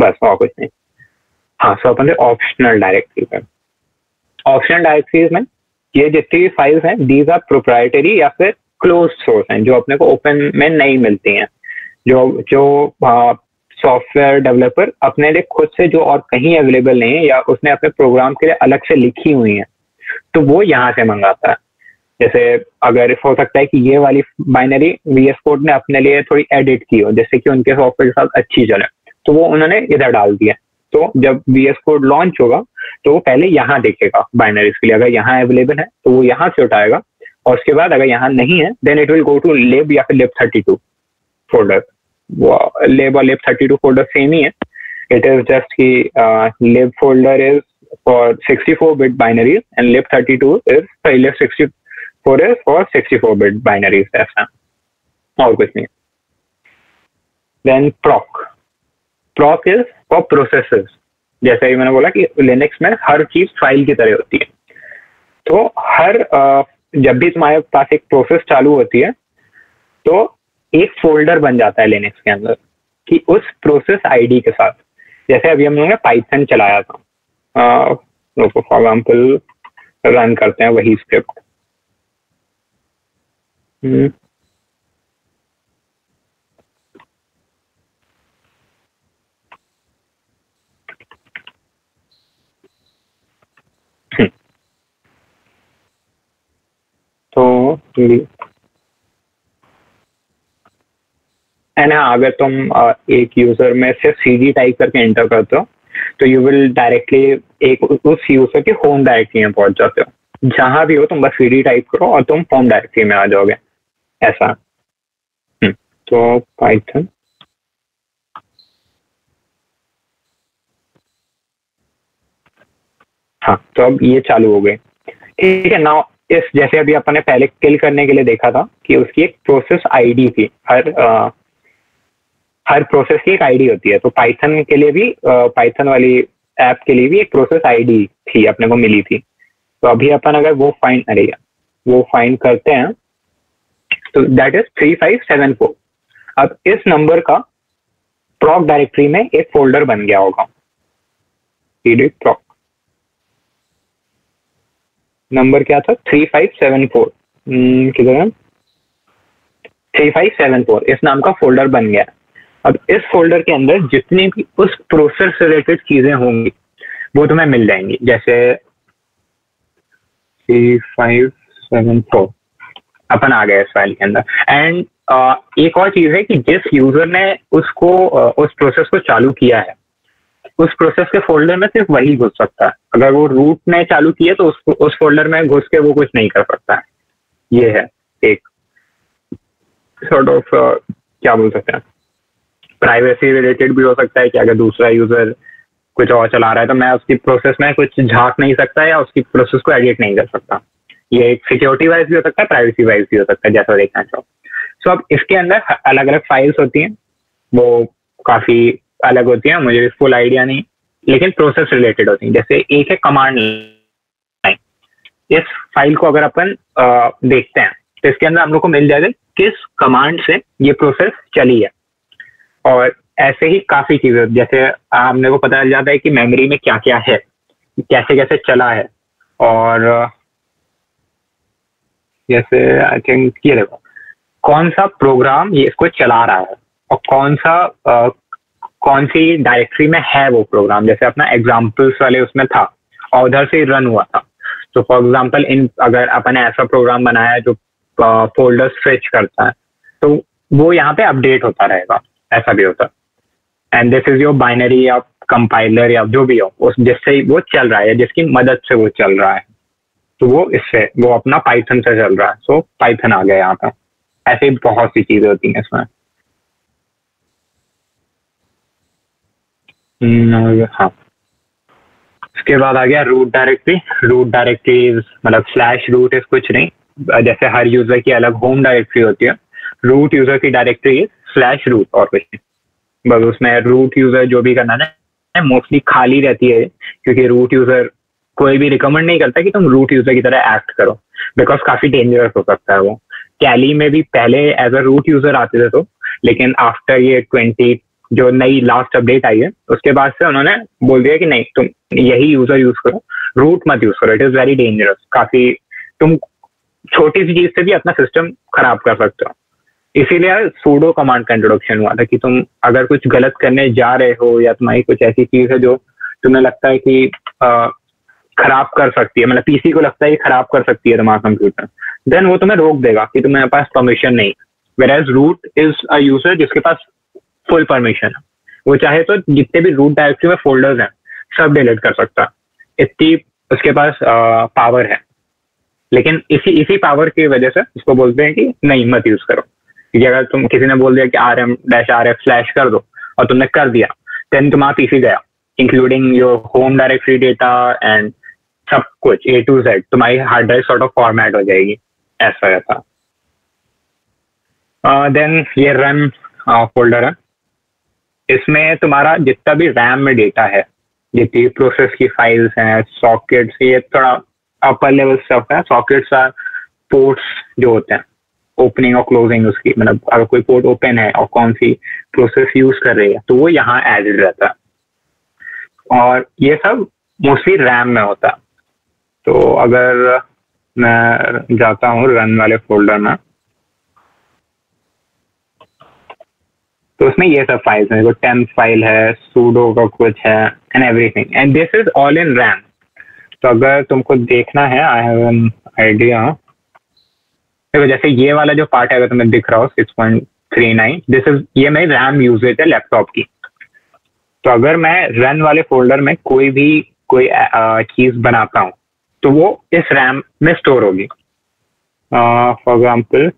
बस और कुछ नहीं। हाँ सो अपन ऑप्शनल डायरेक्टरी पर, ऑप्शनल डायरेक्टरीज में ये जितनी भी फाइल्स हैं दीज आर प्रोप्राइटरी या फिर क्लोज सोर्स हैं, जो अपने को ओपन में नहीं मिलती हैं, जो जो सॉफ्टवेयर डेवलपर अपने लिए खुद से जो और कहीं अवेलेबल नहीं है या उसने अपने प्रोग्राम के लिए अलग से लिखी हुई हैं, तो वो यहाँ से मंगाता है। जैसे अगर हो सकता है कि ये वाली बाइनरी वीएस कोड ने अपने लिए थोड़ी एडिट की हो जैसे कि उनके सॉफ्टवेयर के साथ अच्छी चले, तो वो उन्होंने इधर डाल दिया, तो जब वीएस कोड लॉन्च होगा तो वो पहले यहाँ देखेगा बाइनरीज के लिए, अगर यहाँ अवेलेबल है तो वो यहाँ से उठाएगा और उसके बाद अगर यहाँ नहीं है then it will go to lib या फिर लेब थर्टी टू फोल्डर। वो लेब और lib thirty two folder same ही है, इट इज जस्ट कि lib folder is for sixty four bit binaries and lib thirty two is lib sixty four is for sixty four bit binaries, ऐसा और कुछ नहीं। Then proc, proc is for processes, जैसे मैंने बोला कि Linux में हर चीज फाइल की तरह होती है, तो हर जब भी तुम्हारे पास एक प्रोसेस चालू होती है तो एक फोल्डर बन जाता है लिनक्स के अंदर कि उस प्रोसेस आईडी के साथ, जैसे अभी हम लोगों ने पाइथन चलाया था, फॉर एग्जाम्पल रन करते हैं वही स्क्रिप्ट, hmm. तो एंड हाँ अगर तुम एक यूजर में सिर्फ सी जी टाइप करके एंटर करते हो तो यू विल डायरेक्टली एक उस यूजर के होम डायरेक्टरी में पहुंच जाते हो, जहां भी हो तुम बस सी डी टाइप करो और तुम होम डायरेक्टरी में आ जाओगे, ऐसा। तो पाइथन हाँ, तो अब ये चालू हो गए, ठीक है ना। इस जैसे अभी अपन ने पहले किल करने के लिए देखा था कि उसकी एक प्रोसेस आईडी थी, हर आ, हर प्रोसेस की एक आईडी होती है, तो पाइथन के लिए भी पाइथन वाली ऐप के लिए भी एक प्रोसेस आईडी थी अपने को मिली थी, तो अभी अपन अगर वो फाइंड अरे वो फाइंड करते हैं तो that is three five seven four. अब इस नंबर का प्रॉक डायरेक्टरी में एक फोल्डर बन गया होगा, प्रॉक नंबर क्या था थ्री फाइव सेवन फोर, किधर है थ्री फाइव सेवन फोर, इस नाम का फोल्डर बन गया। अब इस फोल्डर के अंदर जितनी भी उस प्रोसेस से रिलेटेड चीजें होंगी वो तुम्हें मिल जाएंगी। जैसे थ्री फाइव सेवन फोर अपन आ गए इस फाइल के अंदर। एंड uh, एक और चीज है कि जिस यूजर ने उसको uh, उस प्रोसेस को चालू किया है उस प्रोसेस के फोल्डर में सिर्फ वही घुस सकता है। अगर वो रूट ने चालू किया तो उस उस फोल्डर में घुस के वो कुछ नहीं कर सकता है। ये है एक sort of, uh, क्या बोल सकते हैं, प्राइवेसी रिलेटेड भी हो सकता है कि अगर दूसरा यूजर कुछ और चला रहा है तो मैं उसकी प्रोसेस में कुछ झांक नहीं सकता या उसकी प्रोसेस को एडिट नहीं कर सकता। ये एक सिक्योरिटी वाइज भी हो सकता है, प्राइवेसी वाइज भी हो सकता है, जैसा देखना चाहो। सो so, अब इसके अंदर अलग अलग फाइल्स होती हैं, वो काफी अलग होती है, मुझे फुल आइडिया नहीं, लेकिन प्रोसेस रिलेटेड होती है। जैसे एक है कमांड लाइन। इस फाइल को अगर अपन आ, देखते हैं तो इसके अंदर हम लोग को मिल जाएगा किस कमांड से ये प्रोसेस चली है। और ऐसे ही काफी चीजें, जैसे हमने को पता चल जाता है कि मेमोरी में क्या क्या है, कैसे कैसे चला है। और जैसे आई थिंक ये देखो कौन सा प्रोग्राम ये इसको चला रहा है और कौन सा आ, कौन सी डायरेक्टरी में है वो प्रोग्राम। जैसे अपना एग्जाम्पल्स वाले उसमें था और उधर से रन हुआ था। तो फॉर एग्जाम्पल इन अगर अपन ऐसा प्रोग्राम बनाया जो फोल्डर स्ट्रेच करता है तो वो यहाँ पे अपडेट होता रहेगा, ऐसा भी होता है। And this is your binary या कंपाइलर या जो भी हो उस जिससे वो चल रहा है, जिसकी मदद से वो चल रहा है, तो वो इससे वो अपना पाइथन से चल रहा है। सो पाइथन आ गया यहाँ पे। ऐसे बहुत सी चीजें होती हैं इसमें। हाँ, इसके बाद आ गया रूट डायरेक्टरी। रूट डायरेक्टरी मतलब स्लैश रूट इज कुछ नहीं, जैसे हर यूजर की अलग होम डायरेक्टरी होती है, रूट यूजर की डायरेक्टरी इज स्लैश रूट और कुछ नहीं। बस उसमें रूट यूजर जो भी करना है मोस्टली खाली रहती है, क्योंकि रूट यूजर कोई भी रिकमेंड नहीं करता कि तुम रूट यूजर की तरह एक्ट करो, बिकॉज काफी डेंजरस हो सकता है वो। कैली में भी पहले एज अ रूट यूजर आते थे तो, लेकिन आफ्टर ये ट्वेंटी जो नई लास्ट अपडेट आई है उसके बाद से उन्होंने बोल दिया कि नहीं तुम यही यूजर यूज करो, रूट मत यूज करो, इट इज वेरी डेंजरस। काफी तुम छोटी सी चीज से भी अपना सिस्टम खराब कर सकते हो। इसीलिए सूडो कमांड का इंट्रोडक्शन हुआ था कि तुम अगर कुछ गलत करने जा रहे हो या तुम्हारी कुछ ऐसी चीज है जो तुम्हें लगता है कि आ, खराब कर सकती है, मतलब पीसी को लगता है कि खराब कर सकती है तुम्हारा कंप्यूटर, देन वो तुम्हें रोक देगा कि तुम्हारे पास परमिशन नहीं। Whereas root is a user जिसके पास फुल परमिशन, वो चाहे तो जितने भी रूट डायरेक्टरी में फोल्डर्स हैं सब डिलीट कर सकता है, इतनी उसके पास आ, पावर है। लेकिन इसी इसी पावर की वजह से इसको बोलते हैं कि नहीं मत यूज करो, क्योंकि अगर तुम किसी ने बोल दिया कि R M dash R F slash कर दो और तुमने कर दिया, देन तुम्हारा पीसी गया including your home directory data and सब कुछ ए टू जेड, तुम्हारी hard drive sort of format हो जाएगी, ऐसा रहता। देन ये रन फोल्डर है, इसमें तुम्हारा जितना भी रैम में डेटा है, जितनी प्रोसेस की फाइल्स हैं, सॉकेट्स, ये थोड़ा अपर लेवल स्टफ है। सॉकेट्स आर पोर्ट्स जो होते हैं, ओपनिंग और क्लोजिंग उसकी, मतलब अगर कोई पोर्ट ओपन है और कौन सी प्रोसेस यूज कर रही है तो वो यहाँ एडेड रहता है। और ये सब मोस्टली रैम में होता है। तो अगर मैं जाता हूँ रन वाले फोल्डर में तो उसमें ये सब फाइल्स हैं, टेम्प फाइल है, सूडो का कुछ है and everything, and this is all in RAM. तो अगर तुमको देखना है, आई हैव एन आइडिया, देखो जैसे ये वाला जो पार्ट है अगर तुम्हें दिख रहा हो six point three nine, this is ये मेरी रैम यूजेज है लैपटॉप की। तो अगर मैं रन वाले फोल्डर में कोई भी कोई चीज बनाता हूँ तो वो इस रैम में स्टोर होगी। फॉर एग्जाम्पल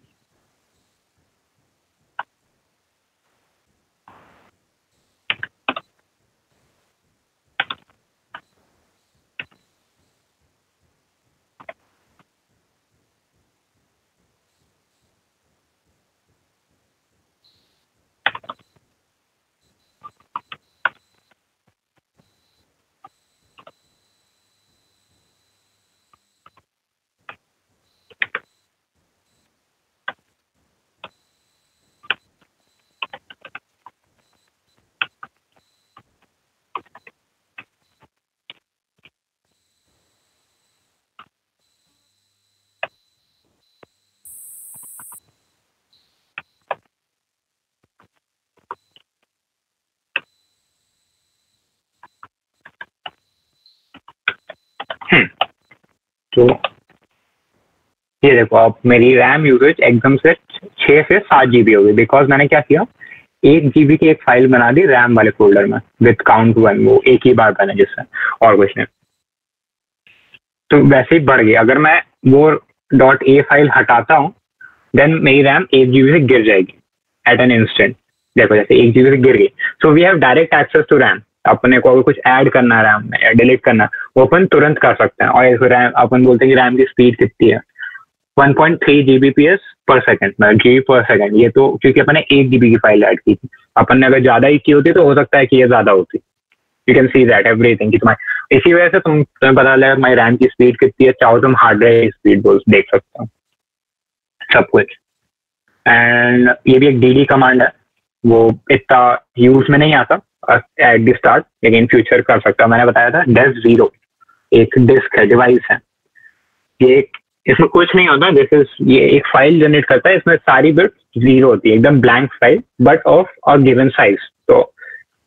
तो ये देखो आप मेरी रैम यूसेज एकदम से छः से सात जीबी हो गई, बिकॉज मैंने क्या किया एक जीबी की एक फाइल बना दी रैम वाले फोल्डर में विथ काउंट वन, वो एक ही बार बना जिससे और कुछ नहीं, तो वैसे ही बढ़ गई। अगर मैं वो डॉट ए फाइल हटाता हूँ देन मेरी रैम एक जीबी से गिर जाएगी एट एन इंस्टेंट। देखो जैसे एक जीबी से गिर गई, so we have direct access to RAM. अपने को अगर कुछ ऐड करना रैम में या डिलीट करना वो अपन तुरंत कर सकते हैं। और रैम अपन बोलते हैं कि रैम की स्पीड कितनी है, one point three GBPS per second मतलब जी पर सेकंड। ये तो क्योंकि अपने एक जीबी की फाइल ऐड की थी, अपन ने अगर ज्यादा ही की होती तो हो सकता है कि ये ज्यादा होती। You can see that everything कि तुम्हारी इसी वजह से तुम तुम्हें पता लगा तुम्हारी रैम की स्पीड कितनी है, चाहो तुम हार्ड ड्राइव की स्पीड बोल देख सकते हो सब कुछ। एंड ये भी एक डी डी कमांड है, वो इतना यूज में नहीं आता एट द स्टार्ट लेकिन फ्यूचर कर सकता है। मैंने बताया था डेस्क जीरो एक डिस्क है, डिवाइस है ये, इसमें कुछ नहीं होता, दिस इज ये एक फाइल जनरेट करता है, इसमें सारी बिट जीरो होती है एकदम blank file but of a given size. तो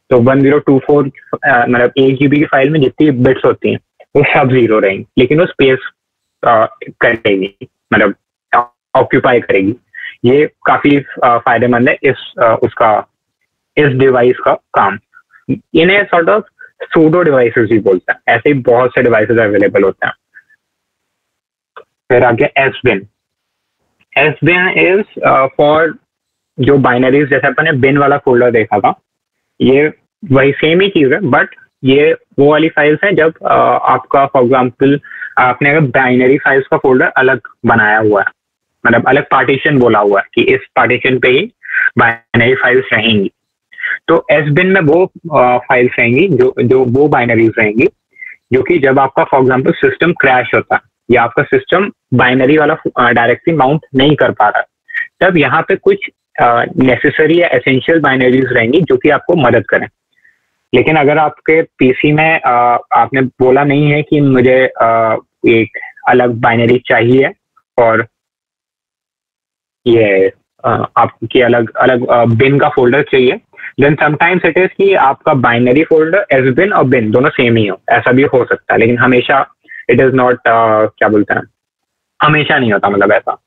तो वन जीरो टू फोर मतलब एक जीबी की फाइल में जितनी बिट्स होती हैं वो सब जीरो रहेंगी, लेकिन वो स्पेस करेगी मतलब ऑक्यूपाई करेगी। ये काफी फायदेमंद है इस आ, उसका इस डिवाइस का काम। इन्हें सॉर्ट ऑफ सूडो डिवाइसेस भी बोलते हैं, ऐसे ही बहुत से डिवाइसेस अवेलेबल होते हैं। फिर आ गया S bin. S bin is for जो बाइनरीज, जैसे अपने बिन वाला फोल्डर देखा था ये वही सेम ही चीज है, बट ये वो वाली फाइल्स हैं जब uh, आपका फॉर एग्जाम्पल आपने अगर बाइनरी फाइल्स का फोल्डर अलग बनाया हुआ है मतलब अलग पार्टीशन बोला हुआ है कि इस पार्टीशन पे ही बाइनरी फाइल्स रहेंगी, तो एस बिन में वो फाइल्स रहेंगी जो जो वो बाइनरीज रहेंगी जो कि जब आपका फॉर एग्जाम्पल सिस्टम क्रैश होता है या आपका सिस्टम बाइनरी वाला डायरेक्टली माउंट नहीं कर पा रहा तब यहाँ पे कुछ नेसेसरी या एसेंशियल बाइनरीज रहेंगी जो कि आपको मदद करें। लेकिन अगर आपके पीसी में आ, आपने बोला नहीं है कि मुझे आ, एक अलग बाइनरी चाहिए और ये आपकी अलग अलग बिन का फोल्डर चाहिए, देन समटाइम्स इट इज कि आपका बाइनरी फोल्डर एस बिन और बिन दोनों सेम ही हो, ऐसा भी हो सकता है। लेकिन हमेशा इट इज नॉट क्या बोलते हैं, हमेशा नहीं होता मतलब ऐसा।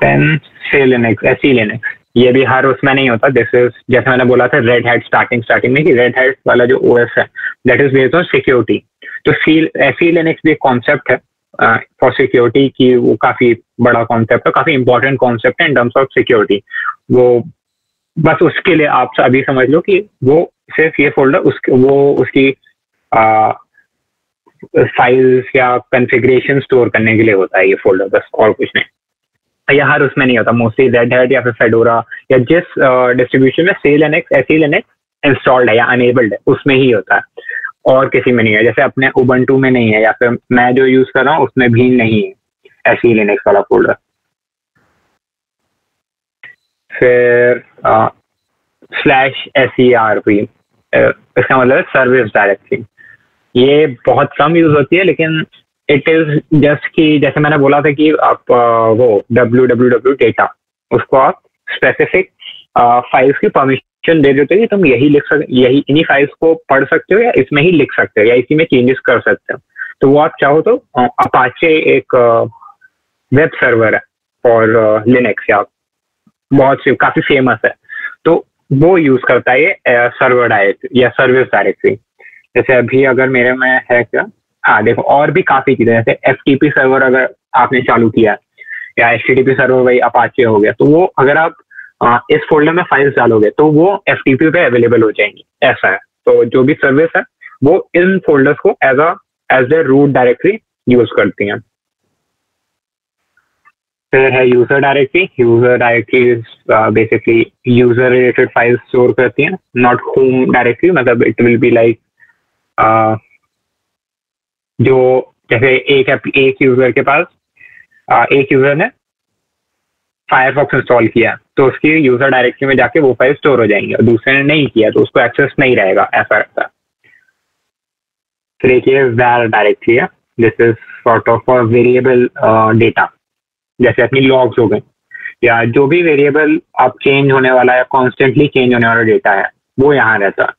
देन से लिनक्स, एसई लिनक्स ये भी हर उसमें नहीं होता। दिस इज जैसे मैंने बोला था रेड हैट स्टार्टिंग स्टार्टिंग में कि रेड हैट वाला जो ओएस है that is based on security, तो एसई लिनक्स भी एक कॉन्सेप्ट है फॉर uh, सिक्योरिटी की, वो काफी बड़ा कॉन्सेप्ट है, काफी इंपॉर्टेंट कॉन्सेप्ट है इन टर्म्स ऑफ सिक्योरिटी। वो बस उसके लिए आप अभी समझ लो कि वो सिर्फ ये फोल्डर उस वो उसकी फाइल्स uh, या कॉन्फ़िगरेशन स्टोर करने के लिए होता है ये फोल्डर, बस और कुछ नहीं। या हर उसमें नहीं होता, मोस्टली रेड हैट या फिर फेडोरा या जिस डिस्ट्रीब्यूशन uh, में सेलिनक्स एसई लिनक्स इंस्टॉल्ड है या अनेबल्ड है उसमें ही होता है और किसी में नहीं है। जैसे अपने उबंटू में नहीं है या फिर मैं जो यूज कर रहा हूँ उसमें भी नहीं है एसई लिनक्स वाला फोल्डर। फिर स्लैश एसईआरपी, इसका मतलब सर्विस डायरेक्टरी, ये बहुत कम यूज होती है लेकिन इट इज जस्ट कि जैसे मैंने बोला था कि आप uh, वो डब्ल्यू डब्ल्यू डब्ल्यू डेटा उसको आप स्पेसिफिक फाइल्स की परमिशन दे देते हो कि तुम यही लिख सकते यही इन्हीं फाइल्स को पढ़ सकते हो या इसमें ही लिख सकते हो या इसी में चेंजेस कर सकते हो। तो वो आप चाहो तो अपाचे एक वेब सर्वर है और लिनक्स या बहुत से काफी फेमस है, तो वो यूज करता है ये सर्वर डायरेक्टरी या सर्विस डायरेक्टरी। जैसे अभी अगर मेरे में है क्या, हाँ देखो और भी काफी चीजें जैसे एफटीपी सर्वर अगर आपने चालू किया या एचटीटीपी सर्वर वही अपाचे हो गया, तो वो अगर आप आ, इस फोल्डर में फाइल्स डालोगे तो वो एफटीपी पे अवेलेबल हो जाएंगी, ऐसा है। तो जो भी सर्विस है वो इन फोल्डर्स को as a as a root directory use करती हैं। फिर है user directory. User directory basically user related files store करती हैं, नॉट होम डायरेक्टरी, मतलब इट विल बी लाइक जो जैसे एक एक यूजर के पास आ, एक यूजर ने फायरफॉक्स इंस्टॉल किया तो उसकी यूजर डायरेक्टरी में जाके वो फाइल स्टोर हो जाएंगे और दूसरे ने नहीं किया तो उसको एक्सेस नहीं रहेगा, ऐसा रहता है। फिर एक ये वार डायरेक्टरी है, this is sort of for variable data, जैसे अपनी लॉग्स हो गए या जो भी वेरिएबल आप चेंज होने वाला है कॉन्स्टेंटली चेंज होने वाला डेटा है वो यहाँ रहता है।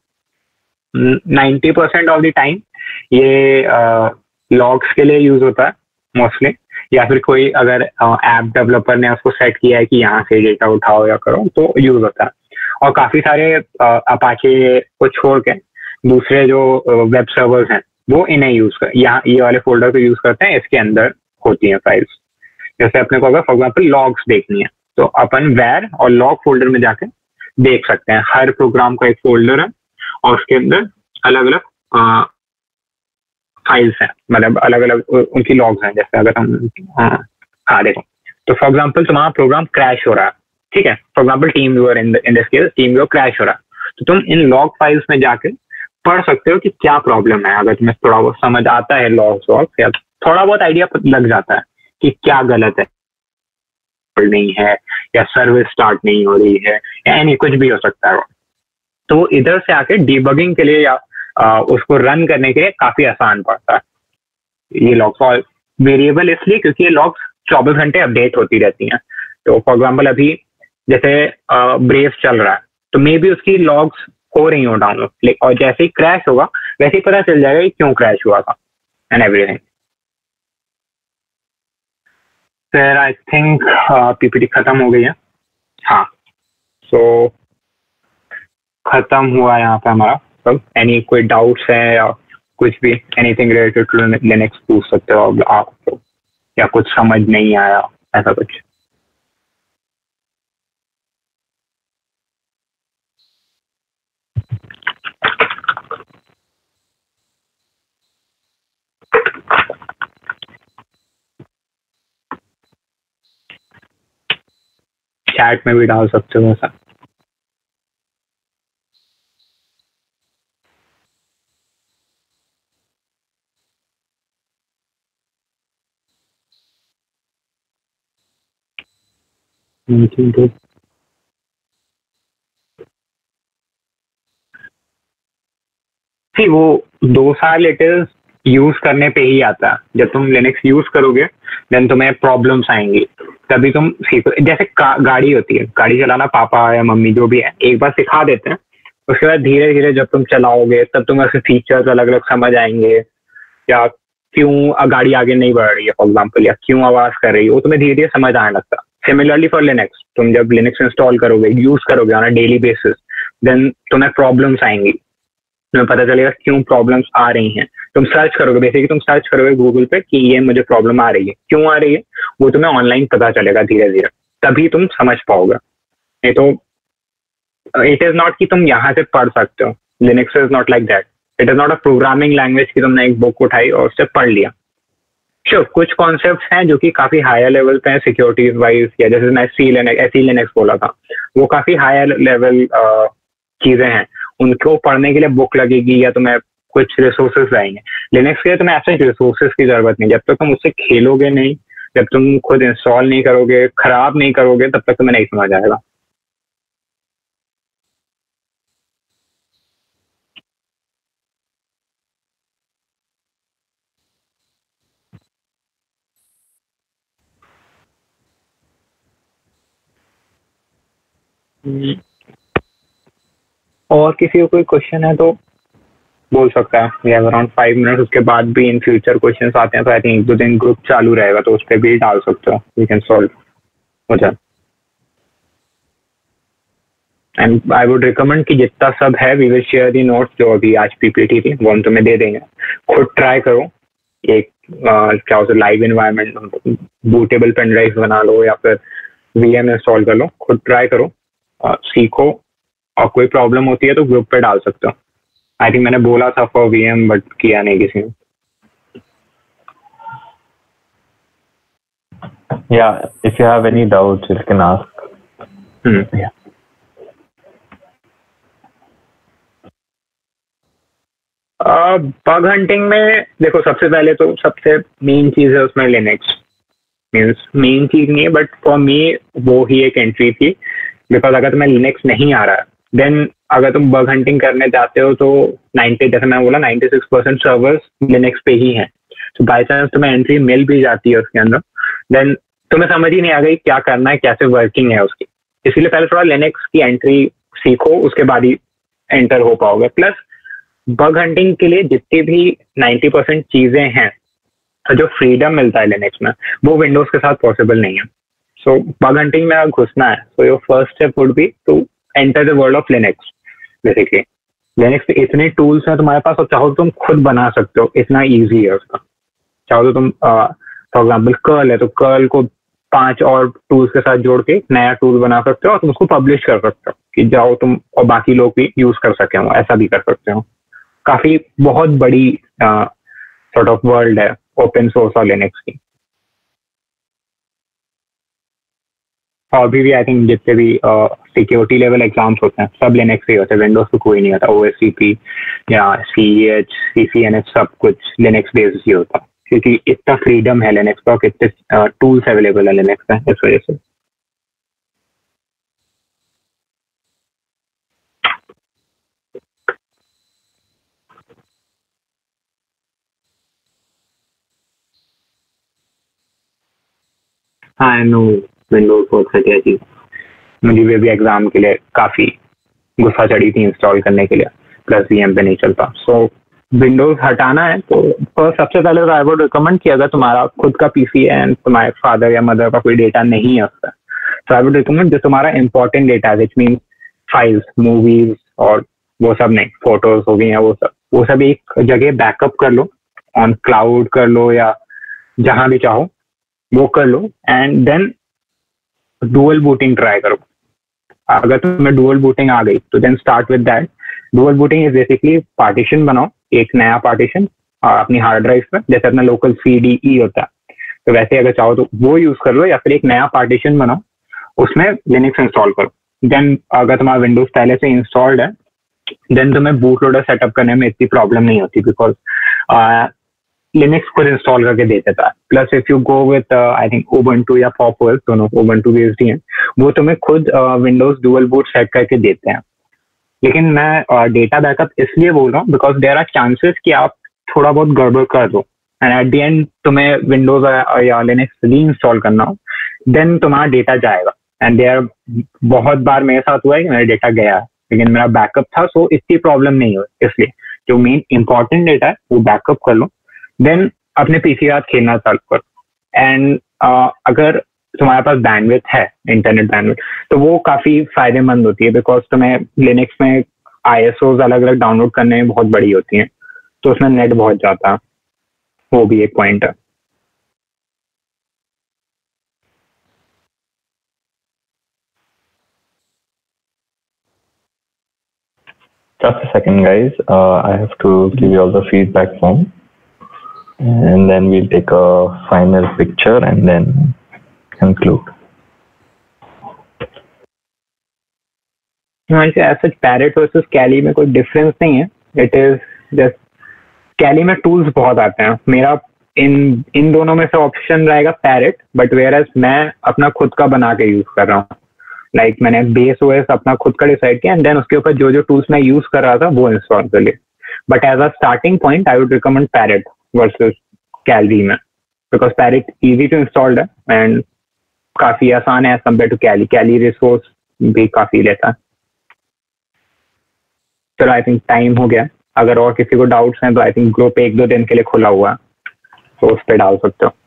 ninety percent of the time ये लॉग्स के लिए यूज होता है मोस्टली, या फिर कोई अगर ऐप डेवलपर ने उसको सेट किया है कि यहाँ से डेटा उठाओ या करो तो यूज होता है। और काफी सारे अपाचे को छोड़ के दूसरे जो वेब सर्वर्स हैं वो इन्हें यूज कर, यहाँ ये वाले फोल्डर को यूज करते हैं, इसके अंदर होती हैं फाइल्स। जैसे अपने को अगर फॉर एग्जाम्पल लॉग्स देखनी है तो अपन वेर और लॉग फोल्डर में जाके देख सकते हैं। हर प्रोग्राम का एक फोल्डर है और उसके अंदर अलग अलग फाइल्स हैं, मतलब अलग अलग उनकी लॉग्स हैं। जैसे अगर हम हाँ देखो तो फॉर एग्जाम्पल तुम्हारा प्रोग्राम क्रैश हो रहा है, ठीक है, for example TeamViewer in in this case TeamViewer crash हो रहा है, तो तुम इन लॉग फाइल्स में जाके पढ़ सकते हो कि क्या प्रॉब्लम है। अगर तुम्हें थोड़ा बहुत समझ आता है लॉग्स वॉग्स या थोड़ा बहुत आइडिया लग जाता है कि क्या गलत है नहीं है या सर्विस स्टार्ट नहीं हो रही है यानी कुछ भी हो सकता है, तो इधर से आके डीबगिंग के लिए या आ, उसको रन करने के लिए काफी आसान पड़ता है ये लॉग्स। और वेरिएबल इसलिए क्योंकि ये लॉग्स चौबीस घंटे अपडेट होती रहती हैं। तो फॉर एग्जांपल अभी जैसे ब्रेव चल रहा है तो मे बी उसकी लॉग्स हो रही हो डाउनलोड, और जैसे ही क्रैश होगा वैसे ही पता चल जाएगा क्यों क्रैश हुआ था एंड एवरीथिंग। फिर आई थिंक पीपीटी खत्म हो गई है, हाँ सो खत्म हुआ यहाँ पे हमारा सब। एनी कोई डाउट्स है या कुछ भी एनीथिंग रिलेटेड टू लिनक्स पूछ सकते हो आप, तो या कुछ समझ नहीं आया ऐसा कुछ? चैट में भी डाल सकते हो ऐसा। ठीक है ठीक, वो दो साल इट इज यूज करने पे ही आता है। जब तुम लिनक्स यूज करोगे देन तुम्हें प्रॉब्लम्स आएंगी, तभी तुम सीखो। जैसे गाड़ी होती है, गाड़ी चलाना पापा या मम्मी जो भी है एक बार सिखा देते हैं, उसके बाद धीरे धीरे जब तुम चलाओगे तब तुम्हें उसके फीचर्स अलग अलग समझ आएंगे, या क्यों गाड़ी आगे नहीं बढ़ रही है फॉर एग्जाम्पल, या क्यों आवाज कर रही है, वो तुम्हें धीरे धीरे समझ आने लगता। सिमिलरली फॉर लिनक्स, तुम जब लिनक्स इंस्टॉल करोगे यूज करोगे on a daily basis then तुम्हें प्रॉब्लम्स आएंगी, तुम्हें पता चलेगा क्यों प्रॉब्लम्स आ रही हैं। तुम सर्च करोगे, बेसिकली तुम सर्च करोगे गूगल पे कि ये मुझे प्रॉब्लम आ रही है, क्यों आ रही है वो तुम्हें ऑनलाइन पता चलेगा धीरे धीरे, तभी तुम समझ पाओगे। नहीं तो इट इज नॉट कि तुम यहाँ से पढ़ सकते हो, Linux is not like that, it is not a programming language कि तुमने एक बुक उठाई और उससे पढ़ लिया। श्योर कुछ कॉन्सेप्ट्स हैं जो कि काफी हायर लेवल पे हैं सिक्योरिटी वाइज, या जैसे मैं एसईलिनक्स बोला था वो काफी हायर लेवल चीजें हैं, उनको पढ़ने के लिए बुक लगेगी या तुम्हें कुछ रिसोर्सेज आएंगे। लिनक्स के लिए तुम्हें ऐसे रिसोर्सेज की जरूरत नहीं, जब तक तुम उससे खेलोगे नहीं, जब तुम खुद इंस्टॉल नहीं करोगे, खराब नहीं करोगे, तब तक तुम्हें नहीं समझ आएगा। और किसी को कोई क्वेश्चन है तो बोल सकता है, we have around five minutes. उसके बाद भी इन फ्यूचर क्वेश्चंस आते हैं तो आई थिंक एक दो दिन ग्रुप चालू रहेगा तो उस पर भी डाल सकते हो, वी कैन सॉल्व हो जाए। एंड आई वुड रिकमेंड कि जितना सब है we will share the notes, जो अभी आज पीपीटी थी वो हम तुम्हें दे देंगे, खुद ट्राई करो। एक क्या होता है live environment, bootable pen drive बना लो या फिर वी एम इंस्टॉल कर लो, खुद ट्राई करो और सीखो, और कोई प्रॉब्लम होती है तो ग्रुप पे डाल सकते हो। आई थिंक मैंने बोला था फॉर वीएम बट किया नहीं किसी ने। या if you have any doubts you can ask. Hmm या बग हंटिंग में देखो सबसे पहले तो सबसे मेन चीज है उसमें लिनक्स, मींस मेन चीज नहीं है बट फॉर मी वो ही एक एंट्री थी, बिकॉज अगर तुम्हें लिनक्स नहीं आ रहा है देन अगर तुम बग हंटिंग करने जाते हो तो नाइन्टी जैसे मैं बोला ninety six percent servers Linux पे ही हैं, तो बाई चांस तुम्हें एंट्री मिल भी जाती है उसके अंदर देन तुम्हें समझ ही नहीं आ गई क्या करना है, कैसे वर्किंग है उसकी। इसीलिए पहले थोड़ा लिनक्स की एंट्री सीखो, उसके बाद ही एंटर हो पाओगे। प्लस बग हंटिंग के लिए जितनी भी नब्बे परसेंट चीजें हैं जो फ्रीडम मिलता है लिनक्स में वो विंडोज के साथ पॉसिबल नहीं है। सो बग हंटिंग में घुसना है so your first step would be to enter the world of Linux. Basically Linux पे इतने टूल्स हैं तुम्हारे पास और चाहो तो तुम खुद बना सकते हो, इतना ईजी है उसका। चाहो तो तुम फॉर एग्जाम्पल कर्ल है तो कर्ल को पांच और टूल्स के साथ जोड़ के नया टूल बना सकते हो और तुम उसको पब्लिश कर सकते हो कि जाओ तुम और बाकी लोग भी यूज कर सके हो, ऐसा भी कर सकते हो। काफी बहुत बड़ी सॉर्ट ऑफ वर्ल्ड है ओपन सोर्स और लिनक्स की। और भी भी आई थिंक जितने भी सिक्योरिटी लेवल एग्जाम्स होते हैं सब लिनक्स ही होते हैं, विंडोज तो कोई नहीं होता। ओएससीपी या सीएच सीसीएनएच सब कुछ लिनक्स बेस्ड ही होता है क्योंकि इतना फ्रीडम है लिनक्स पर, कितने टूल्स अवेलेबल है लिनक्स में, इस वजह से। हाँ नो विंडोज बहुत घटिया चीज, मुझे भी अभी एग्जाम के लिए काफ़ी गुस्सा चढ़ी थी इंस्टॉल करने के लिए, प्लस वीएम पे नहीं चलता। सो विंडोज हटाना है तो फर्स्ट सबसे पहले तो आई वुड रिकमेंड कि अगर तुम्हारा खुद का पीसी है एंड तुम्हारे फादर या मदर का कोई डेटा नहीं है उसका, तो आई वुड रिकमेंड जो तुम्हारा इंपॉर्टेंट डेटा है विच मीन फाइल्स मूवीज और वो सब नहीं, फोटोज हो गई हैं वो सब, वो सब एक जगह बैकअप कर लो, ऑन क्लाउड कर लो या जहाँ भी चाहो वो कर लो। And then dual booting try करो, अगर तुम्हें डुअल बूटिंग आ गई तो then start with that. Dual booting is basically partition बनाओ, एक नया पार्टीशन और अपनी हार्ड ड्राइव पर, जैसे अपना लोकल सीडीई होता है तो वैसे अगर चाहो तो वो यूज कर लो या फिर एक नया पार्टीशन बनाओ उसमें लिनक्स इंस्टॉल करो। देन अगर तुम्हारा विंडोज पहले से इंस्टॉल्ड है देन तुम्हें बूट लोडर सेटअप करने में इतनी प्रॉब्लम नहीं होती बिकॉज लिनक्स खुद इंस्टॉल करके दे देता है। Plus if you go with I think Ubuntu या पॉपुलर, दोनों उबंटू बेस्ड ही हैं, वो तुम्हें खुद विंडोज डुअल बूट सेट करके देते हैं। लेकिन मैं डेटा बैकअप इसलिए बोल रहा हूँ बिकॉज देयर आर चांसेस कि आप थोड़ा बहुत गड़बड़ कर दो एंड एट दी एंड तुम्हें विंडोज या लिनक्स री इंस्टॉल करना हो देन तुम्हारा डेटा जाएगा। एंड देयर बहुत बार मेरे साथ हुआ है कि मेरा डेटा गया लेकिन मेरा बैकअप था सो इतनी प्रॉब्लम नहीं हुई। इसलिए जो मेन इंपॉर्टेंट डेटा है वो बैकअप कर लो, देन अपने पीसी के साथ खेलना चालू करो। एंड uh, अगर तुम्हारे पास बैंडविड्थ है, इंटरनेट बैंडविड्थ, तो वो काफ़ी फायदेमंद होती है बिकॉज तुम्हें लिनक्स में आईएसओज अलग अलग डाउनलोड करने में बहुत बड़ी होती हैं तो उसमें नेट बहुत जाता है, वो भी एक पॉइंट है। Just a second guys, uh, I have to give you all the feedback form. And then we'll take a final picture and then conclude. No, as such, Parrot versus Kali में कोई difference नहीं है। It is just Kali में tools बहुत आते हैं। मेरा इन इन दोनों में से ऑप्शन रहेगा Parrot, but whereas मैं अपना खुद का बना के यूज कर रहा हूँ। लाइक like, मैंने बेस ओएस अपना खुद का डिसाइड किया एंड देन उसके ऊपर जो जो टूल्स मैं यूज कर रहा था वो इंस्टॉल कर लिए। But as a starting point I would recommend Parrot versus Kali में because Parrot easy to install है एंड काफी आसान है compare to Kali। Kali resource भी काफी लेता है। चलो आई थिंक टाइम हो गया, अगर और किसी को डाउट्स हैं तो आई थिंक ग्रुप एक दो दिन के लिए खुला हुआ है तो उस पर डाल सकते हो।